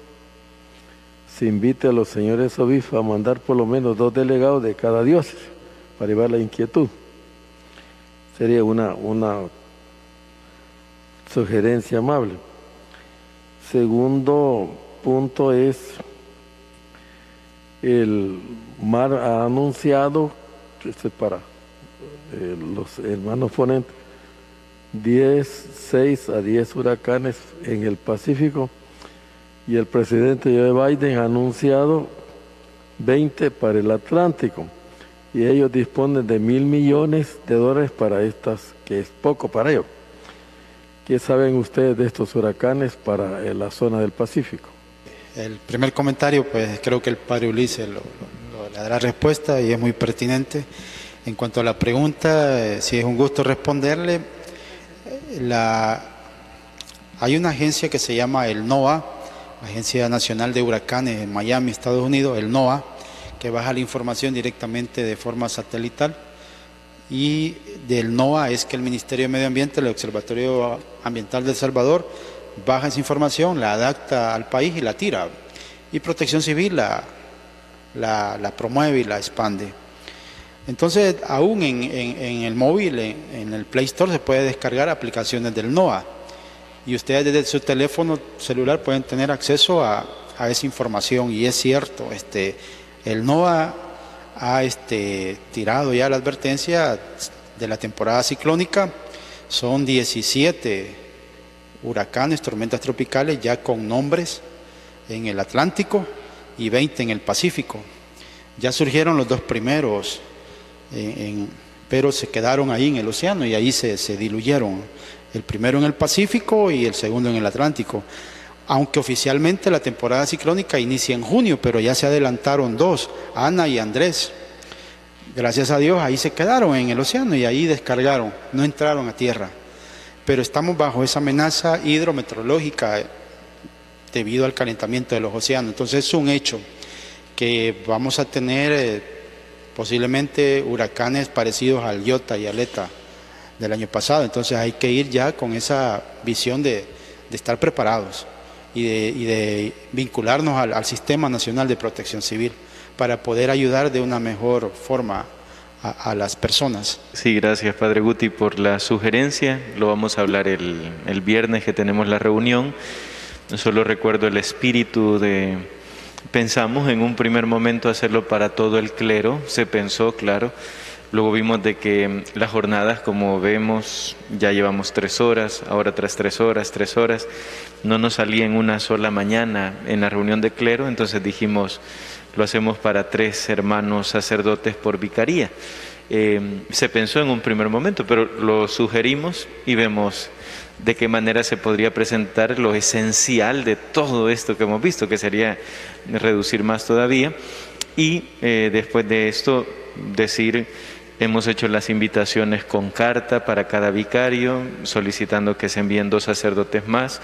se invite a los señores obispos a mandar por lo menos 2 delegados de cada diócesis para llevar la inquietud. Sería una sugerencia amable. Segundo punto es, el MAR ha anunciado, esto es para los hermanos ponentes, 6 a 10 huracanes en el Pacífico, y el presidente Joe Biden ha anunciado 20 para el Atlántico, y ellos disponen de $1.000 millones para estas, que es poco para ellos. ¿Qué saben ustedes de estos huracanes para la zona del Pacífico? El primer comentario, pues creo que el padre Ulises le dará respuesta y es muy pertinente. En cuanto a la pregunta, si es un gusto responderle, hay una agencia que se llama el NOAA, la Agencia Nacional de Huracanes en Miami, Estados Unidos, el NOAA, que baja la información directamente de forma satelital. Y del NOAA es que el Ministerio de Medio Ambiente, el Observatorio Ambiental de El Salvador, baja esa información, la adapta al país y la tira. Y Protección Civil la promueve y la expande. Entonces, aún en el móvil, en el Play Store, se puede descargar aplicaciones del NOAA. Y ustedes desde su teléfono celular pueden tener acceso a esa información. Y es cierto, el NOAA ha tirado ya la advertencia de la temporada ciclónica. Son 17 huracanes, tormentas tropicales ya con nombres en el Atlántico y 20 en el Pacífico. Ya surgieron los 2 primeros, pero se quedaron ahí en el océano y ahí se diluyeron. El primero en el Pacífico y el segundo en el Atlántico. Aunque oficialmente la temporada ciclónica inicia en junio, pero ya se adelantaron 2, Ana y Andrés. Gracias a Dios, ahí se quedaron en el océano y ahí descargaron, no entraron a tierra. Pero estamos bajo esa amenaza hidrometeorológica debido al calentamiento de los océanos. Entonces es un hecho que vamos a tener posiblemente huracanes parecidos al Iota y al Eta del año pasado. Entonces hay que ir ya con esa visión de estar preparados y de vincularnos al Sistema Nacional de Protección Civil para poder ayudar de una mejor forma a las personas. Sí, gracias Padre Guti por la sugerencia. Lo vamos a hablar el viernes que tenemos la reunión. Solo recuerdo el espíritu de... Pensamos en un primer momento hacerlo para todo el clero, se pensó, claro. Luego vimos de que las jornadas, como vemos, ya llevamos 3 horas, ahora tras 3 horas, 3 horas. No nos salía en una sola mañana en la reunión de clero, entonces dijimos, lo hacemos para 3 hermanos sacerdotes por vicaría. Se pensó en un primer momento, pero lo sugerimos y vemos de qué manera se podría presentar lo esencial de todo esto que hemos visto, que sería reducir más todavía. Y después de esto decir, hemos hecho las invitaciones con carta para cada vicario, solicitando que se envíen 2 sacerdotes más.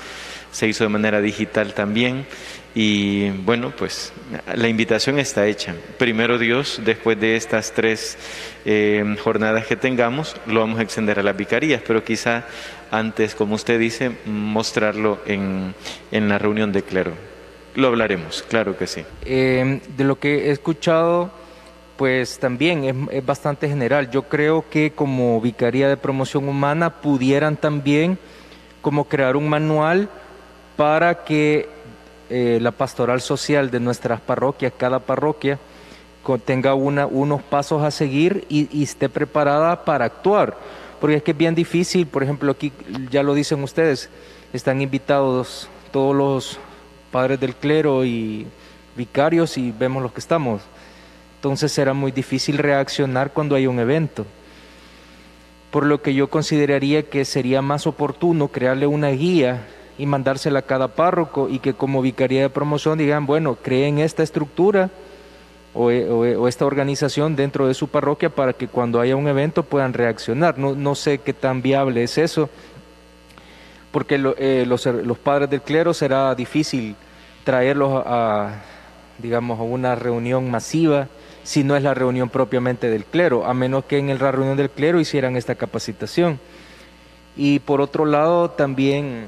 Se hizo de manera digital también. Y bueno, pues la invitación está hecha. Primero Dios, después de estas 3 jornadas que tengamos, lo vamos a extender a las vicarías, pero quizá antes, como usted dice, mostrarlo en la reunión de clero. Lo hablaremos, claro que sí. De lo que he escuchado, pues también es bastante general. Yo creo que como Vicaría de Promoción Humana pudieran también como crear un manual para que la pastoral social de nuestras parroquias, cada parroquia, tenga unos pasos a seguir y esté preparada para actuar. Porque es que es bien difícil, por ejemplo, aquí ya lo dicen ustedes, están invitados todos los padres del clero y vicarios y vemos los que estamos. Entonces será muy difícil reaccionar cuando hay un evento. Por lo que yo consideraría que sería más oportuno crearle una guía y mandársela a cada párroco y que como Vicaría de Promoción digan, bueno, creen esta estructura o esta organización dentro de su parroquia para que cuando haya un evento puedan reaccionar. No sé qué tan viable es eso, porque los padres del clero será difícil traerlos digamos, a una reunión masiva si no es la reunión propiamente del clero, a menos que en la reunión del clero hicieran esta capacitación. Y por otro lado también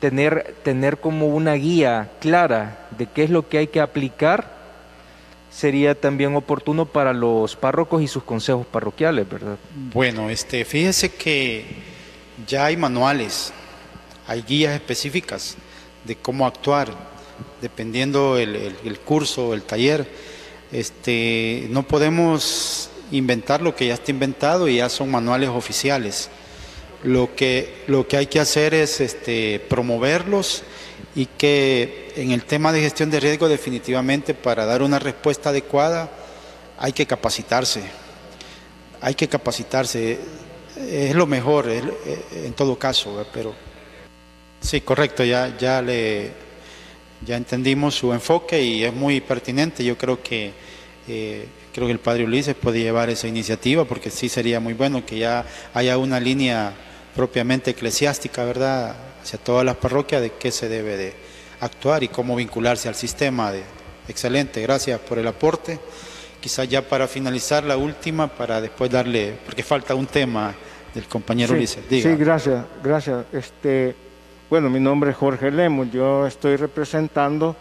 tener como una guía clara de qué es lo que hay que aplicar sería también oportuno para los párrocos y sus consejos parroquiales, ¿verdad? Bueno, fíjese que ya hay manuales, hay guías específicas de cómo actuar, dependiendo el curso, el taller. No podemos inventar lo que ya está inventado y ya son manuales oficiales. Lo que hay que hacer es promoverlos y que en el tema de gestión de riesgo definitivamente para dar una respuesta adecuada hay que capacitarse. Hay que capacitarse, es lo mejor en todo caso, pero sí, correcto, ya entendimos su enfoque y es muy pertinente. Yo creo que el Padre Ulises puede llevar esa iniciativa porque sí sería muy bueno que ya haya una línea propiamente eclesiástica, ¿verdad?, hacia todas las parroquias de qué se debe de actuar y cómo vincularse al sistema. Excelente, gracias por el aporte. Quizás ya para finalizar la última, para después darle, porque falta un tema del compañero Ulises. Diga. Sí, gracias. Bueno, mi nombre es Jorge Lemos, yo estoy representando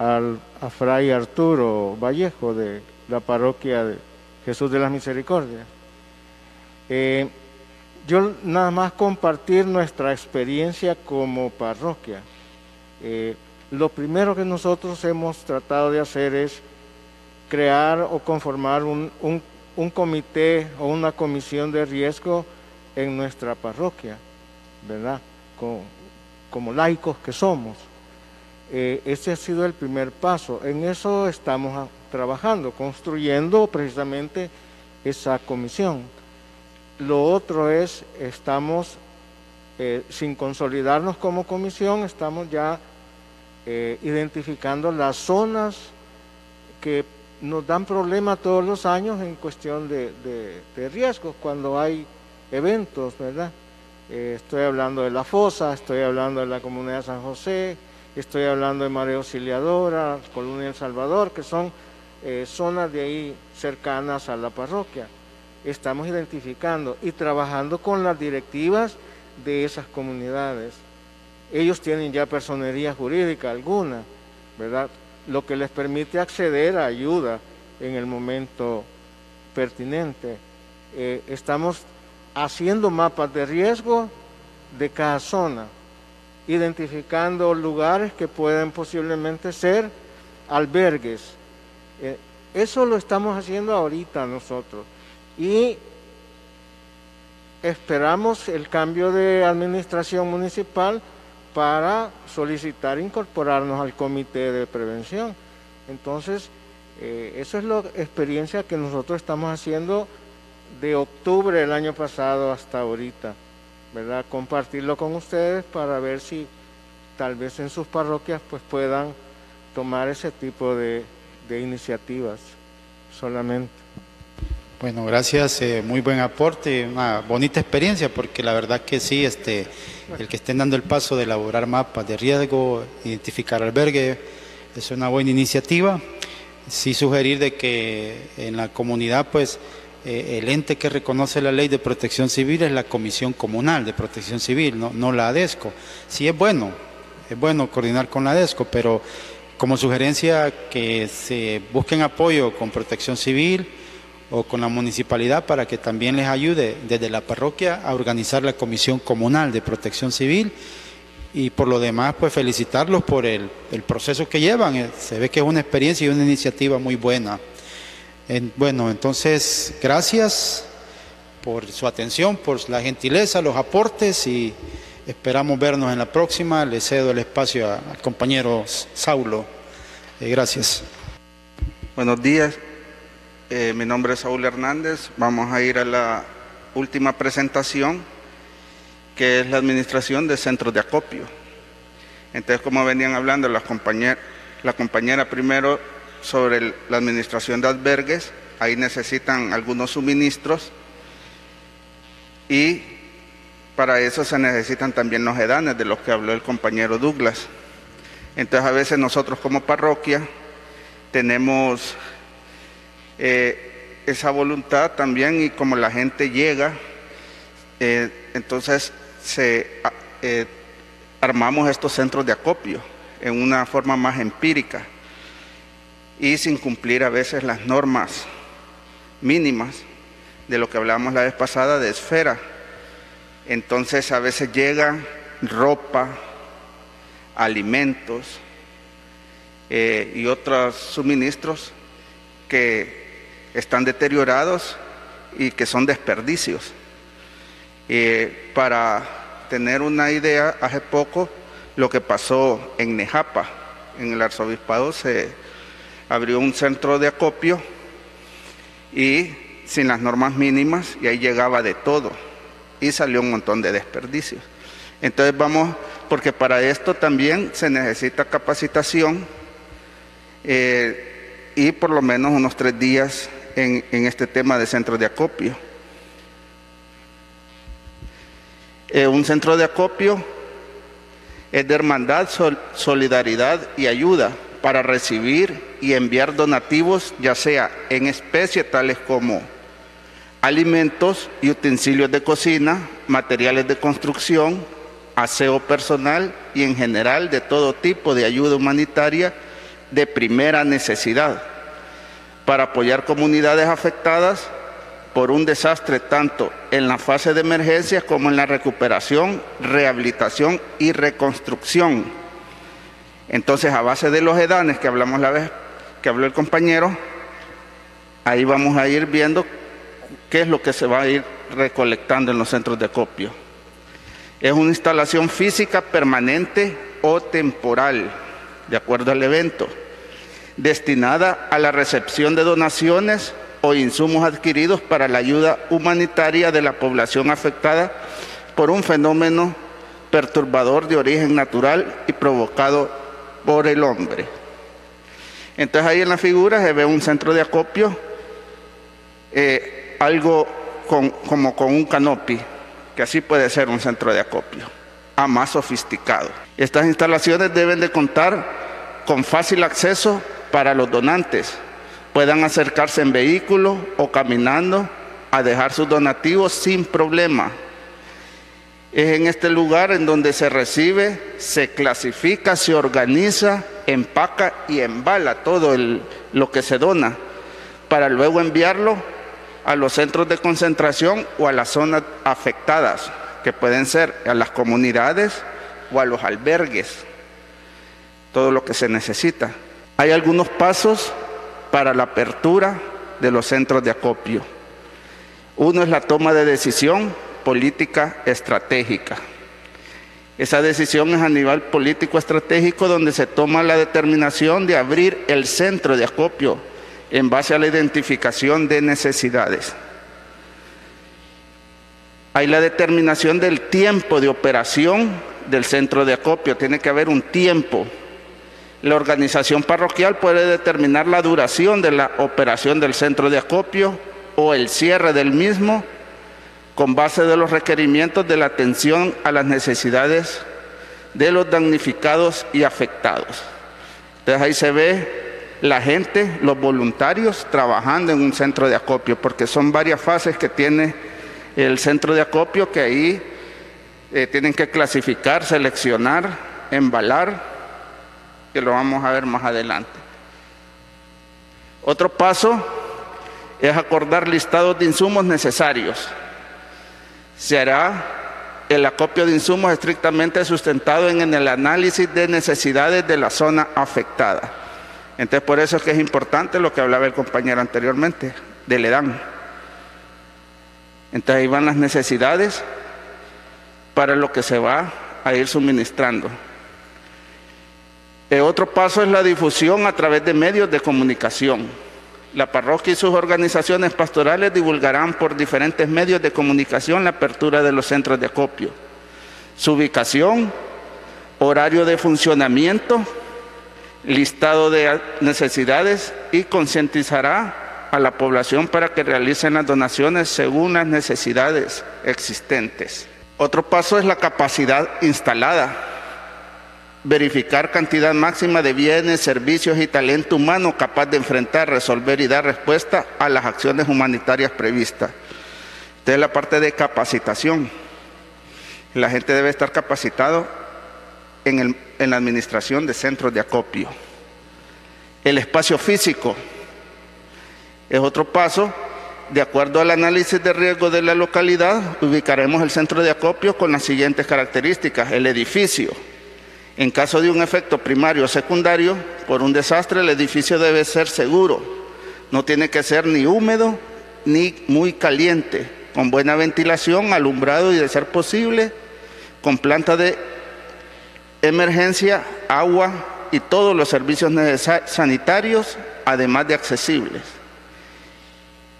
a Fray Arturo Vallejo de la parroquia de Jesús de las Misericordias. Yo nada más compartir nuestra experiencia como parroquia. Lo primero que nosotros hemos tratado de hacer es crear o conformar un comité o una comisión de riesgo en nuestra parroquia, ¿verdad? Como laicos que somos. Ese ha sido el primer paso. En eso estamos trabajando, construyendo precisamente esa comisión. Lo otro es, estamos, sin consolidarnos como comisión, estamos ya identificando las zonas que nos dan problemas todos los años en cuestión de riesgos, cuando hay eventos, ¿verdad? Estoy hablando de la fosa, estoy hablando de la comunidad de San José, estoy hablando de María Auxiliadora, Colonia El Salvador, que son zonas de ahí cercanas a la parroquia. Estamos identificando y trabajando con las directivas de esas comunidades. Ellos tienen ya personería jurídica alguna, ¿verdad? Lo que les permite acceder a ayuda en el momento pertinente. Estamos haciendo mapas de riesgo de cada zona, identificando lugares que pueden posiblemente ser albergues. Eso lo estamos haciendo ahorita nosotros. Y esperamos el cambio de administración municipal para solicitar incorporarnos al comité de prevención. Entonces, eso es la experiencia que nosotros estamos haciendo de octubre del año pasado hasta ahorita, ¿verdad? Compartirlo con ustedes para ver si tal vez en sus parroquias pues puedan tomar ese tipo de iniciativas solamente. Bueno, gracias, muy buen aporte, una bonita experiencia, porque la verdad que sí, el que estén dando el paso de elaborar mapas de riesgo, identificar albergue, es una buena iniciativa. Sí sugerir de que en la comunidad, pues, el ente que reconoce la ley de protección civil es la Comisión Comunal de Protección Civil, no la ADESCO. Sí es bueno coordinar con la ADESCO, pero como sugerencia que se busquen apoyo con Protección Civil o con la municipalidad para que también les ayude desde la parroquia a organizar la Comisión Comunal de Protección Civil. Y por lo demás, pues felicitarlos por el proceso que llevan. Se ve que es una experiencia y una iniciativa muy buena. Bueno, entonces, gracias por su atención, por la gentileza, los aportes, y esperamos vernos en la próxima. Le cedo el espacio al compañero Saulo. Gracias. Buenos días. Mi nombre es Saúl Hernández. Vamos a ir a la última presentación, que es la administración de centros de acopio. Entonces, como venían hablando la compañera primero sobre la administración de albergues, ahí necesitan algunos suministros y para eso se necesitan también los EDANes de los que habló el compañero Douglas. Entonces, a veces nosotros como parroquia tenemos esa voluntad también, y como la gente llega, entonces armamos estos centros de acopio en una forma más empírica y sin cumplir a veces las normas mínimas de lo que hablábamos la vez pasada de esfera. Entonces a veces llegan ropa, alimentos y otros suministros que están deteriorados y que son desperdicios. Para tener una idea, hace poco lo que pasó en Nejapa, en el Arzobispado, se abrió un centro de acopio y sin las normas mínimas, y ahí llegaba de todo y salió un montón de desperdicios. Entonces vamos, porque para esto también se necesita capacitación, y por lo menos unos 3 días en este tema de centros de acopio. Un centro de acopio es de hermandad, solidaridad y ayuda para recibir y enviar donativos, ya sea en especie, tales como alimentos y utensilios de cocina, materiales de construcción, aseo personal y en general de todo tipo de ayuda humanitaria de primera necesidad, para apoyar comunidades afectadas por un desastre tanto en la fase de emergencia como en la recuperación, rehabilitación y reconstrucción. Entonces, a base de los EDANes que hablamos la vez que habló el compañero, ahí vamos a ir viendo qué es lo que se va a ir recolectando en los centros de acopio. Es una instalación física permanente o temporal, de acuerdo al evento, destinada a la recepción de donaciones o insumos adquiridos para la ayuda humanitaria de la población afectada por un fenómeno perturbador de origen natural y provocado por el hombre. Entonces, ahí en la figura se ve un centro de acopio, algo como con un canopy, que así puede ser un centro de acopio. a más sofisticado. Estas instalaciones deben de contar con fácil acceso para los donantes, puedan acercarse en vehículo o caminando a dejar sus donativos sin problema. Es en este lugar en donde se recibe, se clasifica, se organiza, empaca y embala todo lo que se dona, para luego enviarlo a los centros de concentración o a las zonas afectadas, que pueden ser a las comunidades o a los albergues, todo lo que se necesita. Hay algunos pasos para la apertura de los centros de acopio. Uno es la toma de decisión política estratégica. Esa decisión es a nivel político estratégico, donde se toma la determinación de abrir el centro de acopio en base a la identificación de necesidades. Hay la determinación del tiempo de operación del centro de acopio, tiene que haber un tiempo. La organización parroquial puede determinar la duración de la operación del centro de acopio o el cierre del mismo, con base de los requerimientos de la atención a las necesidades de los damnificados y afectados. Entonces ahí se ve la gente, los voluntarios, trabajando en un centro de acopio, porque son varias fases que tiene el centro de acopio, que ahí tienen que clasificar, seleccionar, embalar, que lo vamos a ver más adelante. Otro paso es acordar listados de insumos necesarios. Se hará el acopio de insumos estrictamente sustentado en el análisis de necesidades de la zona afectada. Entonces, por eso es que es importante lo que hablaba el compañero anteriormente, del EDAN. Entonces, ahí van las necesidades para lo que se va a ir suministrando. El otro paso es la difusión a través de medios de comunicación. La parroquia y sus organizaciones pastorales divulgarán por diferentes medios de comunicación la apertura de los centros de acopio, su ubicación, horario de funcionamiento, listado de necesidades, y concientizará a la población para que realicen las donaciones según las necesidades existentes. Otro paso es la capacidad instalada. Verificar cantidad máxima de bienes, servicios y talento humano capaz de enfrentar, resolver y dar respuesta a las acciones humanitarias previstas. Esta es la parte de capacitación. La gente debe estar capacitado en la administración de centros de acopio. El espacio físico es otro paso. De acuerdo al análisis de riesgo de la localidad, ubicaremos el centro de acopio con las siguientes características. El edificio. En caso de un efecto primario o secundario por un desastre, el edificio debe ser seguro. No tiene que ser ni húmedo ni muy caliente, con buena ventilación, alumbrado y, de ser posible, con planta de emergencia, agua y todos los servicios sanitarios, además de accesibles.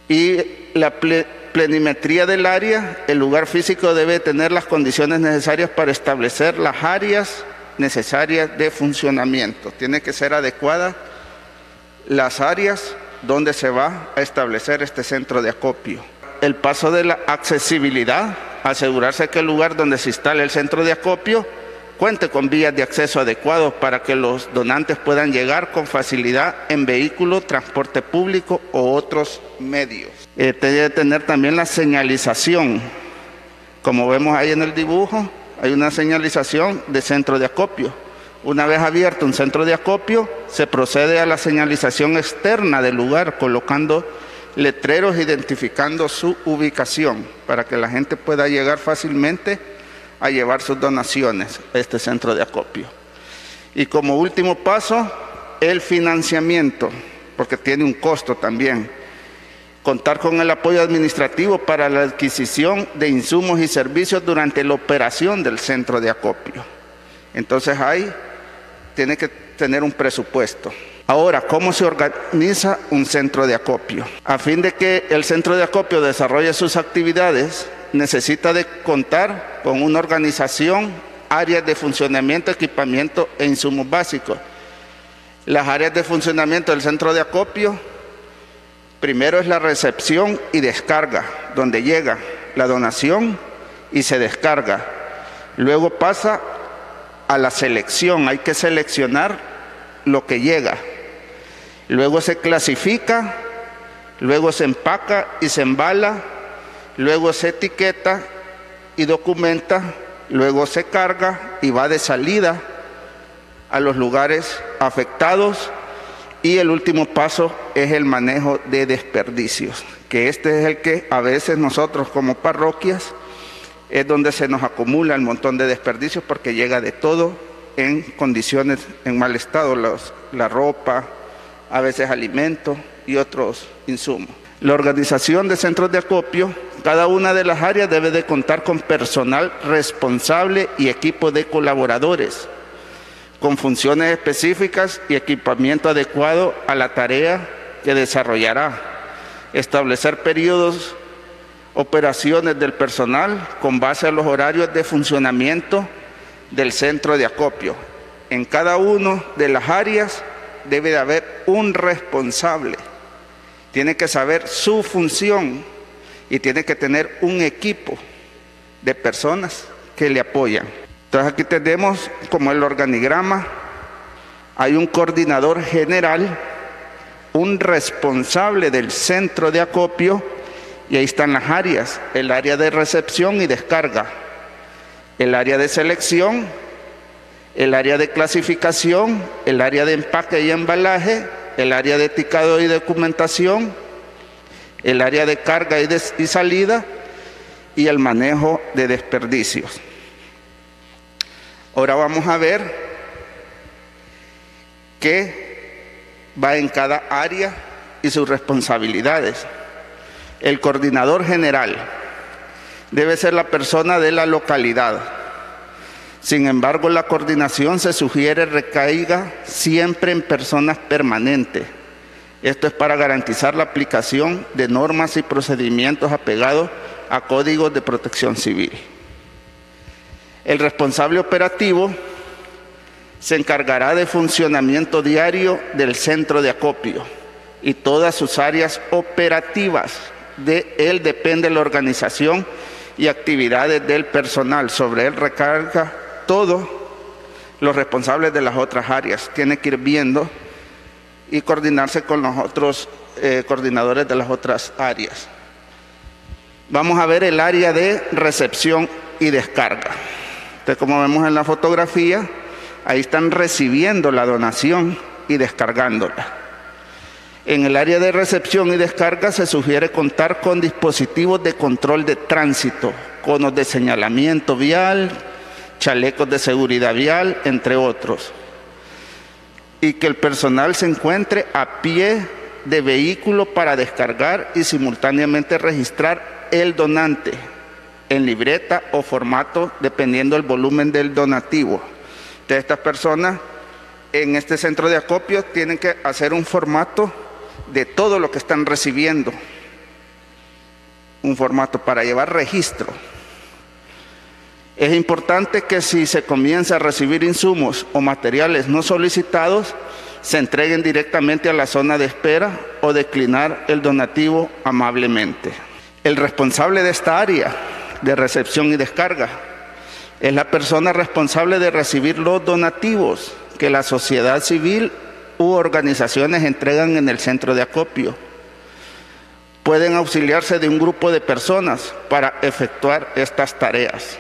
Y la plenimetría del área, el lugar físico debe tener las condiciones necesarias para establecer las áreas necesarias de funcionamiento. Tiene que ser adecuada las áreas donde se va a establecer este centro de acopio. El paso de la accesibilidad, asegurarse que el lugar donde se instale el centro de acopio cuente con vías de acceso adecuados para que los donantes puedan llegar con facilidad en vehículo, transporte público o otros medios. Debe tener también la señalización. Como vemos ahí en el dibujo, hay una señalización de centro de acopio. Una vez abierto un centro de acopio, se procede a la señalización externa del lugar, colocando letreros identificando su ubicación, para que la gente pueda llegar fácilmente a llevar sus donaciones a este centro de acopio. Y como último paso, el financiamiento, porque tiene un costo también. Contar con el apoyo administrativo para la adquisición de insumos y servicios durante la operación del centro de acopio. Entonces ahí tiene que tener un presupuesto. Ahora, ¿cómo se organiza un centro de acopio? A fin de que el centro de acopio desarrolle sus actividades, necesita de contar con una organización, áreas de funcionamiento, equipamiento e insumos básicos. Las áreas de funcionamiento del centro de acopio: primero es la recepción y descarga, donde llega la donación y se descarga. Luego pasa a la selección, hay que seleccionar lo que llega. Luego se clasifica, luego se empaca y se embala, luego se etiqueta y documenta, luego se carga y va de salida a los lugares afectados. Y el último paso es el manejo de desperdicios, que este es el que a veces nosotros como parroquias es donde se nos acumula el montón de desperdicios, porque llega de todo en condiciones, en mal estado, la ropa, a veces alimentos y otros insumos. La organización de centros de acopio, cada una de las áreas debe de contar con personal responsable y equipo de colaboradores, con funciones específicas y equipamiento adecuado a la tarea que desarrollará. Establecer periodos, operaciones del personal con base a los horarios de funcionamiento del centro de acopio. En cada una de las áreas debe de haber un responsable. Tiene que saber su función y tiene que tener un equipo de personas que le apoyan. Entonces aquí tenemos como el organigrama, hay un coordinador general, un responsable del centro de acopio y ahí están las áreas, el área de recepción y descarga, el área de selección, el área de clasificación, el área de empaque y embalaje, el área de etiquetado y documentación, el área de carga y salida y el manejo de desperdicios. Ahora vamos a ver qué va en cada área y sus responsabilidades. El coordinador general debe ser la persona de la localidad. Sin embargo, la coordinación se sugiere recaiga siempre en personas permanentes. Esto es para garantizar la aplicación de normas y procedimientos apegados a códigos de protección civil. El responsable operativo se encargará del funcionamiento diario del centro de acopio y todas sus áreas operativas. De él depende la organización y actividades del personal. Sobre él recarga todos los responsables de las otras áreas. Tiene que ir viendo y coordinarse con los otros coordinadores de las otras áreas. Vamos a ver el área de recepción y descarga. Entonces, como vemos en la fotografía, ahí están recibiendo la donación y descargándola. En el área de recepción y descarga se sugiere contar con dispositivos de control de tránsito, conos de señalamiento vial, chalecos de seguridad vial, entre otros. Y que el personal se encuentre a pie de vehículo para descargar y simultáneamente registrar el donante en libreta o formato, dependiendo del volumen del donativo. Entonces, estas personas en este centro de acopio tienen que hacer un formato de todo lo que están recibiendo. Un formato para llevar registro. Es importante que si se comienza a recibir insumos o materiales no solicitados, se entreguen directamente a la zona de espera o declinar el donativo amablemente. El responsable de esta área de recepción y descarga es la persona responsable de recibir los donativos que la sociedad civil u organizaciones entregan en el centro de acopio. Pueden auxiliarse de un grupo de personas para efectuar estas tareas.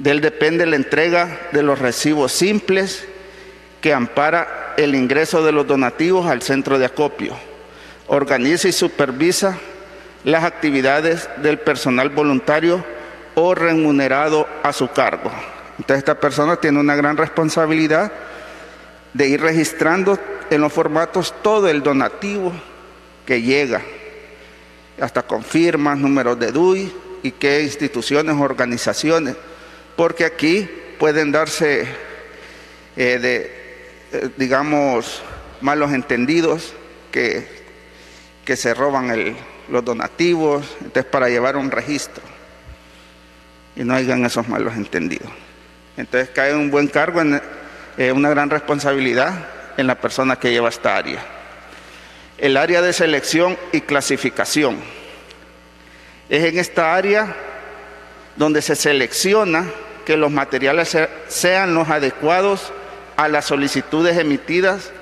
De él depende la entrega de los recibos simples que ampara el ingreso de los donativos al centro de acopio. Organiza y supervisa las actividades del personal voluntario o remunerado a su cargo. Entonces, esta persona tiene una gran responsabilidad de ir registrando en los formatos todo el donativo que llega, hasta con firmas, números de DUI y qué instituciones o organizaciones, porque aquí pueden darse, digamos, malos entendidos que se roban los donativos, entonces para llevar un registro y no hayan esos malos entendidos. Entonces cae un buen cargo, una gran responsabilidad en la persona que lleva esta área. El área de selección y clasificación. Es en esta área donde se selecciona que los materiales sean los adecuados a las solicitudes emitidas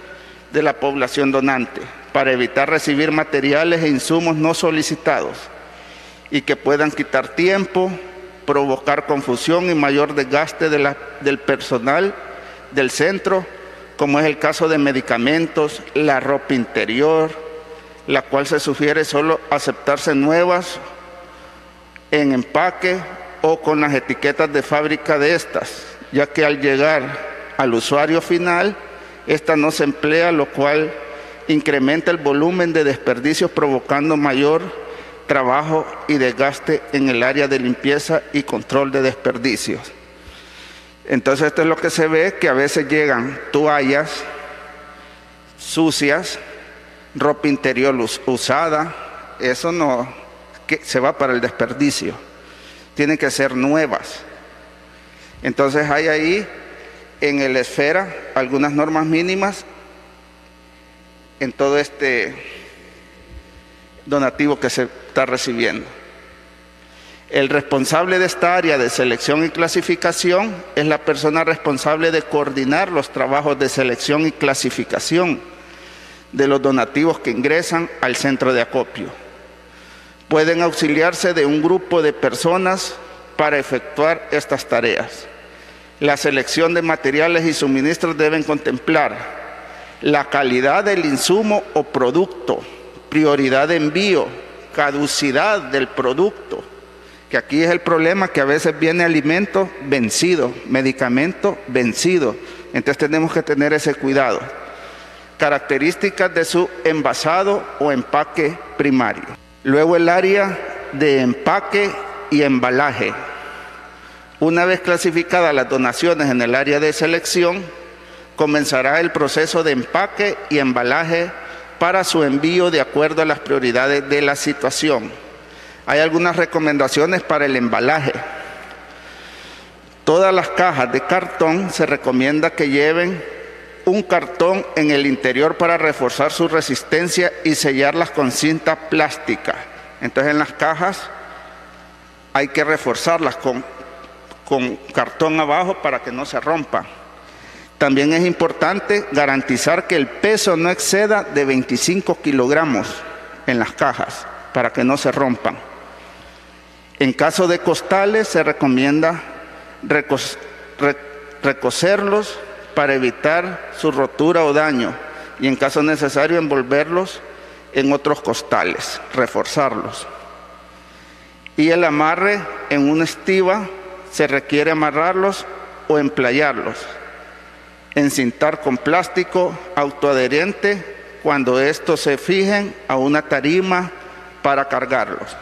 de la población donante, para evitar recibir materiales e insumos no solicitados y que puedan quitar tiempo, provocar confusión y mayor desgaste del personal del centro, como es el caso de medicamentos, la ropa interior, la cual se sugiere solo aceptarse nuevas en empaque o con las etiquetas de fábrica de estas, ya que al llegar al usuario final, esta no se emplea, lo cual incrementa el volumen de desperdicios, provocando mayor trabajo y desgaste en el área de limpieza y control de desperdicios. Entonces, esto es lo que se ve, que a veces llegan toallas sucias, ropa interior usada, eso no, que se va para el desperdicio. Tienen que ser nuevas. Entonces, hay ahí en el esfera algunas normas mínimas en todo este donativo que se está recibiendo. El responsable de esta área de selección y clasificación es la persona responsable de coordinar los trabajos de selección y clasificación de los donativos que ingresan al centro de acopio. Pueden auxiliarse de un grupo de personas para efectuar estas tareas. La selección de materiales y suministros deben contemplar la calidad del insumo o producto, prioridad de envío, caducidad del producto, que aquí es el problema, que a veces viene alimento vencido, medicamento vencido. Entonces tenemos que tener ese cuidado. Características de su envasado o empaque primario. Luego el área de empaque y embalaje. Una vez clasificadas las donaciones en el área de selección, comenzará el proceso de empaque y embalaje para su envío de acuerdo a las prioridades de la situación. Hay algunas recomendaciones para el embalaje. Todas las cajas de cartón se recomienda que lleven un cartón en el interior para reforzar su resistencia y sellarlas con cinta plástica. Entonces en las cajas hay que reforzarlas con cartón abajo para que no se rompa. También es importante garantizar que el peso no exceda de 25 kilogramos en las cajas para que no se rompan. En caso de costales se recomienda recocerlos para evitar su rotura o daño, y en caso necesario envolverlos en otros costales, reforzarlos. Y el amarre en una estiba. Se requiere amarrarlos o emplayarlos, encintar con plástico autoadherente cuando estos se fijen a una tarima para cargarlos.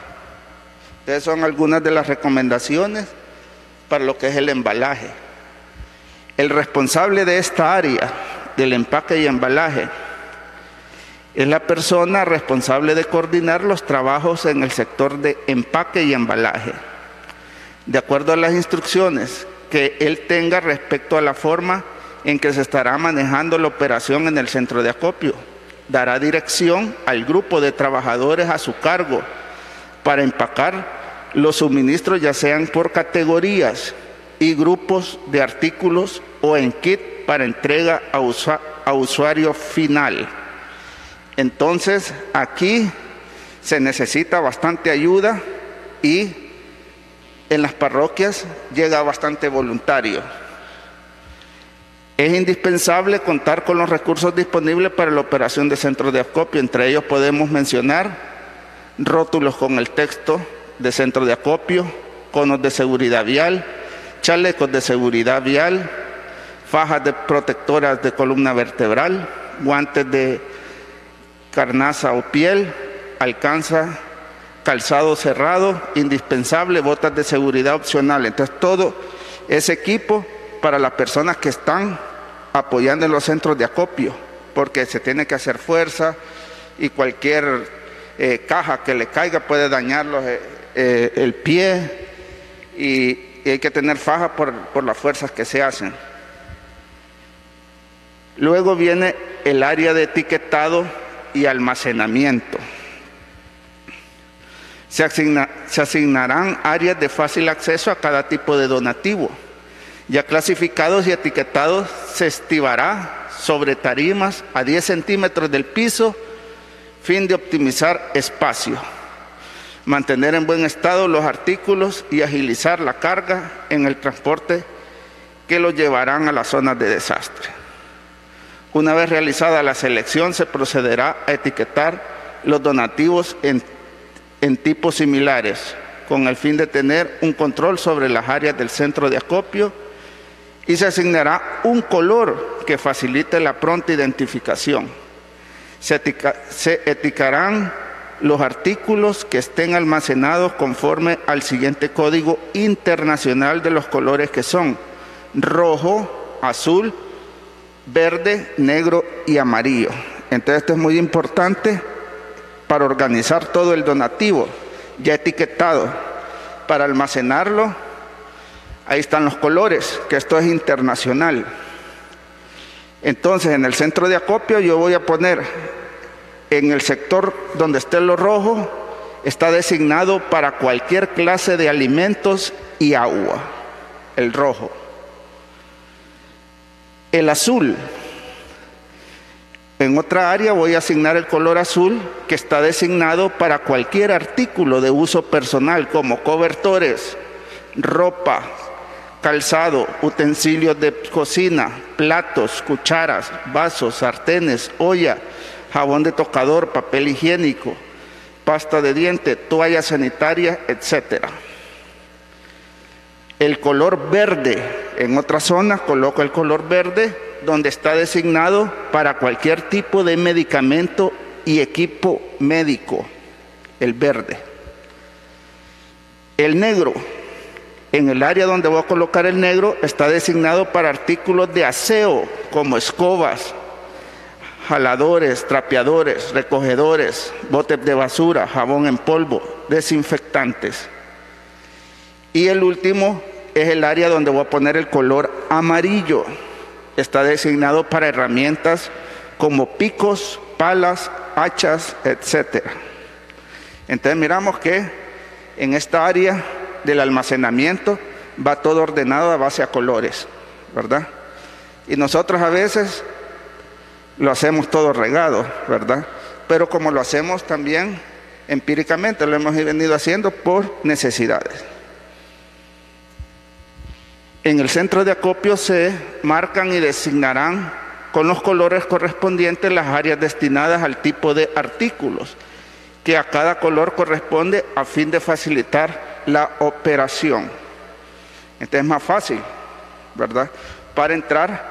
Estas son algunas de las recomendaciones para lo que es el embalaje. El responsable de esta área del empaque y embalaje es la persona responsable de coordinar los trabajos en el sector de empaque y embalaje, de acuerdo a las instrucciones que él tenga respecto a la forma en que se estará manejando la operación en el centro de acopio. Dará dirección al grupo de trabajadores a su cargo para empacar los suministros, ya sean por categorías y grupos de artículos o en kit para entrega a usuario final. Entonces, aquí se necesita bastante ayuda y en las parroquias llega bastante voluntario. Es indispensable contar con los recursos disponibles para la operación de centros de acopio. Entre ellos podemos mencionar rótulos con el texto de centro de acopio, conos de seguridad vial, chalecos de seguridad vial, fajas protectoras de columna vertebral, guantes de carnaza o piel, alcanza, calzado cerrado, indispensable, botas de seguridad opcional. Entonces todo ese equipo para las personas que están apoyando en los centros de acopio, porque se tiene que hacer fuerza y cualquier caja que le caiga puede dañarlos el pie, y hay que tener fajas por las fuerzas que se hacen. Luego viene el área de etiquetado y almacenamiento. Se asignarán áreas de fácil acceso a cada tipo de donativo, ya clasificados y etiquetados, se estibará sobre tarimas a 10 centímetros del piso, fin de optimizar espacio, mantener en buen estado los artículos y agilizar la carga en el transporte que los llevarán a las zonas de desastre. Una vez realizada la selección, se procederá a etiquetar los donativos en tipos similares, con el fin de tener un control sobre las áreas del centro de acopio, y se asignará un color que facilite la pronta identificación. Se etiquetarán los artículos que estén almacenados conforme al siguiente código internacional de los colores, que son rojo, azul, verde, negro y amarillo. Entonces esto es muy importante para organizar todo el donativo ya etiquetado, para almacenarlo. Ahí están los colores, que esto es internacional. Entonces, en el centro de acopio yo voy a poner, en el sector donde esté lo rojo, está designado para cualquier clase de alimentos y agua, el rojo. El azul, en otra área voy a asignar el color azul, que está designado para cualquier artículo de uso personal, como cobertores, ropa, calzado, utensilios de cocina, platos, cucharas, vasos, sartenes, olla, jabón de tocador, papel higiénico, pasta de diente, toalla sanitaria, etc. El color verde, en otras zonas coloco el color verde, donde está designado para cualquier tipo de medicamento y equipo médico, el verde. El negro, en el área donde voy a colocar el negro, está designado para artículos de aseo, como escobas, jaladores, trapeadores, recogedores, botes de basura, jabón en polvo, desinfectantes. Y el último es el área donde voy a poner el color amarillo. Está designado para herramientas como picos, palas, hachas, etc. Entonces miramos que en esta área del almacenamiento va todo ordenado a base a colores, ¿verdad? Y nosotros a veces lo hacemos todo regado, ¿verdad? Pero como lo hacemos también empíricamente, lo hemos venido haciendo por necesidades. En el centro de acopio se marcan y designarán con los colores correspondientes las áreas destinadas al tipo de artículos, que a cada color corresponde, a fin de facilitar la operación. Entonces es más fácil, ¿verdad?, para entrar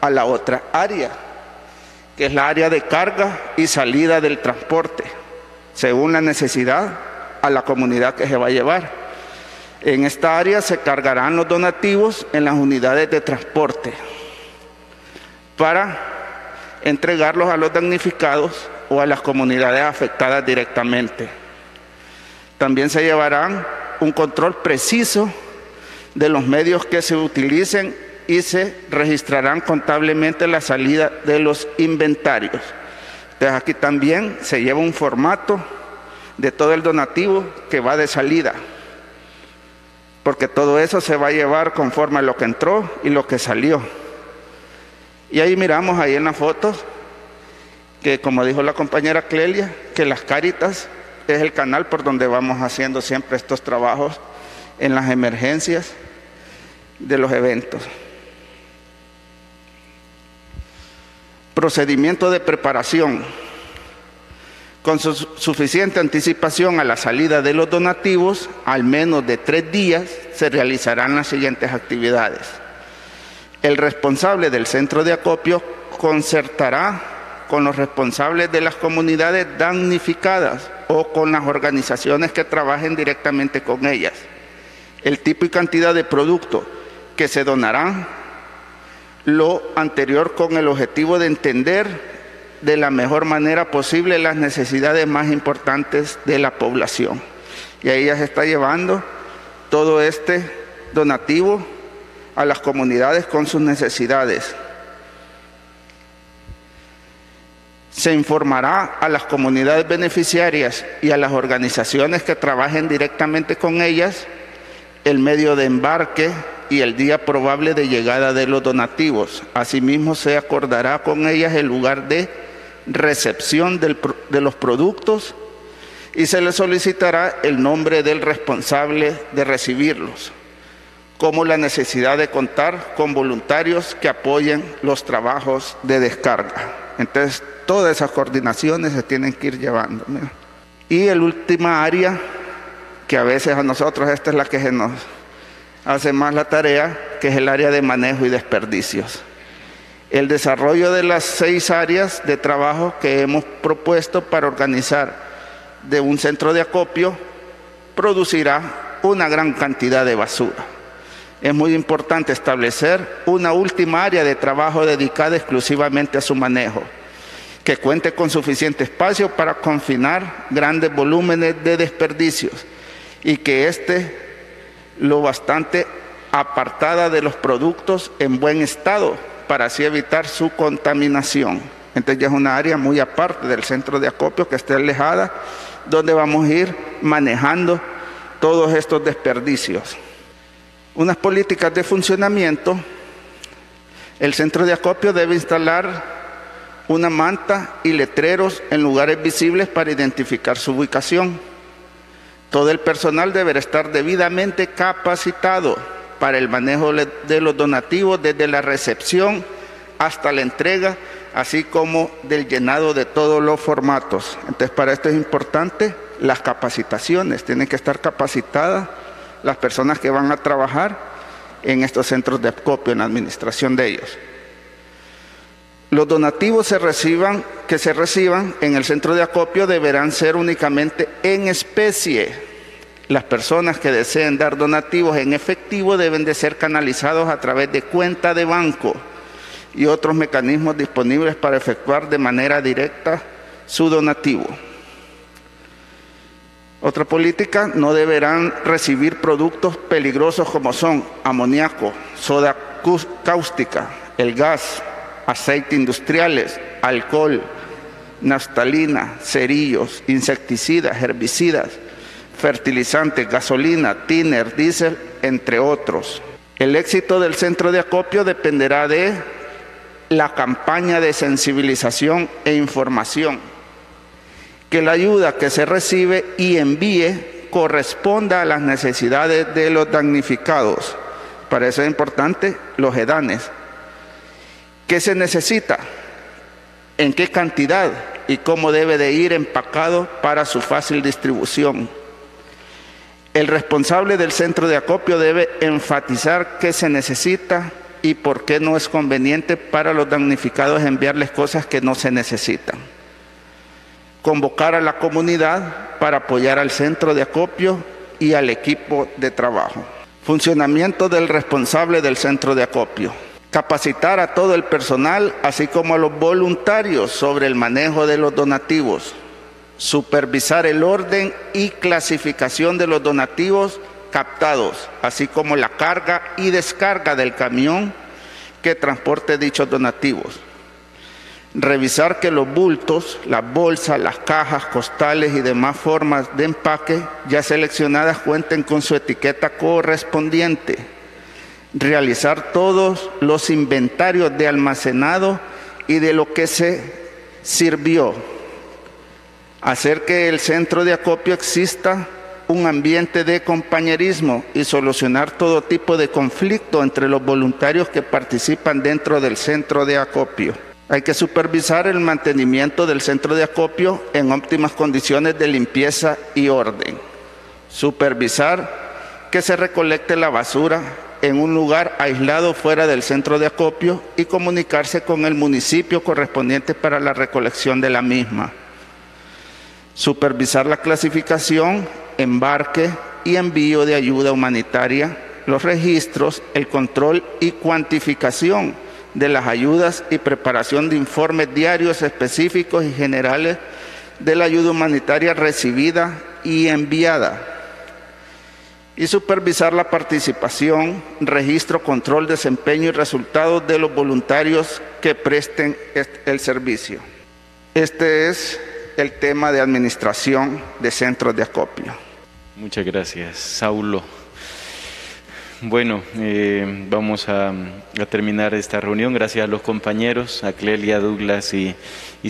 a la otra área, que es la área de carga y salida del transporte, según la necesidad a la comunidad que se va a llevar. En esta área se cargarán los donativos en las unidades de transporte para entregarlos a los damnificados o a las comunidades afectadas directamente. También se llevarán un control preciso de los medios que se utilicen y se registrarán contablemente la salida de los inventarios. Entonces aquí también se lleva un formato de todo el donativo que va de salida, porque todo eso se va a llevar conforme a lo que entró y lo que salió. Y ahí miramos ahí en las fotos que, como dijo la compañera Clelia, que las Cáritas es el canal por donde vamos haciendo siempre estos trabajos en las emergencias de los eventos. Procedimiento de preparación. Con suficiente anticipación a la salida de los donativos, al menos de 3 días, se realizarán las siguientes actividades. El responsable del centro de acopio concertará con los responsables de las comunidades damnificadas o con las organizaciones que trabajen directamente con ellas, el tipo y cantidad de producto que se donarán, lo anterior con el objetivo de entender de la mejor manera posible las necesidades más importantes de la población. Y ahí ya se está llevando todo este donativo a las comunidades con sus necesidades. Se informará a las comunidades beneficiarias y a las organizaciones que trabajen directamente con ellas el medio de embarque y el día probable de llegada de los donativos. Asimismo, se acordará con ellas el lugar de recepción de los productos y se les solicitará el nombre del responsable de recibirlos, como la necesidad de contar con voluntarios que apoyen los trabajos de descarga. Entonces, todas esas coordinaciones se tienen que ir llevando. Mira. Y el última área, que a veces a nosotros esta es la que se nos hace más la tarea, que es el área de manejo y desperdicios. El desarrollo de las 6 áreas de trabajo que hemos propuesto para organizar de un centro de acopio producirá una gran cantidad de basura. Es muy importante establecer una última área de trabajo dedicada exclusivamente a su manejo, que cuente con suficiente espacio para confinar grandes volúmenes de desperdicios y que esté lo bastante apartada de los productos en buen estado para así evitar su contaminación. Entonces ya es una área muy aparte del centro de acopio que esté alejada, donde vamos a ir manejando todos estos desperdicios. Unas políticas de funcionamiento: el centro de acopio debe instalar una manta y letreros en lugares visibles para identificar su ubicación. Todo el personal deberá estar debidamente capacitado para el manejo de los donativos desde la recepción hasta la entrega, así como del llenado de todos los formatos. Entonces, para esto es importante las capacitaciones. Tienen que estar capacitadas las personas que van a trabajar en estos centros de acopio, en la administración de ellos. Los donativos que se reciban en el centro de acopio deberán ser únicamente en especie. Las personas que deseen dar donativos en efectivo deben de ser canalizados a través de cuenta de banco y otros mecanismos disponibles para efectuar de manera directa su donativo. Otra política: no deberán recibir productos peligrosos como son amoníaco, soda cáustica, el gas, aceite industriales, alcohol, naftalina, cerillos, insecticidas, herbicidas, fertilizantes, gasolina, tiner, diésel, entre otros. El éxito del centro de acopio dependerá de la campaña de sensibilización e información, que la ayuda que se recibe y envíe corresponda a las necesidades de los damnificados. Para eso es importante los GEDANes. ¿Qué se necesita? ¿En qué cantidad? ¿Y cómo debe de ir empacado para su fácil distribución? El responsable del centro de acopio debe enfatizar qué se necesita y por qué no es conveniente para los damnificados enviarles cosas que no se necesitan. Convocar a la comunidad para apoyar al centro de acopio y al equipo de trabajo. Funcionamiento del responsable del centro de acopio. Capacitar a todo el personal, así como a los voluntarios, sobre el manejo de los donativos. Supervisar el orden y clasificación de los donativos captados, así como la carga y descarga del camión que transporte dichos donativos. Revisar que los bultos, las bolsas, las cajas, costales y demás formas de empaque ya seleccionadas cuenten con su etiqueta correspondiente. Realizar todos los inventarios de almacenado y de lo que se sirvió. Hacer que el centro de acopio exista un ambiente de compañerismo y solucionar todo tipo de conflicto entre los voluntarios que participan dentro del centro de acopio. Hay que supervisar el mantenimiento del centro de acopio en óptimas condiciones de limpieza y orden. Supervisar que se recolecte la basura en un lugar aislado fuera del centro de acopio y comunicarse con el municipio correspondiente para la recolección de la misma. Supervisar la clasificación, embarque y envío de ayuda humanitaria, los registros, el control y cuantificación de las ayudas y preparación de informes diarios específicos y generales de la ayuda humanitaria recibida y enviada. Y supervisar la participación, registro, control, desempeño y resultados de los voluntarios que presten el servicio. Este es el tema de administración de centros de acopio. Muchas gracias, Saulo. Bueno, vamos a terminar esta reunión. Gracias a los compañeros, a Clelia, Douglas y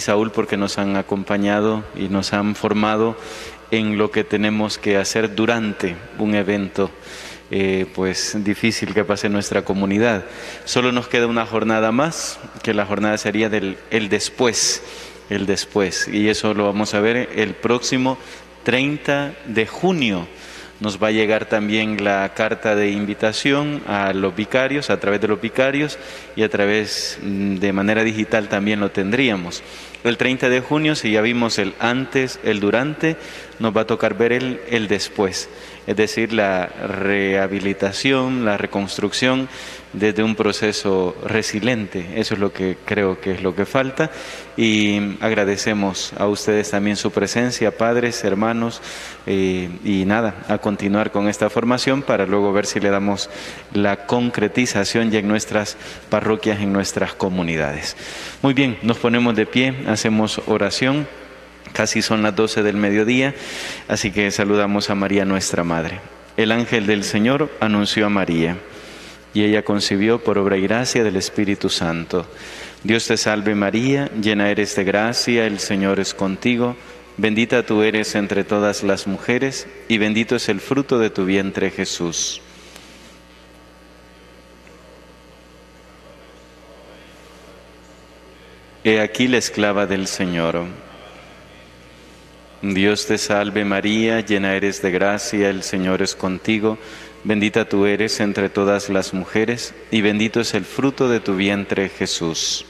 Saúl, porque nos han acompañado y nos han formado en lo que tenemos que hacer durante un evento pues difícil que pase en nuestra comunidad. Solo nos queda una jornada más, que la jornada sería del el después, y eso lo vamos a ver el próximo 30 de junio. Nos va a llegar también la carta de invitación a los vicarios, a través de los vicarios, y a través de manera digital también lo tendríamos. El 30 de junio, si ya vimos el antes, el durante, nos va a tocar ver el después. Es decir, la rehabilitación, la reconstrucción desde un proceso resiliente. Eso es lo que creo que es lo que falta. Y agradecemos a ustedes también su presencia, padres, hermanos, y nada, a continuar con esta formación para luego ver si le damos la concretización ya en nuestras parroquias, en nuestras comunidades. Muy bien, nos ponemos de pie, hacemos oración. Casi son las 12 del mediodía, así que saludamos a María nuestra Madre. El ángel del Señor anunció a María, y ella concibió por obra y gracia del Espíritu Santo. Dios te salve María, llena eres de gracia, el Señor es contigo. Bendita tú eres entre todas las mujeres, y bendito es el fruto de tu vientre Jesús. He aquí la esclava del Señor. Dios te salve María, llena eres de gracia, el Señor es contigo. Bendita tú eres entre todas las mujeres, y bendito es el fruto de tu vientre, Jesús.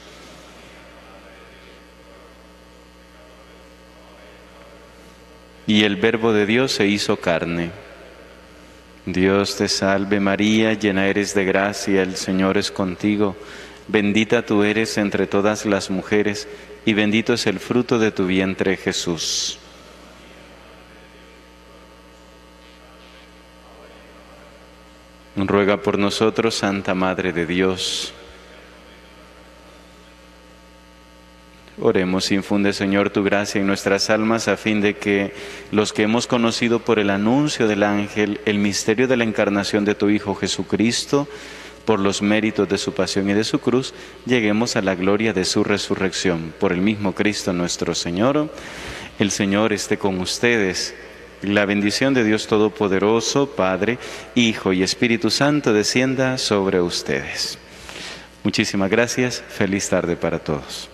Y el Verbo de Dios se hizo carne. Dios te salve María, llena eres de gracia, el Señor es contigo. Bendita tú eres entre todas las mujeres, y bendito es el fruto de tu vientre, Jesús. Ruega por nosotros, Santa Madre de Dios. Oremos, infunde, Señor, tu gracia en nuestras almas, a fin de que los que hemos conocido por el anuncio del ángel, el misterio de la encarnación de tu Hijo Jesucristo, por los méritos de su pasión y de su cruz, lleguemos a la gloria de su resurrección. Por el mismo Cristo nuestro Señor. El Señor esté con ustedes. La bendición de Dios Todopoderoso, Padre, Hijo y Espíritu Santo, descienda sobre ustedes. Muchísimas gracias. Feliz tarde para todos.